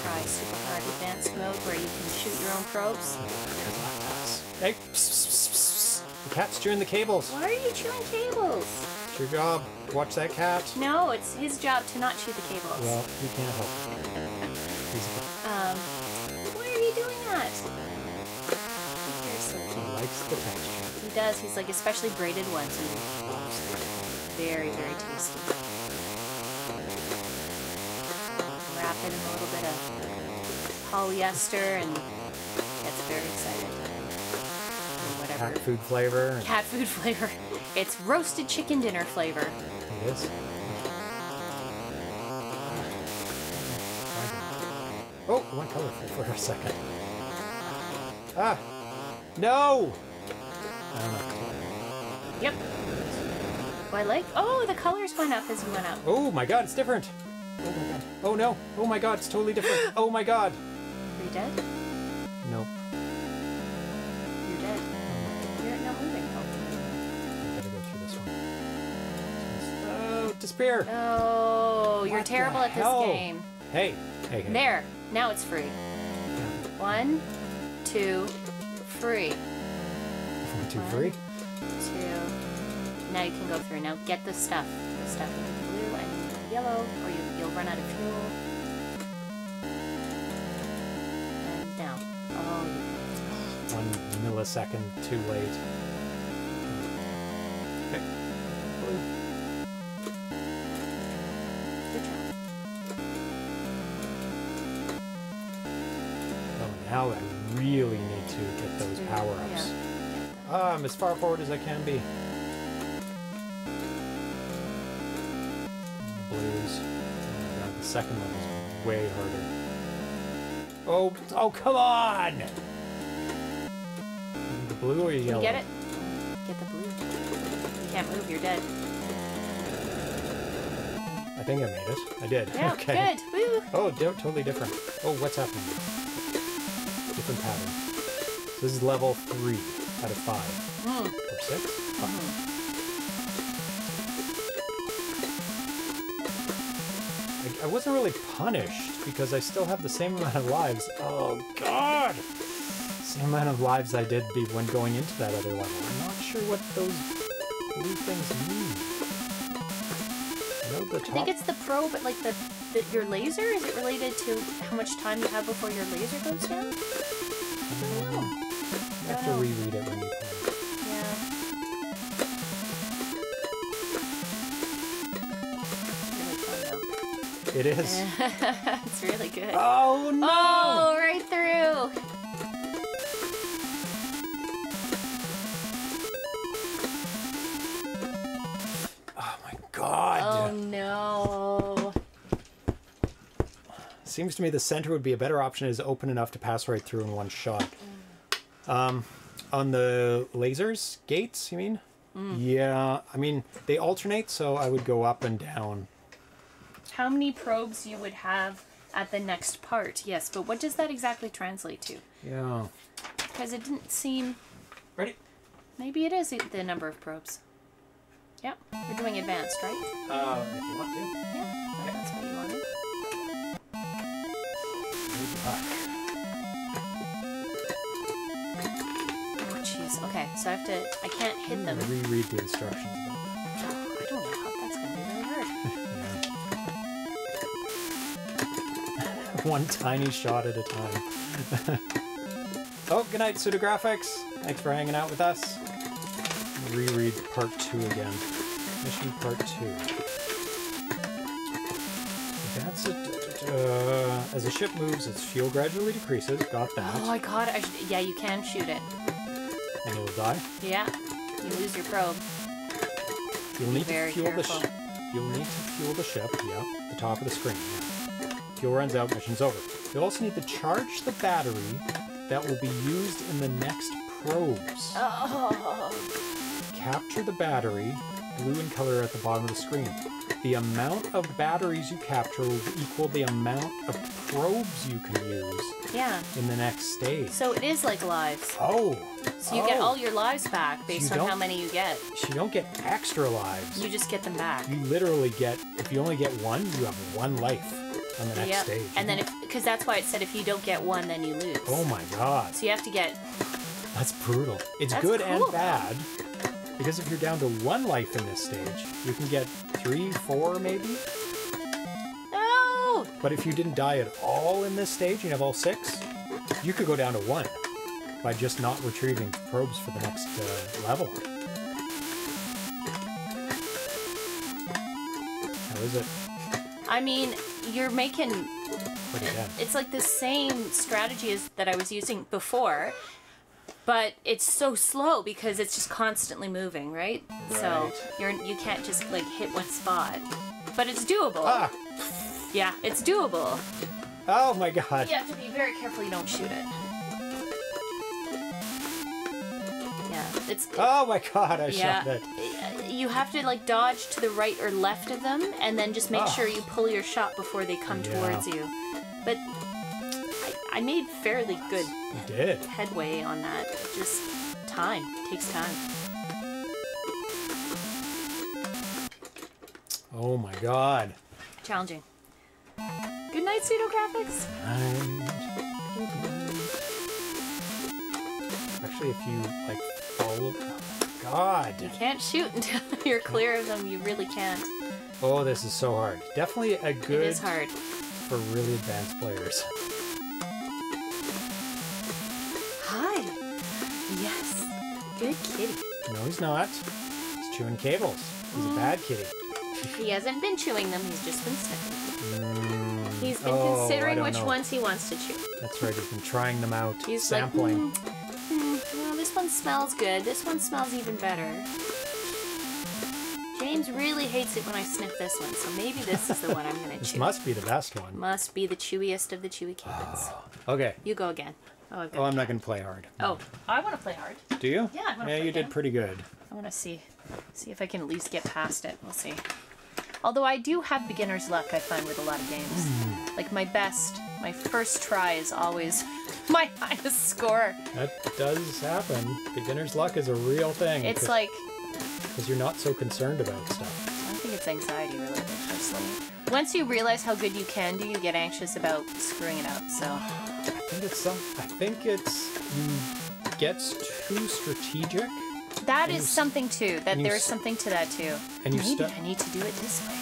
Try super hard advanced mode where you can shoot your own probes. Hey, the cat's chewing the cables. Why are you chewing cables? It's your job. Watch that cat. No, it's his job to not chew the cables. Well, he can't help. Why are you doing that? He likes the texture. He does. He's like especially braided ones. Very, very tasty. Wrap it in a little bit of polyester and gets very excited. Whatever. Cat food flavor. Cat food flavor. It's roasted chicken dinner flavor. It is. Oh, it went colorful for a second. Ah! No! I don't know. Yep. Do I like? Oh, the colors went up as we went up. Oh my god, it's different! Oh my god. Oh no! Oh my god, it's totally different! Oh my god! Are you dead? Nope. You're dead. You're not moving. I gotta go through this one. Oh, despair! Oh, you're terrible at this game. Hey. Hey. There. Now it's free. 1, 2, free. 1, 2, free? 2. Now you can go through. Now get the stuff. The stuff in blue and yellow, or you'll run out of fuel. And now. Oh, yeah. 1 millisecond too late. Okay. Blue. Now I really need to get those power-ups. Yeah. I'm as far forward as I can be. Blues. Oh, the second one is way harder. Oh, come on! The blue or yellow? Get it? Get the blue. You can't move, you're dead. I think I made it. I did. Yeah, okay. Good. Woo. Oh, totally different. Oh, what's happening? Different pattern. So this is level 3 out of 5. Mm. Or 6? 5. Mm. I wasn't really punished because I still have the same amount of lives. Oh god! Same amount of lives I did when going into that other level. I'm not sure what those blue things mean. I think it's the probe, but like your laser? Is it related to how much time you have before your laser goes down? I don't know. You have to reread it when you play. Yeah. It is. It's really good. Oh no! Oh, right through! Oh my god! Oh no! Seems to me the center would be a better option. It is open enough to pass right through in one shot. On the lasers, gates, you mean? Mm. Yeah, I mean, they alternate, so I would go up and down. how many probes you would have at the next part. Yes, but what does that exactly translate to? Yeah. Because it didn't seem... Ready? Maybe it is the number of probes. Yep. We're doing advanced, right? If you want to. Yeah, okay. That's what you wanted. Oh, jeez. Okay, so I have to... I can't hit them. Reread the instructions about that. Oh, I don't know how that's going to be really hard. Yeah. One tiny shot at a time. Oh, good night, Pseudographics. Thanks for hanging out with us. Reread part 2 again. Mission part 2. That's it. As a ship moves, its fuel gradually decreases. Got that. Oh my god, yeah, you can shoot it. And it will die? Yeah. You lose your probe. You'll need to fuel the ship, yeah. The top of the screen. Yeah. Fuel runs out, mission's over. You'll also need to charge the battery that will be used in the next probes. Oh. Capture the battery, blue in color at the bottom of the screen. The amount of batteries you capture will equal the amount of probes you can use in the next stage. So it is like lives. Oh. So you get all your lives back based on how many you get. So you don't get extra lives. You just get them back. You literally get, if you only get one, you have one life on the next stage. And then, because that's why it said if you don't get one, then you lose. Oh my god. So you have to get... That's brutal. It's good and bad. Because if you're down to one life in this stage, you can get 3, 4, maybe? No! But if you didn't die at all in this stage, you'd have all 6, you could go down to 1 by just not retrieving probes for the next level. How is it? I mean, you're making... What do you have? It's like the same strategy as that I was using before. But it's so slow because it's just constantly moving, right? So you can't just like hit one spot. But it's doable. Ah. Yeah, it's doable. Oh my god. You have to be very careful you don't shoot it. Yeah, it's... Oh my god, I shot it. You have to like dodge to the right or left of them and then just make sure you pull your shot before they come towards you. But... I made fairly good headway on that. Just time. It takes time. Oh my god. Challenging. Good night, Pseudographics. Especially if you like follow You can't shoot until you're clear of them, you really can't. Oh, this is so hard. Definitely a good It is hard. For really advanced players. Yes. Good kitty. No, he's not. He's chewing cables. He's a bad kitty. He hasn't been chewing them. He's just been sniffing. He's been considering which ones he wants to chew. That's right. He's been trying them out. He's sampling. Like, well, this one smells good. This one smells even better. James really hates it when I sniff this one, so maybe this is the one I'm going to chew. This must be the best one. Must be the chewiest of the chewy cables. Okay. You go again. Oh, I'm not going to play hard. Oh, I want to play hard. Do you? Yeah, I want to play hard. Yeah, you did pretty good. I want to see if I can at least get past it. We'll see. Although I do have beginner's luck, I find, with a lot of games. Like my first try is always my highest score. That does happen. Beginner's luck is a real thing. It's like... Because you're not so concerned about stuff. I don't think it's anxiety related, personally. Once you realize how good you can do, you get anxious about screwing it up, so... I think you get too strategic. That is something too. There is something to that too. And maybe I need to do it this way.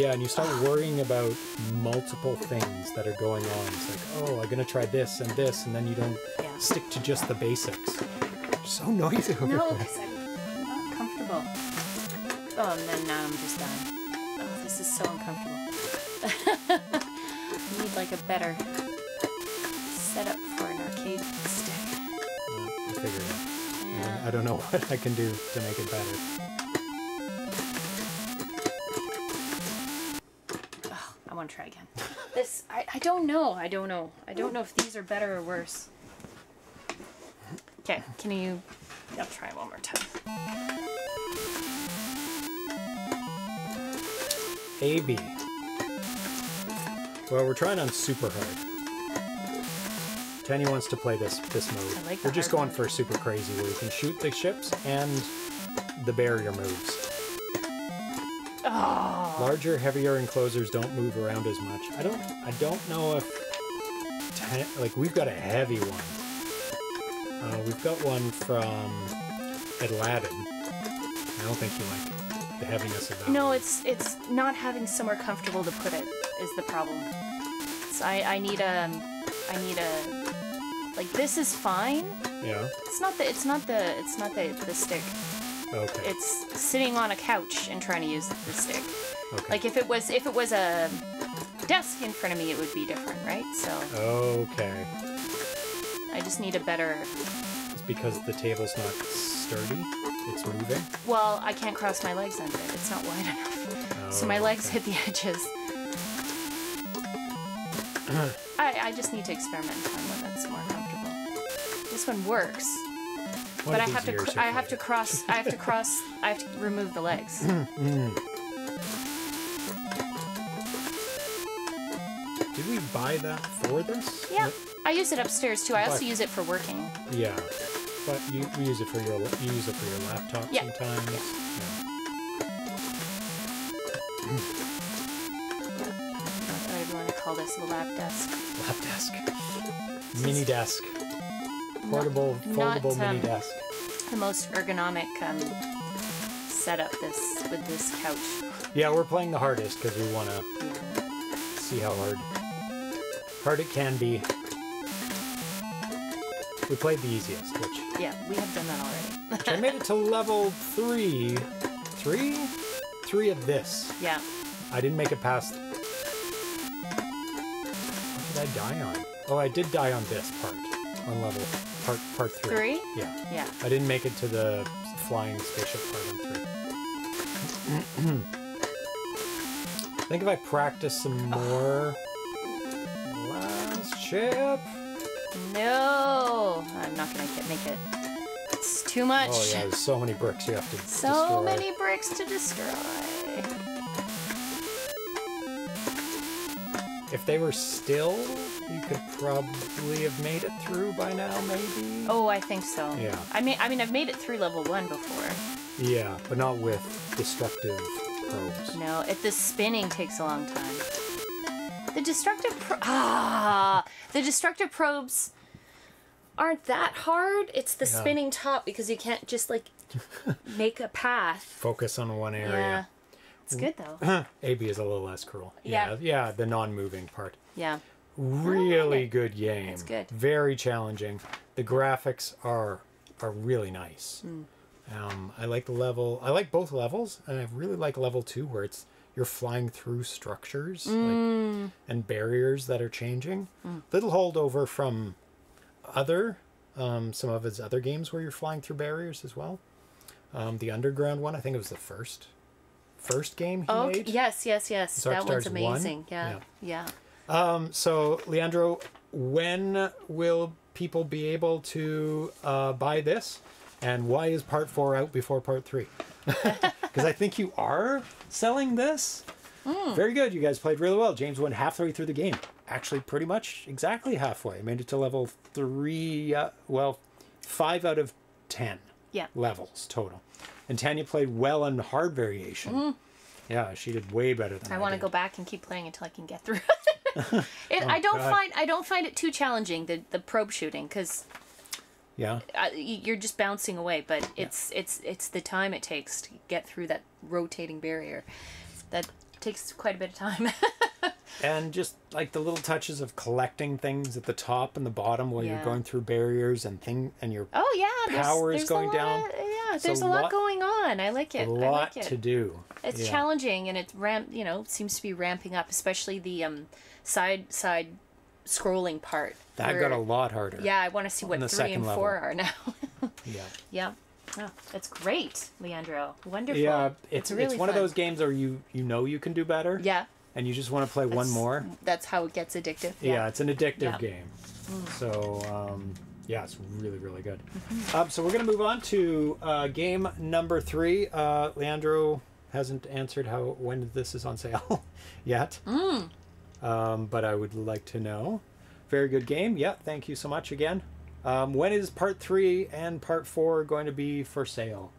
Yeah, and you start worrying about multiple things that are going on. It's like, oh, I'm gonna try this, and then you don't stick to just the basics. So noisy. No, because I'm not comfortable. Oh, and then now I'm just done. Oh, this is so uncomfortable. I need like a better. Set up for an arcade stick. Yeah, I figured it. Yeah. I don't know what I can do to make it better. Oh, I want to try again. This I don't know. I don't know if these are better or worse. Okay, can you? I'll try one more time. A B. Well, we're trying on super hard. Tanya wants to play this mode. Like we're just going for super crazy where you can shoot the ships and the barrier moves. Oh. Larger, heavier enclosures don't move around as much. I don't know if like we've got a heavy one. We've got one from Atlantic. I don't think you like the heaviness of that. No, it's not having somewhere comfortable to put it is the problem. So I need a like this is fine. Yeah. It's not the stick. Okay. It's sitting on a couch and trying to use the stick. Okay. Like if it was a desk in front of me, it would be different, right? So. Okay. I just need a better. It's because the table's not sturdy. It's moving. Well, I can't cross my legs under it. It's not wide enough. So my legs hit the edges. I just need to experiment with one that's more comfortable. This one works. But I have to remove the legs. Did we buy that for this? Yeah. What? I use it upstairs too. I also use it for working. Yeah. But you use it for your laptop sometimes. Yeah. Not that I'd want to call this a lap desk. Lap desk. Mini desk. Portable, foldable mini desk. The most ergonomic setup with this couch. Yeah, we're playing the hardest because we want to see how hard it can be. We played the easiest, which yeah, we have done that already. Which I made it to level three of this. Yeah. I didn't make it past. What did I die on? Oh, I did die on this part. On level part three. Yeah. Yeah. I didn't make it to the flying spaceship part on 3. I think if I practice some more. Last ship. No, I'm not gonna make it. It's too much. Oh yeah, there's so many bricks you have to destroy. So many bricks to destroy. If they were still, you could probably have made it through by now, maybe? Oh, I think so. Yeah. I mean, I've made it through level 1 before. Yeah, but not with destructive probes. No, the spinning takes a long time. The destructive probes aren't that hard. It's the spinning top because you can't just like make a path. Focus on one area. Yeah. It's good though. AB is a little less cruel. Yeah. Yeah, the non-moving part. Yeah. Really good game. It's good. Very challenging. The graphics are really nice. Mm. I like the level. I like both levels, and I really like level 2 where it's you're flying through structures like, and barriers that are changing. Mm. Little holdover from other, some of his other games where you're flying through barriers as well. The Underground one, I think it was the first game he made. Yes. That one's amazing. Yeah. So, Leandro, when will people be able to buy this? And why is part 4 out before part 3? Because I think you are selling this. Mm. Very good. You guys played really well. James went halfway through the game. Actually, pretty much exactly halfway. Made it to level 3, 5 out of 10 levels total. And Tanya played well on hard variation. Mm. Yeah, she did way better than I want to go back and keep playing until I can get through it. I don't find it too challenging, the probe shooting, because... Yeah. You're just bouncing away, but it's the time it takes to get through that rotating barrier. That takes quite a bit of time. And just like the little touches of collecting things at the top and the bottom while you're going through barriers and your power is going down. Yeah, there's a lot going on. I like it. A lot to do. It's challenging and it seems to be ramping up, especially the side scrolling part. That got a lot harder. Yeah, I want to see what 3 and 4 are now. Yeah. Oh, that's great, Leandro. Wonderful. Yeah, it's really one of those games where you know you can do better. Yeah. And you just want to play one more. That's how it gets addictive. Yeah, it's an addictive game. Mm. So, yeah, it's really, really good. So we're going to move on to game number 3. Leandro hasn't answered when this is on sale yet. Mm. but I would like to know. Very good game. Yeah, thank you so much again. When is part 3 and part 4 going to be for sale?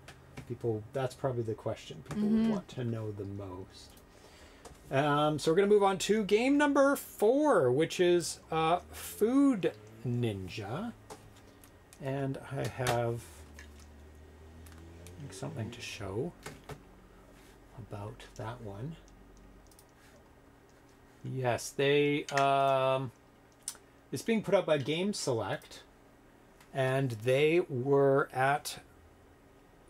People, that's probably the question people would want to know the most. So we're going to move on to game number 4, which is Food Ninja. And I have something to show about that one. Yes, they... it's being put up by Game Select, and they were at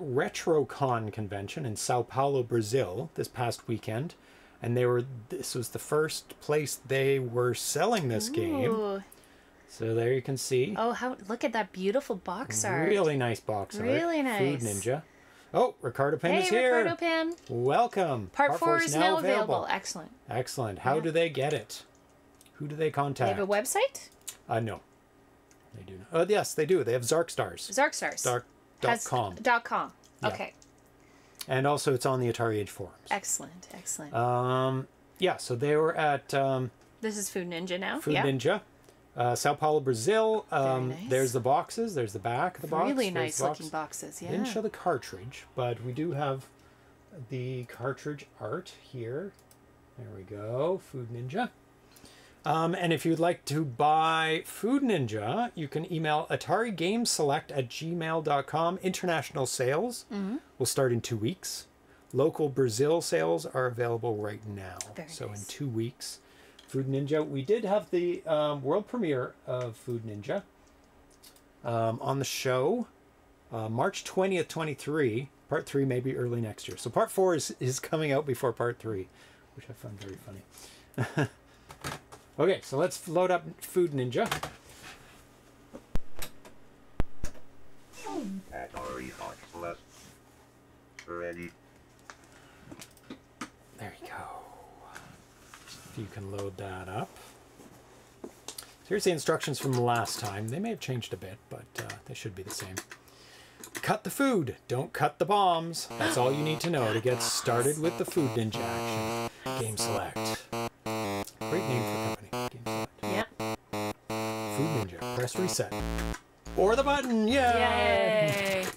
RetroCon convention in Sao Paulo, Brazil this past weekend, and they were, this was the first place they were selling this game. So there you can see. Oh, how, look at that beautiful box art. Really nice box art. Really nice. Food Ninja. Oh, Ricardo Pym is here. Ricardo Pym. Welcome. Part 4 is now available. Excellent. Excellent. How do they get it? Who do they contact? They have a website? No. They do not. Oh, yes, they do. They have Zarkstars. Zarkstars. Zark.com. Okay. And also it's on the Atari Age forums. Excellent. Excellent. Yeah, so they were at... this is Food Ninja now. Food Ninja. Sao Paulo, Brazil. Very nice. There's the boxes. There's the back of the box. Really nice looking boxes, yeah. Didn't show the cartridge, but we do have the cartridge art here. There we go. Food Ninja. And if you'd like to buy Food Ninja, you can email atarigameselect@gmail.com. International sales will start in 2 weeks. Local Brazil sales are available right now. Very nice. In 2 weeks. Food Ninja. We did have the world premiere of Food Ninja on the show March 20th, 23. Part 3 may be early next year. So part 4 is coming out before part 3, which I found very funny. Okay, so let's load up Food Ninja. Atari Hot Plus. Ready. There you go. You can load that up. So here's the instructions from the last time. They may have changed a bit, but they should be the same. Cut the food. Don't cut the bombs. That's all you need to know to get started with the Food Ninja action. Game Select. Great name for company. Game Select. Yeah. Food Ninja. Press reset. Or the button. Yay! Yay!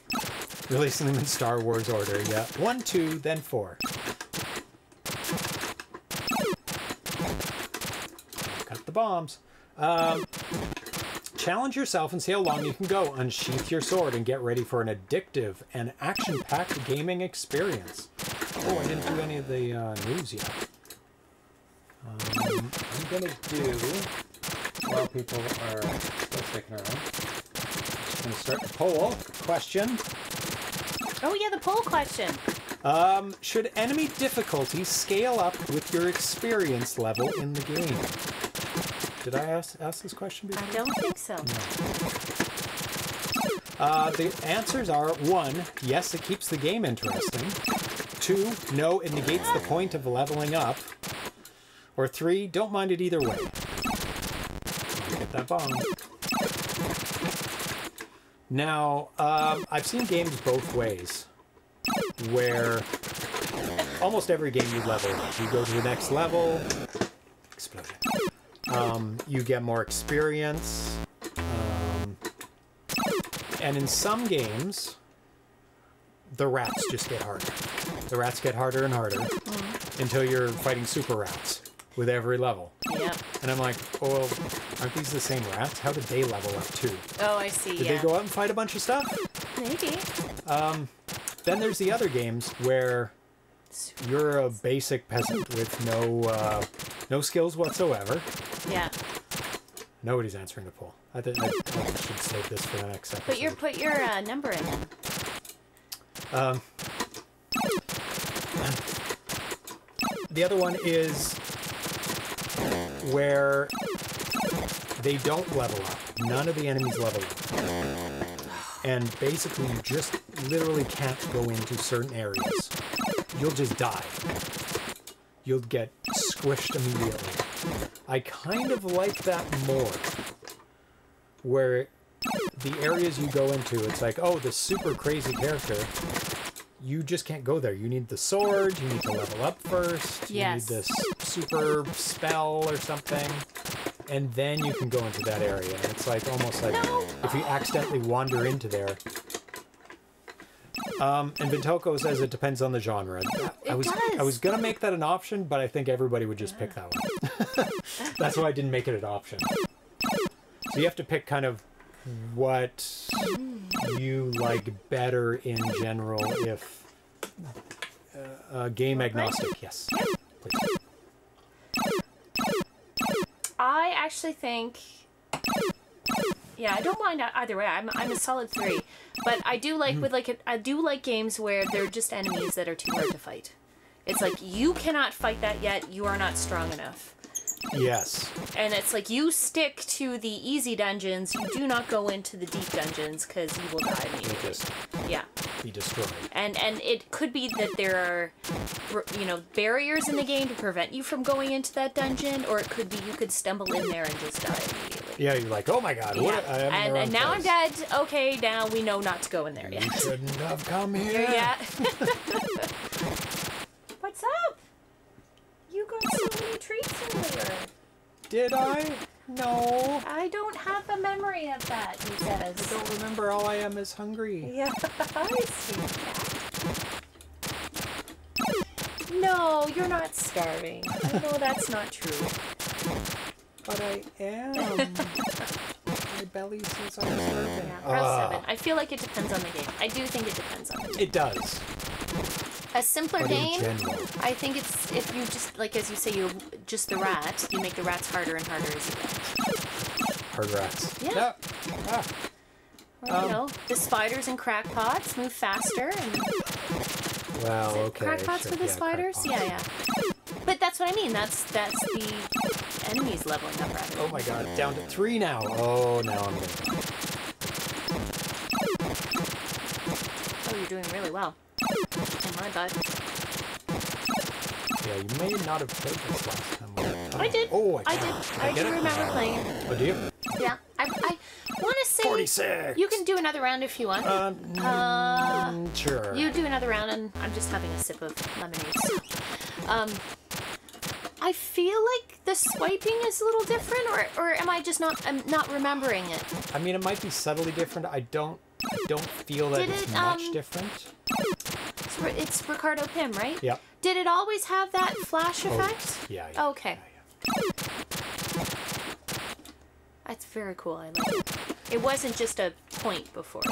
Releasing them in Star Wars order. Yeah. 1, 2, then 4. Bombs. Challenge yourself and see how long you can go. Unsheath your sword and get ready for an addictive and action-packed gaming experience. Oh, I didn't do any of the news yet. I'm going to do, while people are still sticking around, I'm going to start the poll question. Oh yeah, the poll question. Should enemy difficulty scale up with your experience level in the game? Did I ask this question before? I don't think so. No. The answers are 1, yes, it keeps the game interesting. 2, no, it negates the point of leveling up. Or 3, don't mind it either way. Get that bomb. Now, I've seen games both ways, where almost every game you level up. You go to the next level. Explosion. You get more experience, and in some games, the rats just get harder. The rats get harder and harder until you're fighting super rats with every level. Yeah. And I'm like, oh, well, aren't these the same rats? How did they level up too? Oh, I see. Did they go out and fight a bunch of stuff? Maybe. Then there's the other games where you're a basic peasant with no no skills whatsoever. Yeah. Nobody's answering the poll. I think I should save this for the next episode. Put your number in then. The other one is where they don't level up. None of the enemies level up. And basically you just literally can't go into certain areas. You'll just die. You'll get squished immediately. I kind of like that more. Where the areas you go into, it's like, oh, this super crazy character you just can't go there. You need the sword, you need to level up first, yes. You need this super spell or something, and then you can go into that area. And it's like almost like no. If you accidentally wander into there. And Bintoko says it depends on the genre. I was gonna make that an option, but I think everybody would just pick that one. That's why I didn't make it an option. So you have to pick kind of what you like better in general, if game agnostic. Yes, please. I actually think, yeah, I don't mind either way. I'm a solid 3, but I do like I do like games where they're just enemies that are too hard to fight. It's like you cannot fight that yet. You are not strong enough. Yes. And it's like you stick to the easy dungeons, you do not go into the deep dungeons because you will die immediately. Yeah. Be destroyed. And it could be that there are, you know, barriers in the game to prevent you from going into that dungeon, or it could be you could stumble in there and just die immediately. Yeah, you're like, oh my god, what? Yeah. And now I'm dead. Okay, now we know not to go in there yet. You shouldn't have come here. Yeah. What's up? You got so many treats earlier. Did I? No. I don't have a memory of that, he says. I don't remember. All I am is hungry. Yeah, I see that. No, you're not starving. I know that's not true. But I am. My belly says I'm starving. Yeah, round 7. I feel like it depends on the game. I do think it depends on the game. It does. A simpler game, I think it's if you just, like as you say, you just the rat, you make the rats harder and harder as you go. Hard rats. Yeah. Yeah. Ah. Or, you know, the spiders and crackpots move faster. And... Wow, okay. Crackpots for the spiders? Yeah, yeah. But that's what I mean. That's the enemies leveling up rapidly. Oh my god, down to 3 now. Oh, now I'm gonna... Oh, you're doing really well. In my butt. Yeah, you may not have played this last time. I did. Oh, I do remember playing it. Oh, do you? Yeah. I want to say 46. You can do another round if you want. Sure. You do another round, and I'm just having a sip of lemonade. I feel like the swiping is a little different, or am I just not remembering it? I mean, it might be subtly different. I don't feel that it's much different. It's Ricardo Pym, right? Yep. Did it always have that flash effect? Oh, yeah, yeah. Okay. Yeah. That's very cool. I like it. It wasn't just a point before.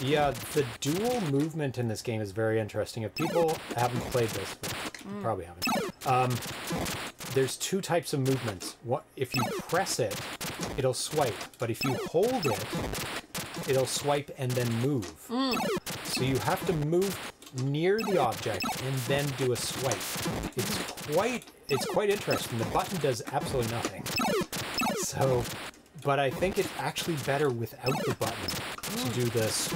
Yeah, the dual movement in this game is very interesting. If people haven't played this, you probably haven't. There's 2 types of movements. If you press it, it'll swipe. But if you hold it, it'll swipe and then move. Mm. So you have to move near the object and then do a swipe. It's quite interesting. The button does absolutely nothing. So, but I think it's actually better without the button to do this.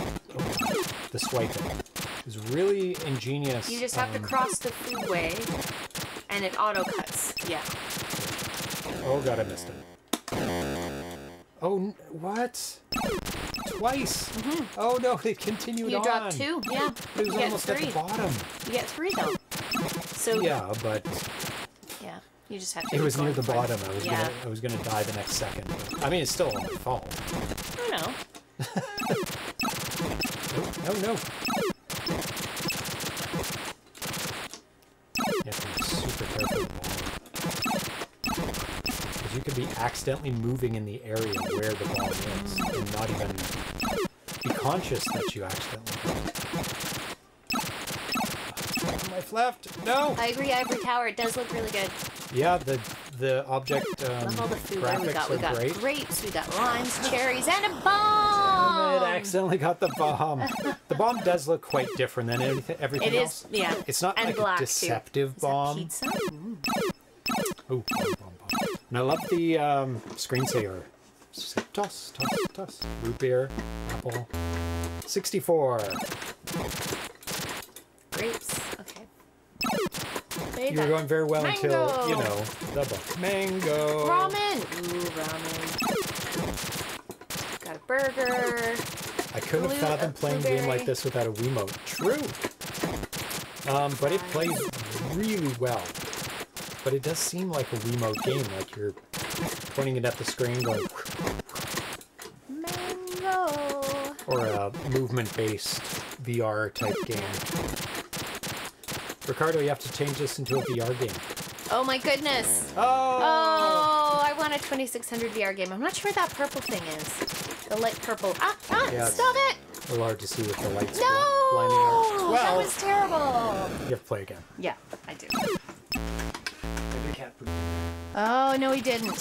The swiping is really ingenious. You just have to cross the foodway, and it auto cuts. Yeah. Oh god, I missed it. Oh, what? Twice. Mm-hmm. Oh no, it continued on. You dropped 2. Yeah. It was almost at the bottom. You get 3 though. So. Yeah, but. Yeah, you just have to. It was near the bottom. I was gonna die the next second. I mean, it's still on my fault. I know. No. You have to be super careful. You could be accidentally moving in the area where the ball is and not even be conscious that you accidentally moved. My left. No! I agree, Ivory Tower. It does look really good. Yeah, the object love all the food graphics we got great. Grapes, we got limes, cherries, and a bomb! Damn it, I accidentally got the bomb. The bomb does look quite different than everything else. It is, yeah. It's not and like a deceptive too. Bomb. Is that pizza? Oh, bomb. And I love the screensaver. Toss, toss, toss. Root beer, apple. 64. Grapes. Okay. You're going very well until, you know, the book. Mango. Ramen. Ooh, ramen. Got a burger. I couldn't have fathomed playing a game like this without a Wiimote. True. But it plays really well. But it does seem like a Wiimote game, like you're pointing it at the screen going... Mango! Or a movement-based VR-type game. Ricardo, you have to change this into a VR game. Oh my goodness! Oh! Oh! I want a 2600 VR game. I'm not sure what that purple thing is. The light purple. Ah! Ah! Yes. Stop it! It's hard to see with the lights. No! Well, that was terrible! You have to play again. Yeah, I do. Oh, no he didn't.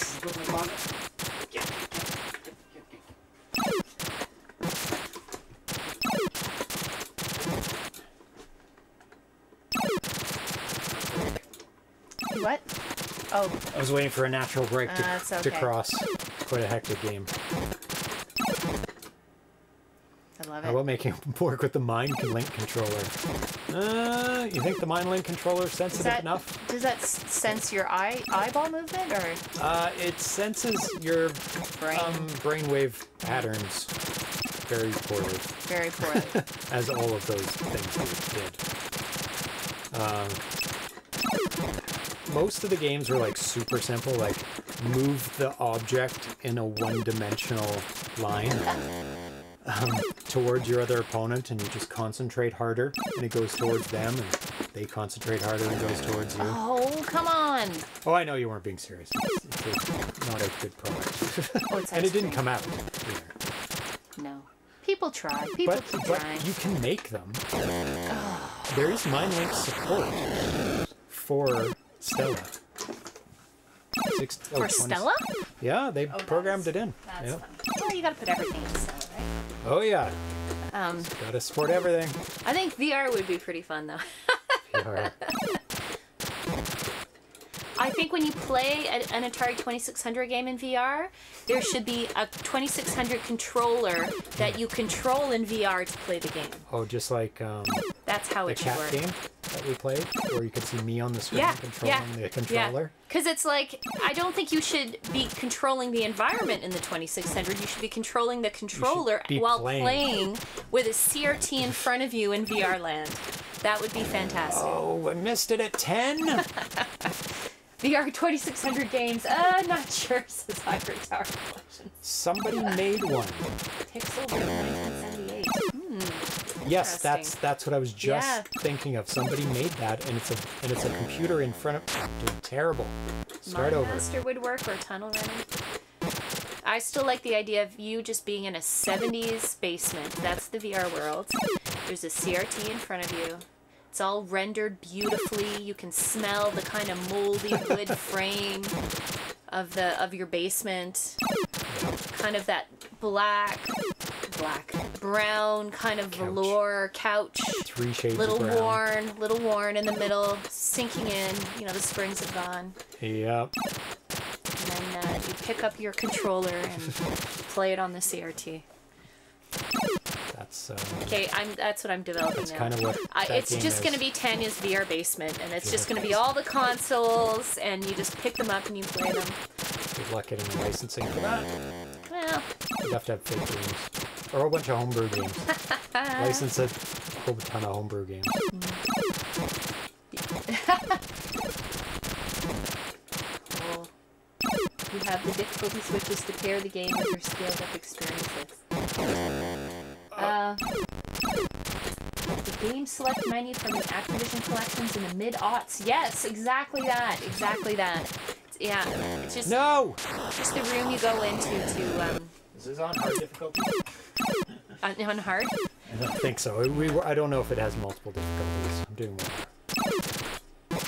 What? Oh. I was waiting for a natural break to cross. Quite a hectic game. I love it. How about making it work with the Mind Link controller? You think the Mind Link controller is sensitive enough? Does that sense your eyeball movement, or? It senses your brainwave patterns very poorly. Very poorly. As all of those things did. Most of the games were like super simple, like move the object in a one-dimensional line. Towards your other opponent, and you just concentrate harder, and it goes towards them, and they concentrate harder, and it goes towards you. Oh, come on! Oh, I know you weren't being serious. It's not a good product. Oh, and it didn't come out either. No. People try. People keep trying. But you can make them. Oh. There is Mind Link support for Stella. For Stella? Yeah, they programmed it in. That's fun. Well, you gotta put everything in Stella. Oh yeah, gotta support everything. I think VR would be pretty fun though. VR. I think when you play an Atari 2600 game in VR, there should be a 2600 controller that you control in VR to play the game. Oh, just like that's how it should work. Game? That we played, where you could see me on the screen controlling the controller. Because it's like, I don't think you should be controlling the environment in the 2600. You should be controlling the controller while playing with a CRT in front of you in VR land. That would be fantastic. Oh, I missed it at 10? VR 2600 games. Not sure, says HyperTower Collections. Somebody made one. Pixel Pop 1978. Yes, that's what I was just thinking of. Somebody made that, and it's a computer in front of. Dude, terrible. Start over. Master would work, or tunnel running. I still like the idea of you just being in a 70s basement. That's the VR world. There's a CRT in front of you. It's all rendered beautifully. You can smell the kind of moldy wood frame of your basement. Kind of that brown kind of velour couch. Three shades of brown. Little worn in the middle, sinking in. You know, the springs have gone. Yep. And then you pick up your controller and play it on the CRT. That's okay. That's what I'm developing. That's now. Kind of what it's just going to be Tanya's VR basement, and it's just going to be all the consoles, and you just pick them up and you play them. Good luck getting the licensing for that. Well, you have to have fake games. Or a whole bunch of homebrew games. License a whole ton of homebrew games. Cool. You have the difficulty switches to pair the game with your scaled up experiences. The Game Select menu from the Activision collections in the mid-aughts. Yes, exactly that. Exactly that. Yeah. It's just, no! Just the room you go into to... Is this on hard difficulty? On hard? I don't think so. I don't know if it has multiple difficulties. I'm doing one.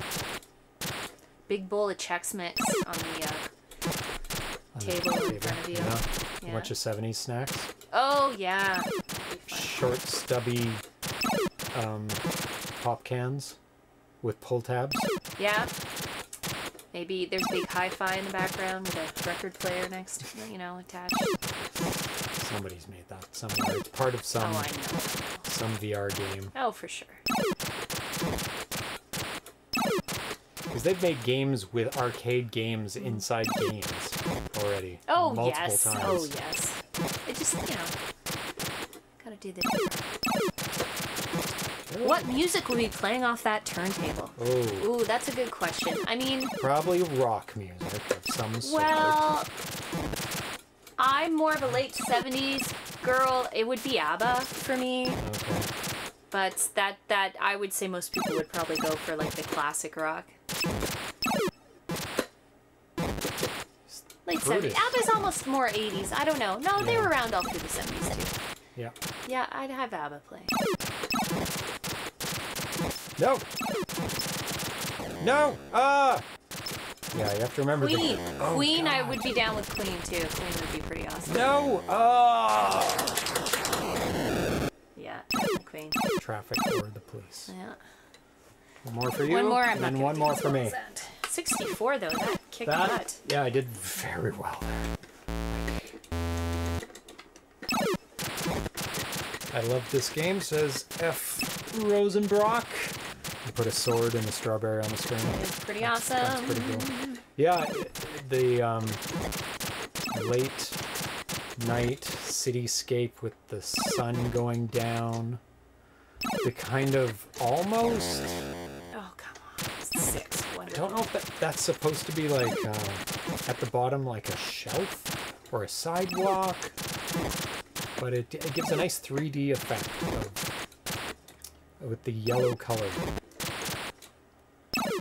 Big bowl of Chex Mix on the table in front of you. Yeah. A bunch of 70s snacks. Oh, yeah. Short, stubby pop cans with pull tabs. Yeah. Maybe there's big hi-fi in the background with a record player next, you know, attached. Somebody's made that somewhere. It's part of some VR game. Oh, for sure. Because they've made games with arcade games inside games already. Oh, multiple times. Oh, yes. It just, you know, gotta do this. What music will be playing off that turntable? Ooh. Ooh, that's a good question. I mean... probably rock music of some sort. Well, I'm more of a late 70s girl. It would be ABBA for me. Okay. But that I would say most people would probably go for, like, the classic rock. Late 70s. ABBA's almost more 80s. I don't know. No, yeah. They were around all through the 70s, too. Yeah. Yeah, I'd have ABBA play. No! No! Yeah, you have to remember Queen! The... oh, Queen, God. I would be down with Queen, too. Queen would be pretty awesome. No! Yeah, Queen. Traffic or the police. Yeah. One more for you. One more, and one more for me. 64, though. That kicked butt. Yeah, I did very well. I love this game, says F. Rosenbrock. You put a sword and a strawberry on the screen. It's pretty awesome. That's pretty cool. Yeah, the late night cityscape with the sun going down. The kind of almost... oh, come on. It's six. Wonderful. I don't know if that's supposed to be like at the bottom, like a shelf or a sidewalk. But it gives a nice 3D effect with the yellow color.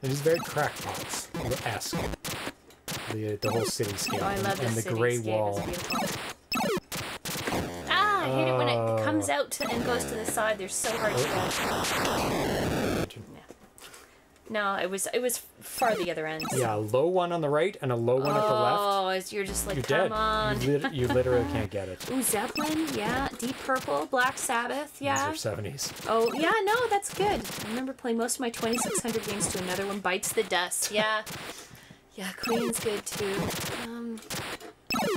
It is very Crackpots-esque. The whole cityscape. Oh, I love and the gray wall. Ah, I hate it when it comes out and goes to the side. They're so hard to go. No, it was far the other end. Yeah, a low one on the right and a low one at the left. Oh, you're just like, you're come dead. On. You literally can't get it. Ooh, Zeppelin, yeah. Deep Purple, Black Sabbath, yeah. Those are 70s. Oh, yeah, no, that's good. I remember playing most of my 2600 games to Another One Bites the Dust, yeah. Yeah, Queen's good, too. I'm all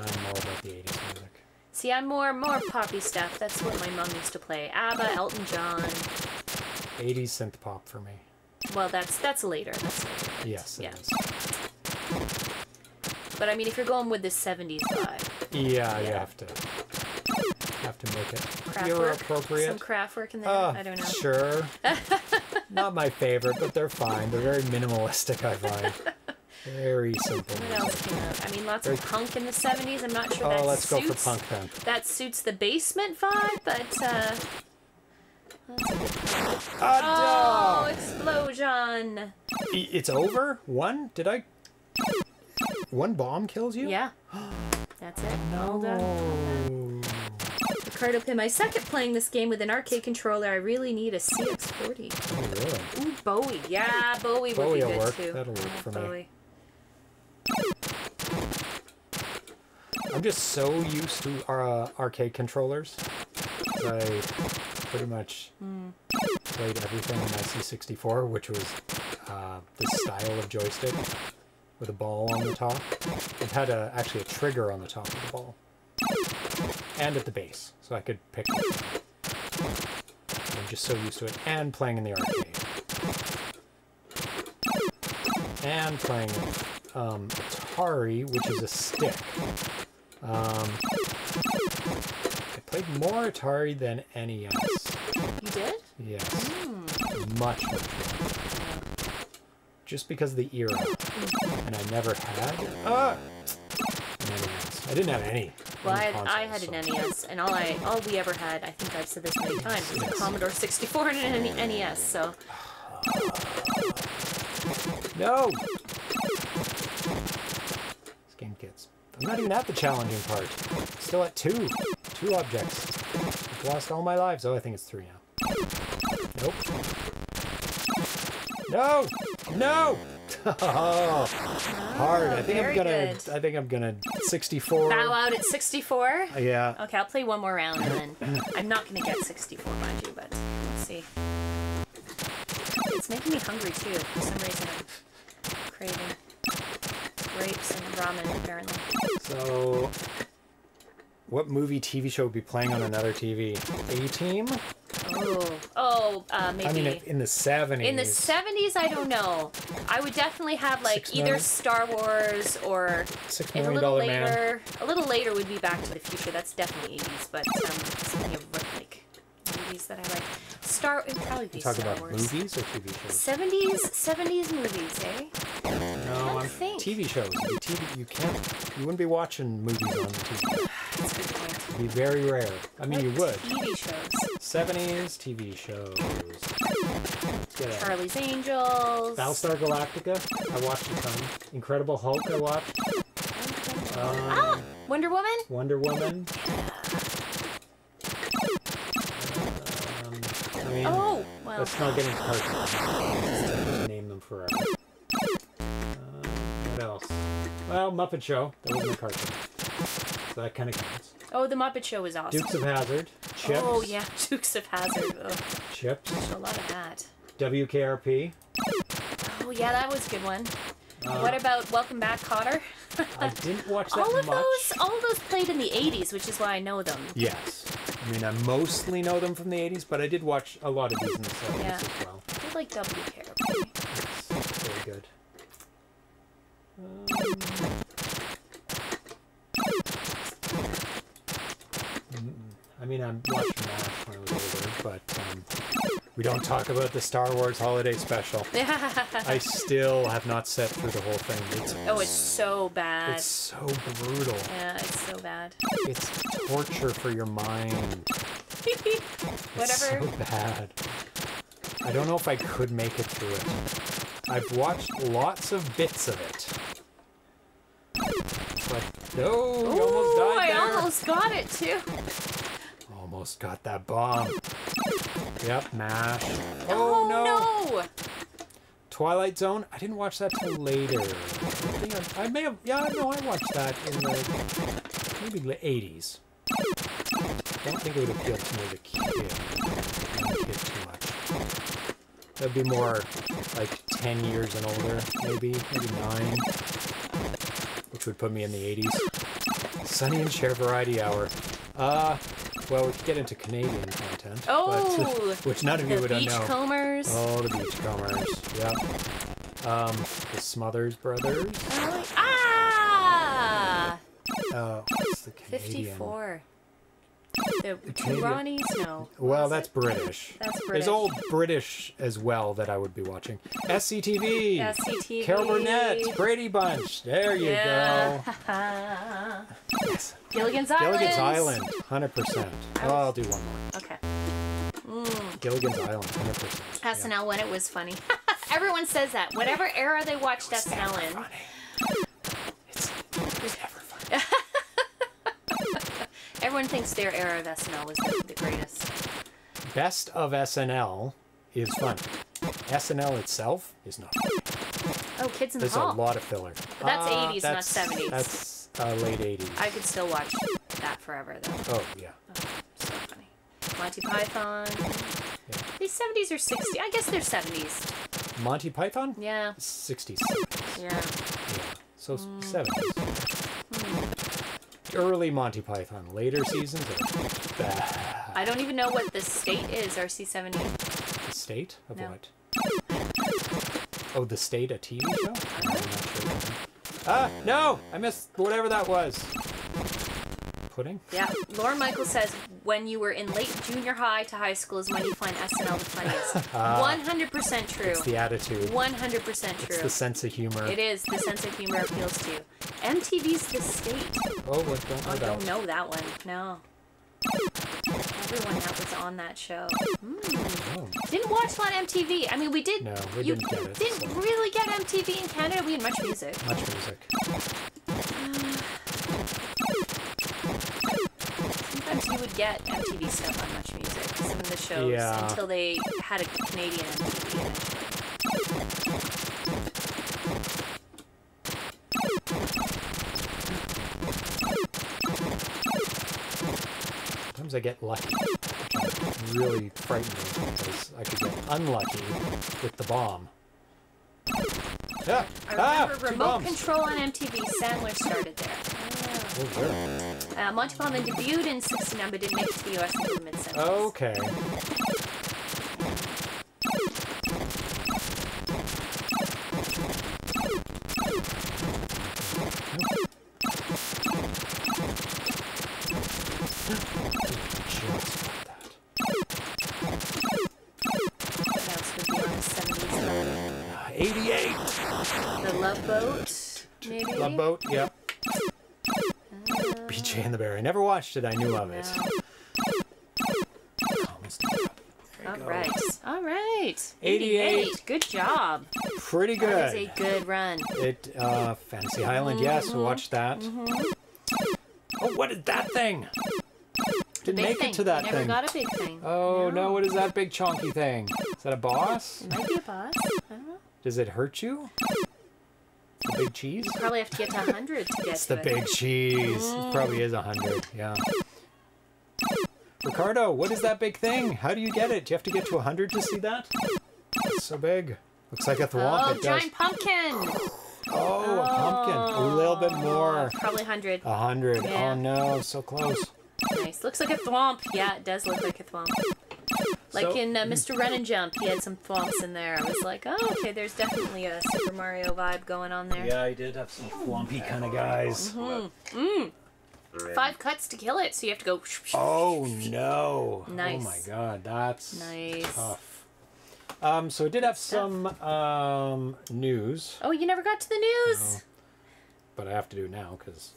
about the 80s music. See, I'm more poppy stuff. That's what my mom used to play. ABBA, Elton John. 80s synth pop for me. Well, that's later. That's later. Yes, it is. But I mean, if you're going with the 70s vibe, yeah, you have to make it Kraftwerk, appropriate. Some Kraftwerk in there. I don't know. Sure. Not my favorite, but they're fine. They're very minimalistic, I find. Very simple. What else came out? I mean, lots of punk in the 70s. I'm not sure. Oh, let's go for punk then. That suits the basement vibe, but. Oh, explosion! It's over? One? Did I? One bomb kills you? Yeah. That's it. All done. Ricardo Pym, I suck at playing this game with an arcade controller. I really need a CX40. Oh, really? Ooh, Bowie. Yeah, Bowie would be good work. Too. That'll work for Bowie. Me. I'm just so used to arcade controllers. I pretty much played everything on IC64, which was this style of joystick with a ball on the top. It had actually a trigger on the top of the ball and at the base, so I could pick it. I'm just so used to it, and playing in the arcade, and playing Atari, which is a stick. I played more Atari than NES. You did? Yes. Mm. Much better. Just because of the era. And I never had an NES. I didn't have any. Well, I had an NES, and all we ever had, I think I've said this many times, was a Commodore 64 and an NES, so... no! This game gets... I'm not even at the challenging part. Still at two. Two objects. I've lost all my lives. Oh, I think it's three now. Nope. No! No! Oh, hard. I think I'm gonna 64. Bow out at 64? Yeah. Okay, I'll play one more round and then I'm not gonna get 64, mind you, but let's see. It's making me hungry too. For some reason I'm craving grapes and ramen, apparently. So, what movie, TV show would be playing on another TV? A-Team? Maybe. I mean, in the 70s. In the 70s, I don't know. I would definitely have, like, either Star Wars or... $6 Million Man. A little later would be Back to the Future. That's definitely 80s, but something of, like, movies that I like. It would probably be Star Wars. Movies or TV shows? 70s movies, eh? No, I'm TV shows. You can't. You wouldn't be watching movies on TV. That's a good point. It'd be very rare. I mean, you would. TV shows. 70s TV shows. Charlie's Angels. Battlestar Galactica. I watched a ton. Incredible Hulk. I watched. Wonder Woman. Wonder Woman. I mean, oh, well. Let's not get into cartoons. Name them forever. What else? Well, Muppet Show. That wasn't a cartoon. So that kind of counts. Oh, the Muppet Show was awesome. Dukes of Hazzard. Chips. Oh, yeah. Dukes of Hazzard. Chips. There's a lot of that. WKRP. Oh, yeah, that was a good one. What about Welcome Back, Cotter? I didn't watch that much. All of those played in the 80s, which is why I know them. Yes. I mean, I mostly know them from the 80s, but I did watch a lot of these in the 70s as well. I did like WKRP. That's very good. I mean, I watched MASH when I was older, but we don't talk about the Star Wars Holiday Special. I still have not sat through the whole thing. It's so bad. It's so brutal. Yeah, it's so bad. It's torture for your mind. Whatever. It's so bad. I don't know if I could make it through it. I've watched lots of bits of it. But no, you almost died there. I almost got it too. Almost got that bomb. Yep, MASH. Oh, no! Twilight Zone? I didn't watch that till later. I may have... Yeah, no, I watched that in the... Maybe the 80s. I don't think it would appeal to me as a kid too much. That'd be more like 10 years and older, maybe 9. Which would put me in the 80s. Sonny and Cher Variety Hour. Well, we could get into Canadian content, but, which none of you would know. The Beachcombers. Oh, the Beachcombers, yeah. The Smothers Brothers. What's the Canadian? 54. The two Ronnies? No. Well, that's British. That's British. There's old British as well that I would be watching. SCTV! SCTV! Carol Burnett! Brady Bunch! There you go! Yes. Gilligan's Island! Gilligan's Island, 100%. Oh, I'll do one more. Okay. Mm. Gilligan's Island, 100%. SNL when it was funny. Everyone says that. Whatever era they watched SNL in. It's never funny. Everyone thinks their era of SNL was the greatest. Best of SNL is fun. SNL itself is not fun. Oh, Kids in the Hall. There's a lot of filler. But that's 80s, not 70s. That's late 80s. I could still watch that forever, though. Oh, yeah. Oh, so funny. Monty Python. Yeah. These 70s or 60s. I guess they're 70s. Monty Python? Yeah. 60s. Yeah. So 70s. Early Monty Python, later seasons are bad. I don't even know what the state is, RC70. The state? Of what? Oh, the state, a TV show? I'm not sure. Ah, no! I missed whatever that was. Pudding? Yeah. Lauren Michael says, when you were in late junior high to high school is when you find SNL the funniest. 100% true. It's the attitude. 100% true. It's the sense of humor. It is. The sense of humor appeals to you. MTV's The State. Oh, what don't know I don't know that one. No. Everyone that was on that show. Mm. Oh. Didn't watch a lot of MTV. I mean, we did. No, we didn't get it. Didn't really get MTV in Canada. We had Much Music. Much Music. Sometimes you would get MTV stuff on Much Music, some of the shows, until they had a Canadian MTV eventually. Sometimes I get lucky. It's really frightening because I could get unlucky with the bomb. Yeah. I remember remote control on MTV. Sandler started there. Monty Python debuted in 69, but didn't make it to the US until the mid-70s. Okay. Just got that. 88. The Love Boat, maybe? Love Boat, yeah. BJ and the Bear. I never watched it. I knew of it. Alright. Alright. 88. Good job. Pretty good. That is a good run. It, Fantasy Island, yes, we watched that. Oh, what is that thing? Didn't make it to that thing. Never got a big thing. Oh, no, what is that big chonky thing? Is that a boss? It might be a boss. I don't know. Does it hurt you? The big cheese? You probably have to get to 100 to get to it. It's the big cheese. It probably is 100, yeah. Ricardo, what is that big thing? How do you get it? Do you have to get to 100 to see that? It's so big. Looks like a thwomp. Oh, giant pumpkin! Oh, a pumpkin. A little bit more. Probably 100. 100. Yeah. Oh, no. So close. Nice. Looks like a thwomp. Yeah, it does look like a thwomp. Like so, in Mr. Run and Jump, he had some thwomps in there. I was like, oh, okay, there's definitely a Super Mario vibe going on there. Yeah, he did have some thwompy kind of guys. Five cuts to kill it, so you have to go... Oh, no. Nice. Oh, my God. That's tough. So I did have some news. Oh, you never got to the news. But I have to do it now because...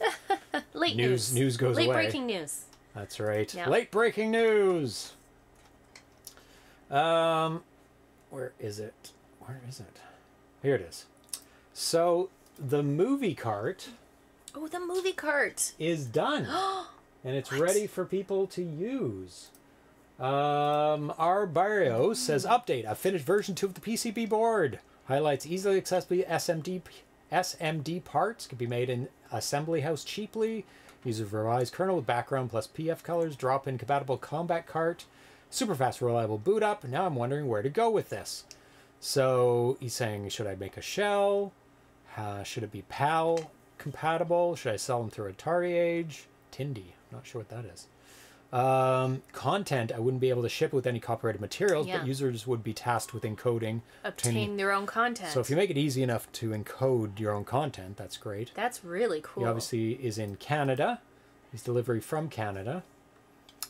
Late news. News goes away. Late breaking news. That's right. Yeah. Late breaking news. Where is it? Where is it? Here it is. So the movie cart... Oh, the movie cart is done, and it's ready for people to use. R. Barrio says, update, a finished version 2 of the PCB board. Highlights easily accessible SMD parts. Can be made in assembly house cheaply. Use a revised kernel with background plus PF colors. Drop in compatible combat cart. Super fast, reliable boot up. Now I'm wondering where to go with this. So he's saying, should I make a shell? Should it be PAL compatible? Should I sell them through Atari Age? Tindy. Not sure what that is. Content I wouldn't be able to ship with any copyrighted materials, but users would be tasked with encoding. Obtain their own content. So if you make it easy enough to encode your own content, that's great. That's really cool. He obviously is in Canada. He's delivery from Canada.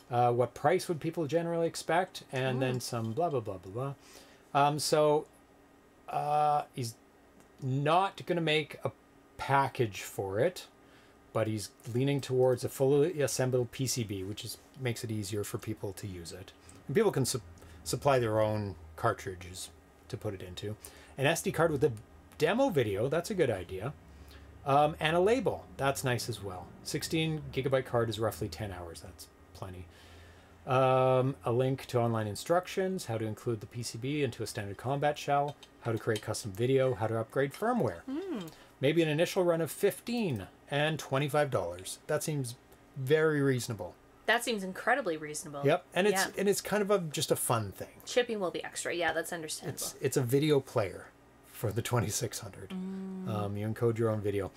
What price would people generally expect? And then some blah, blah, blah, blah, blah. He's not going to make a package for it, but he's leaning towards a fully assembled PCB, which is makes it easier for people to use it, and people can supply their own cartridges to put it into. An SD card with a demo video, that's a good idea, and a label, that's nice as well. 16-gigabyte card is roughly 10 hours, that's plenty. A link to online instructions, how to include the PCB into a standard combat shell, how to create custom video, how to upgrade firmware. Maybe an initial run of 15 and $25. That seems very reasonable. That seems incredibly reasonable. Yep, and it's kind of just a fun thing. Shipping will be extra. Yeah, that's understandable. It's a video player for the 2600. You encode your own video.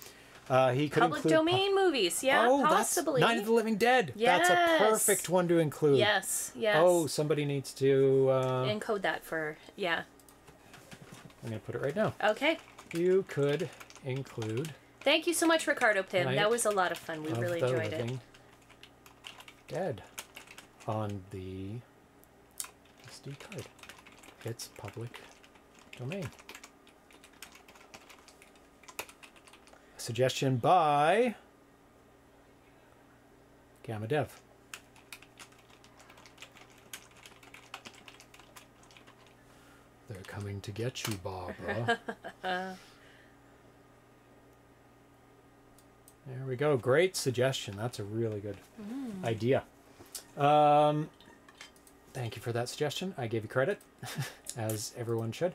He could public domain movies. Yeah, oh, possibly. That's Night of the Living Dead. Yes. That's a perfect one to include. Yes. Yes. Oh, somebody needs to encode that for I'm gonna put it right now. Okay. You could include. Thank you so much, Ricardo Pym. That was a lot of fun. We really enjoyed it. Dead on the SD card. It's public domain. A suggestion by Gamma Dev. They're coming to get you, Barbara. There we go. Great suggestion. That's a really good idea. Thank you for that suggestion. I gave you credit, as everyone should.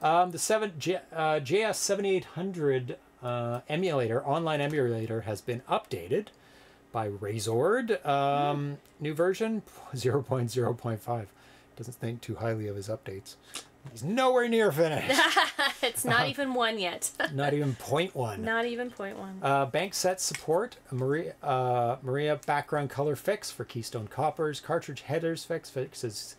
The JS7800 emulator, online emulator, has been updated by Razord. New version 0.0.5. Doesn't think too highly of his updates. He's nowhere near finished. It's not even one yet. Not even 0.1. Not even 0.1. Bank set support. Maria background color fix for Keystone Coppers. Cartridge headers fix. Fixes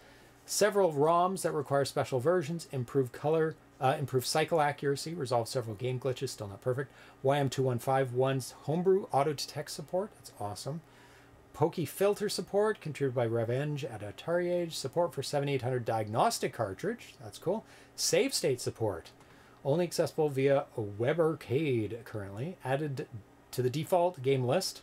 several ROMs that require special versions. Improve color. Improve cycle accuracy. Resolve several game glitches. Still not perfect. YM2151's homebrew auto detect support. That's awesome. Pokey filter support, contributed by Revenge at Atari Age. Support for 7800 diagnostic cartridge. That's cool. Save state support. only accessible via a web arcade currently, added to the default game list.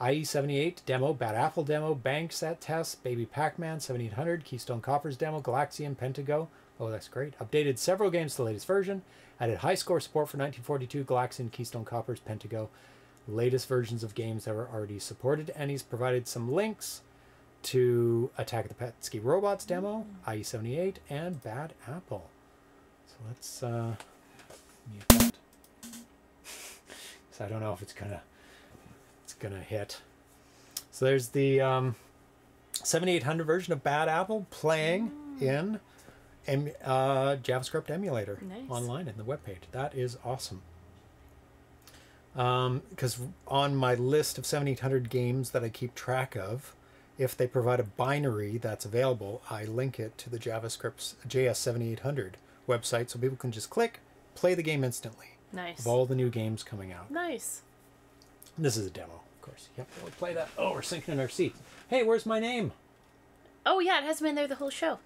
IE78 demo, Bad Apple demo, Banksat test, Baby Pac-Man, 7800, Keystone Coppers demo, Galaxian, Pentago. Oh, that's great. Updated several games to the latest version. Added high score support for 1942, Galaxian, Keystone Coppers, Pentago. Latest versions of games that were already supported. And he's provided some links to Attack of the Petsky Robots demo, IE78, and Bad Apple. So let's mute that. So I don't know if it's gonna hit. So there's the 7800 version of Bad Apple playing in JavaScript emulator online in the webpage. That is awesome. Because on my list of 7800 games that I keep track of, if they provide a binary that's available, I link it to the JavaScript's JS7800 website, so people can just click, play the game instantly. Nice. Of all the new games coming out. Nice. This is a demo, of course. Yep, we'll play that. Oh, we're sinking in our seats. Hey, where's my name? Oh, yeah, it hasn't been there the whole show.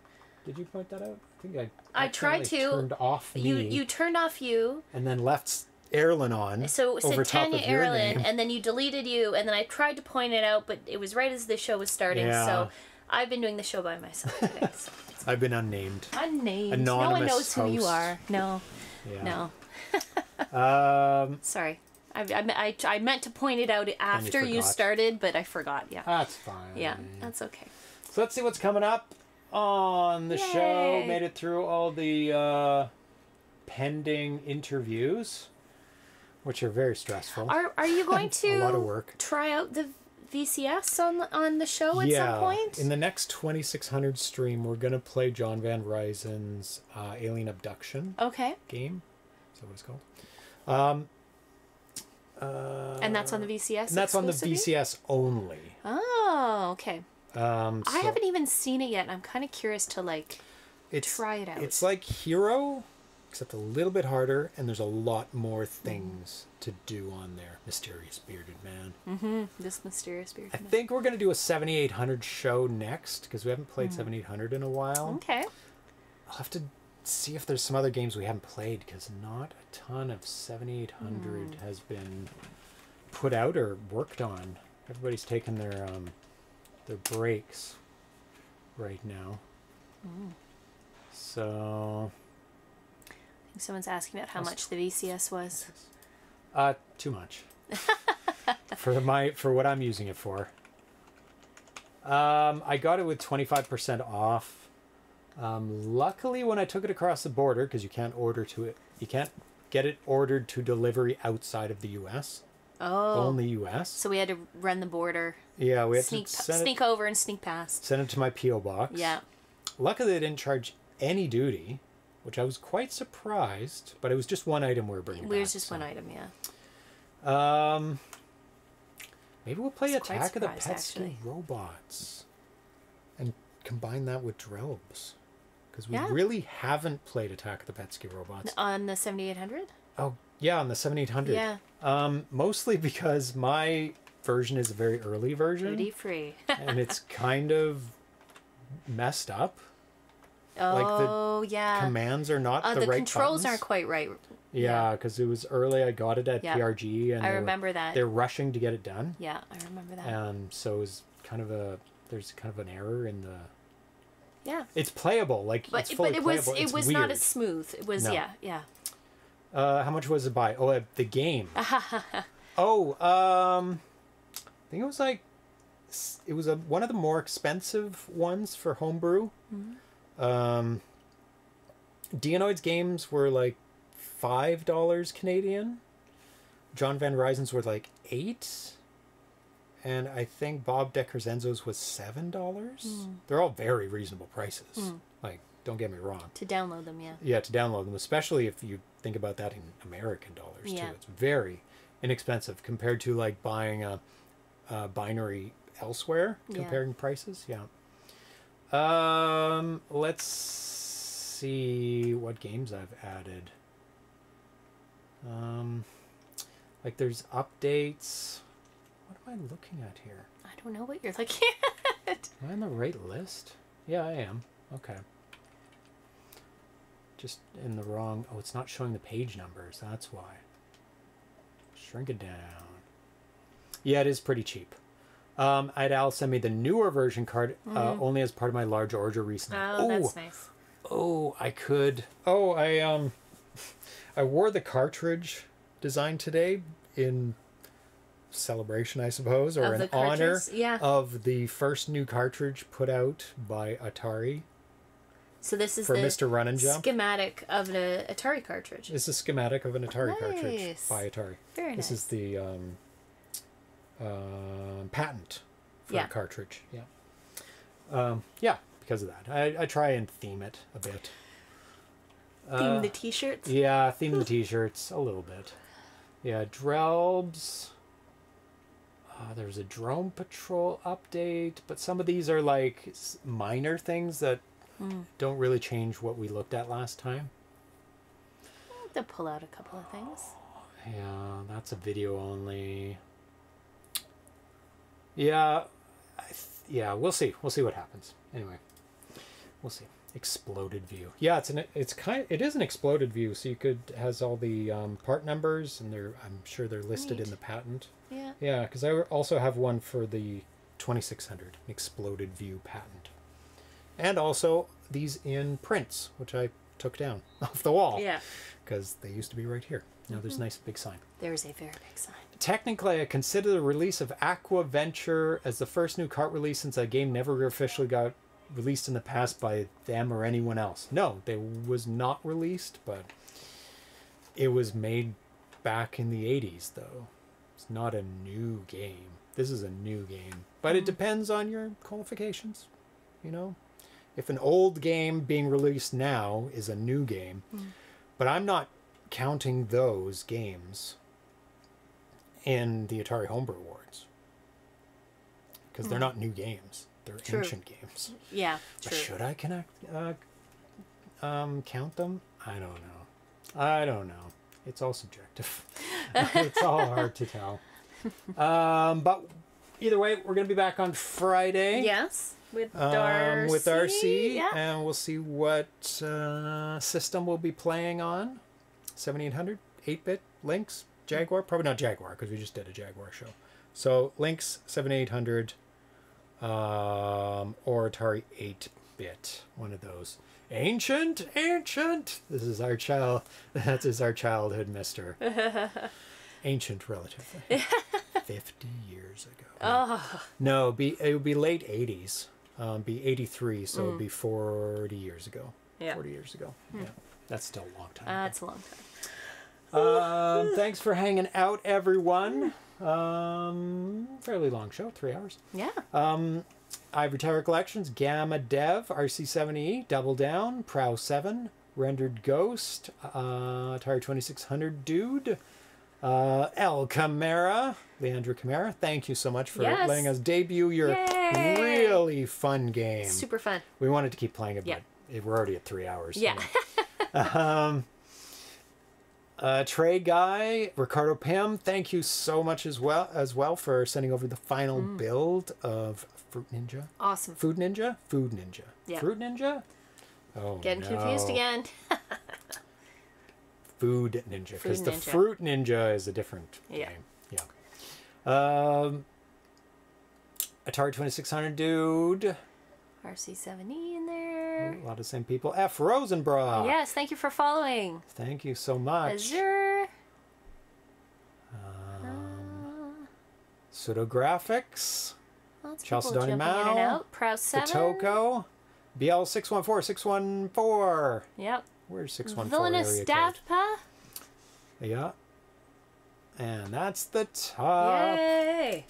Did you point that out? I think I tried to. Turned off me. You turned off you. And then left Erlen on. So over top of your name. And then you deleted you, and then I tried to point it out, but it was right as the show was starting, yeah. So I've been doing the show by myself. Okay, so I've been unnamed. Unnamed. Anonymous. No one knows host. Who you are. No. Yeah. No. Sorry. I meant to point it out after you started, but I forgot. Yeah. That's fine. Yeah, that's okay. So let's see what's coming up on the show. Made it through all the pending interviews, which are very stressful. Are you going to a lot of work. Try out the VCS on the show at some point? In the next 2600 stream, we're going to play John Van Ryzen's Alien Abduction game. Is that what it's called? And that's on the VCS. That's on the VCS only. Oh, okay. So I haven't even seen it yet, and I'm kind of curious to try it out. It's like Hero, except a little bit harder, and there's a lot more things to do on there. Mysterious bearded man. Mm-hmm. This mysterious bearded man. I think we're gonna do a 7800 show next because we haven't played 7800 in a while. Okay. I'll have to see if there's some other games we haven't played, because not a ton of 7800 has been put out or worked on. Everybody's taking their breaks right now. So I think someone's asking about how much the VCS was. Too much for what I'm using it for. I got it with 25% off. Luckily, when I took it across the border, because you can't get it ordered to delivery outside of the U.S. Oh, only U.S. So we had to run the border. Yeah, we had to sneak over and sneak past. Send it to my P.O. box. Yeah. Luckily, they didn't charge any duty, which I was quite surprised. But it was just one item we were bringing. It was just one item, yeah. Maybe we'll play Attack of the Petsky Robots, and combine that with Drelbs. Because we really haven't played Attack of the Petsky Robots. On the 7800? Oh, yeah, on the 7800. Yeah. Mostly because my version is a very early version. Duty free. And it's kind of messed up. Oh, like the commands are not the right controls buttons. Aren't quite right. Yeah, because it was early. I got it at PRG. And I remember that. They're rushing to get it done. Yeah, I remember that. And so it was kind of there's kind of an error in the... Yeah. It's playable. Like, but, it's fully but it playable. It was weird. Not as smooth. It was, yeah. How much was it by? Oh, the game. I think it was one of the more expensive ones for homebrew. Deanoid's games were like $5 Canadian. John Van Ryzen's were like $8. And I think Bob DeCrescenzo's was $7. They're all very reasonable prices. Like, don't get me wrong. To download them, yeah. Yeah, to download them, especially if you think about that in American dollars, too. It's very inexpensive compared to, like, buying a binary elsewhere, comparing prices. Yeah. Let's see what games I've added. Like, there's updates... What am I looking at here? I don't know what you're looking at. Am I on the right list? Yeah, I am. Okay. Just in the wrong... Oh, it's not showing the page numbers. That's why. Shrink it down. Yeah, it is pretty cheap. Al sent me the newer version card, only as part of my large order recently. Oh, that's nice. Oh, I could... Oh, I wore the cartridge design today in celebration, I suppose, or in honor of the first new cartridge put out by Atari. So this is the Mr. Run and Jump. Schematic of an Atari cartridge. It's a schematic of an Atari cartridge by Atari. Very nice. This is the patent for a cartridge. Yeah. Yeah, because of that. I try and theme it a bit. Theme the t-shirts? Yeah, theme the t-shirts a little bit. Yeah, Drelbs. There's a drone patrol update, but some of these are like minor things that don't really change what we looked at last time. I have to pull out a couple of things. Yeah, that's a video only. Yeah, yeah, we'll see. We'll see what happens. Anyway, we'll see. Exploded view. Yeah, it is an exploded view. So you could has all the part numbers, and I'm sure they're listed in the patent. Yeah. Yeah, because I also have one for the 2600 exploded view patent. And also these in prints, which I took down off the wall. Yeah. Because they used to be right here. Now there's a nice big sign. There's a very big sign. Technically, I consider the release of Aqua Venture as the first new cart release since that game never officially got released in the past by them or anyone else. No, they was not released, but it was made back in the 80s, though. It's not a new game. This is a new game. But it depends on your qualifications, you know? If an old game being released now is a new game, but I'm not counting those games in the Atari Homebrew Awards because they're not new games; they're ancient games. Yeah, but should I count them? I don't know. I don't know. It's all subjective. It's all hard to tell. But either way, we're gonna be back on Friday. Yes. With Darcy, and we'll see what system we'll be playing on. 7800, 8-bit, Lynx, Jaguar. Probably not Jaguar, because we just did a Jaguar show. So Lynx, 7800, or Atari 8-bit, one of those. Ancient, ancient! This is our child. That is our childhood, mister. Ancient, relatively. 50 years ago. Oh. No, it would be late 80s. Be 83, so it would be 40 years ago. Yeah. 40 years ago. Yeah. That's still a long time. That's a long time. Thanks for hanging out, everyone. Fairly long show, 3 hours. Yeah. Ivory Tower Collections, Gamma Dev, RC70E, Double Down, Prow 7, Rendered Ghost, Atari 2600 Dude, Leandro Camera, thank you so much for letting us debut your really fun game. Super fun. We wanted to keep playing it, but we're already at 3 hours. Yeah. So. Trey Guy, Ricardo Pym, thank you so much as well for sending over the final build of Fruit Ninja. Awesome. Food Ninja? Food Ninja. Yeah. Fruit Ninja? Oh, Getting confused again. Food Ninja, because the Fruit Ninja is a different game. Yeah. Atari 2600 Dude. RC7E in there. A lot of same people. F. Rosenbrock. Yes, thank you for following. Thank you so much. Azure. Pseudographics. Chalcedon Mao. Prow 7. Satoko. BL614. 614. Yep. Where's 614? Villainous Davpa. Yeah. And that's the top. Yay!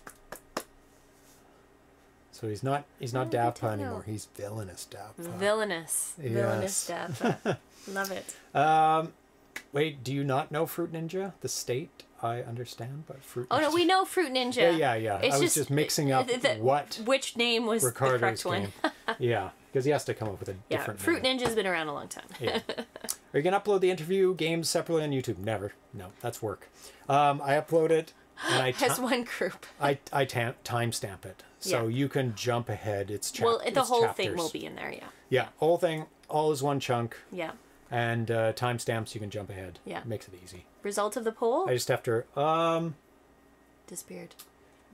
So he's not Davpa anymore. He's Villainous Davpa. Villainous. Yes. Villainous Davpa. Love it. Wait, do you not know Fruit Ninja? The state, I understand, but Fruit Ninja. Oh, no, we know Fruit Ninja. Yeah, yeah, yeah. I was just mixing up which name was Ricardo's the correct one. Yeah, because he has to come up with a different Fruit name. Fruit Ninja's been around a long time. Yeah. Are you going to upload the interview games separately on YouTube? Never. No, that's work. I upload it. And I as one group. I timestamp it. So you can jump ahead. It's chapters. Well, the whole thing will be in there, yeah. Yeah, whole thing, all is one chunk. Yeah. And timestamps, you can jump ahead. Yeah. Makes it easy. Result of the poll? I just have to... Disappeared.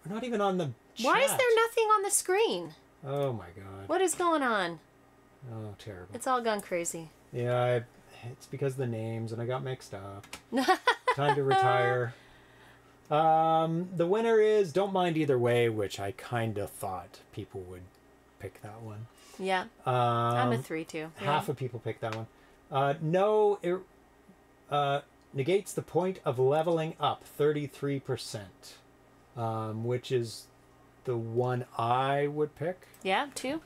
We're not even on the chat. Why is there nothing on the screen? Oh, my God. What is going on? Oh, terrible. It's all gone crazy. Yeah, it's because of the names, and I got mixed up. Time to retire. The winner is Don't Mind Either Way, which I kind of thought people would pick that one. Yeah. I'm a 3-2. Yeah. Half of people picked that one. No, it negates the point of leveling up, 33%, which is the one I would pick. Yeah, two.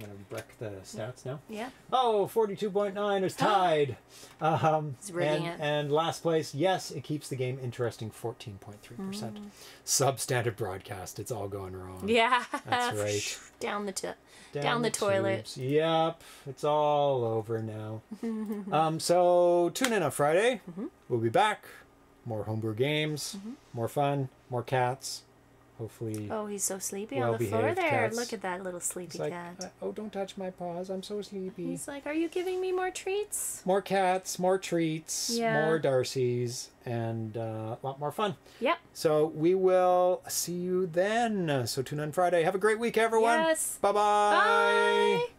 I'm going to wreck the stats now. Yeah. Oh, 42.9 is tied. It's rigging it. And last place, yes, it keeps the game interesting, 14.3%. Substandard broadcast. It's all going wrong. Yeah. That's right. Down the tip. Down the toilet. Tubes. Yep. It's all over now. So tune in on Friday. We'll be back. More homebrew games. More fun. More cats. Hopefully. Oh, he's so sleepy on the floor there. Cats. Look at that little sleepy cat. Oh, don't touch my paws. I'm so sleepy. He's like, are you giving me more treats? More cats, more treats, more Darcy's, and a lot more fun. Yep. So we will see you then. So tune in Friday. Have a great week, everyone. Yes. Bye-bye. Bye.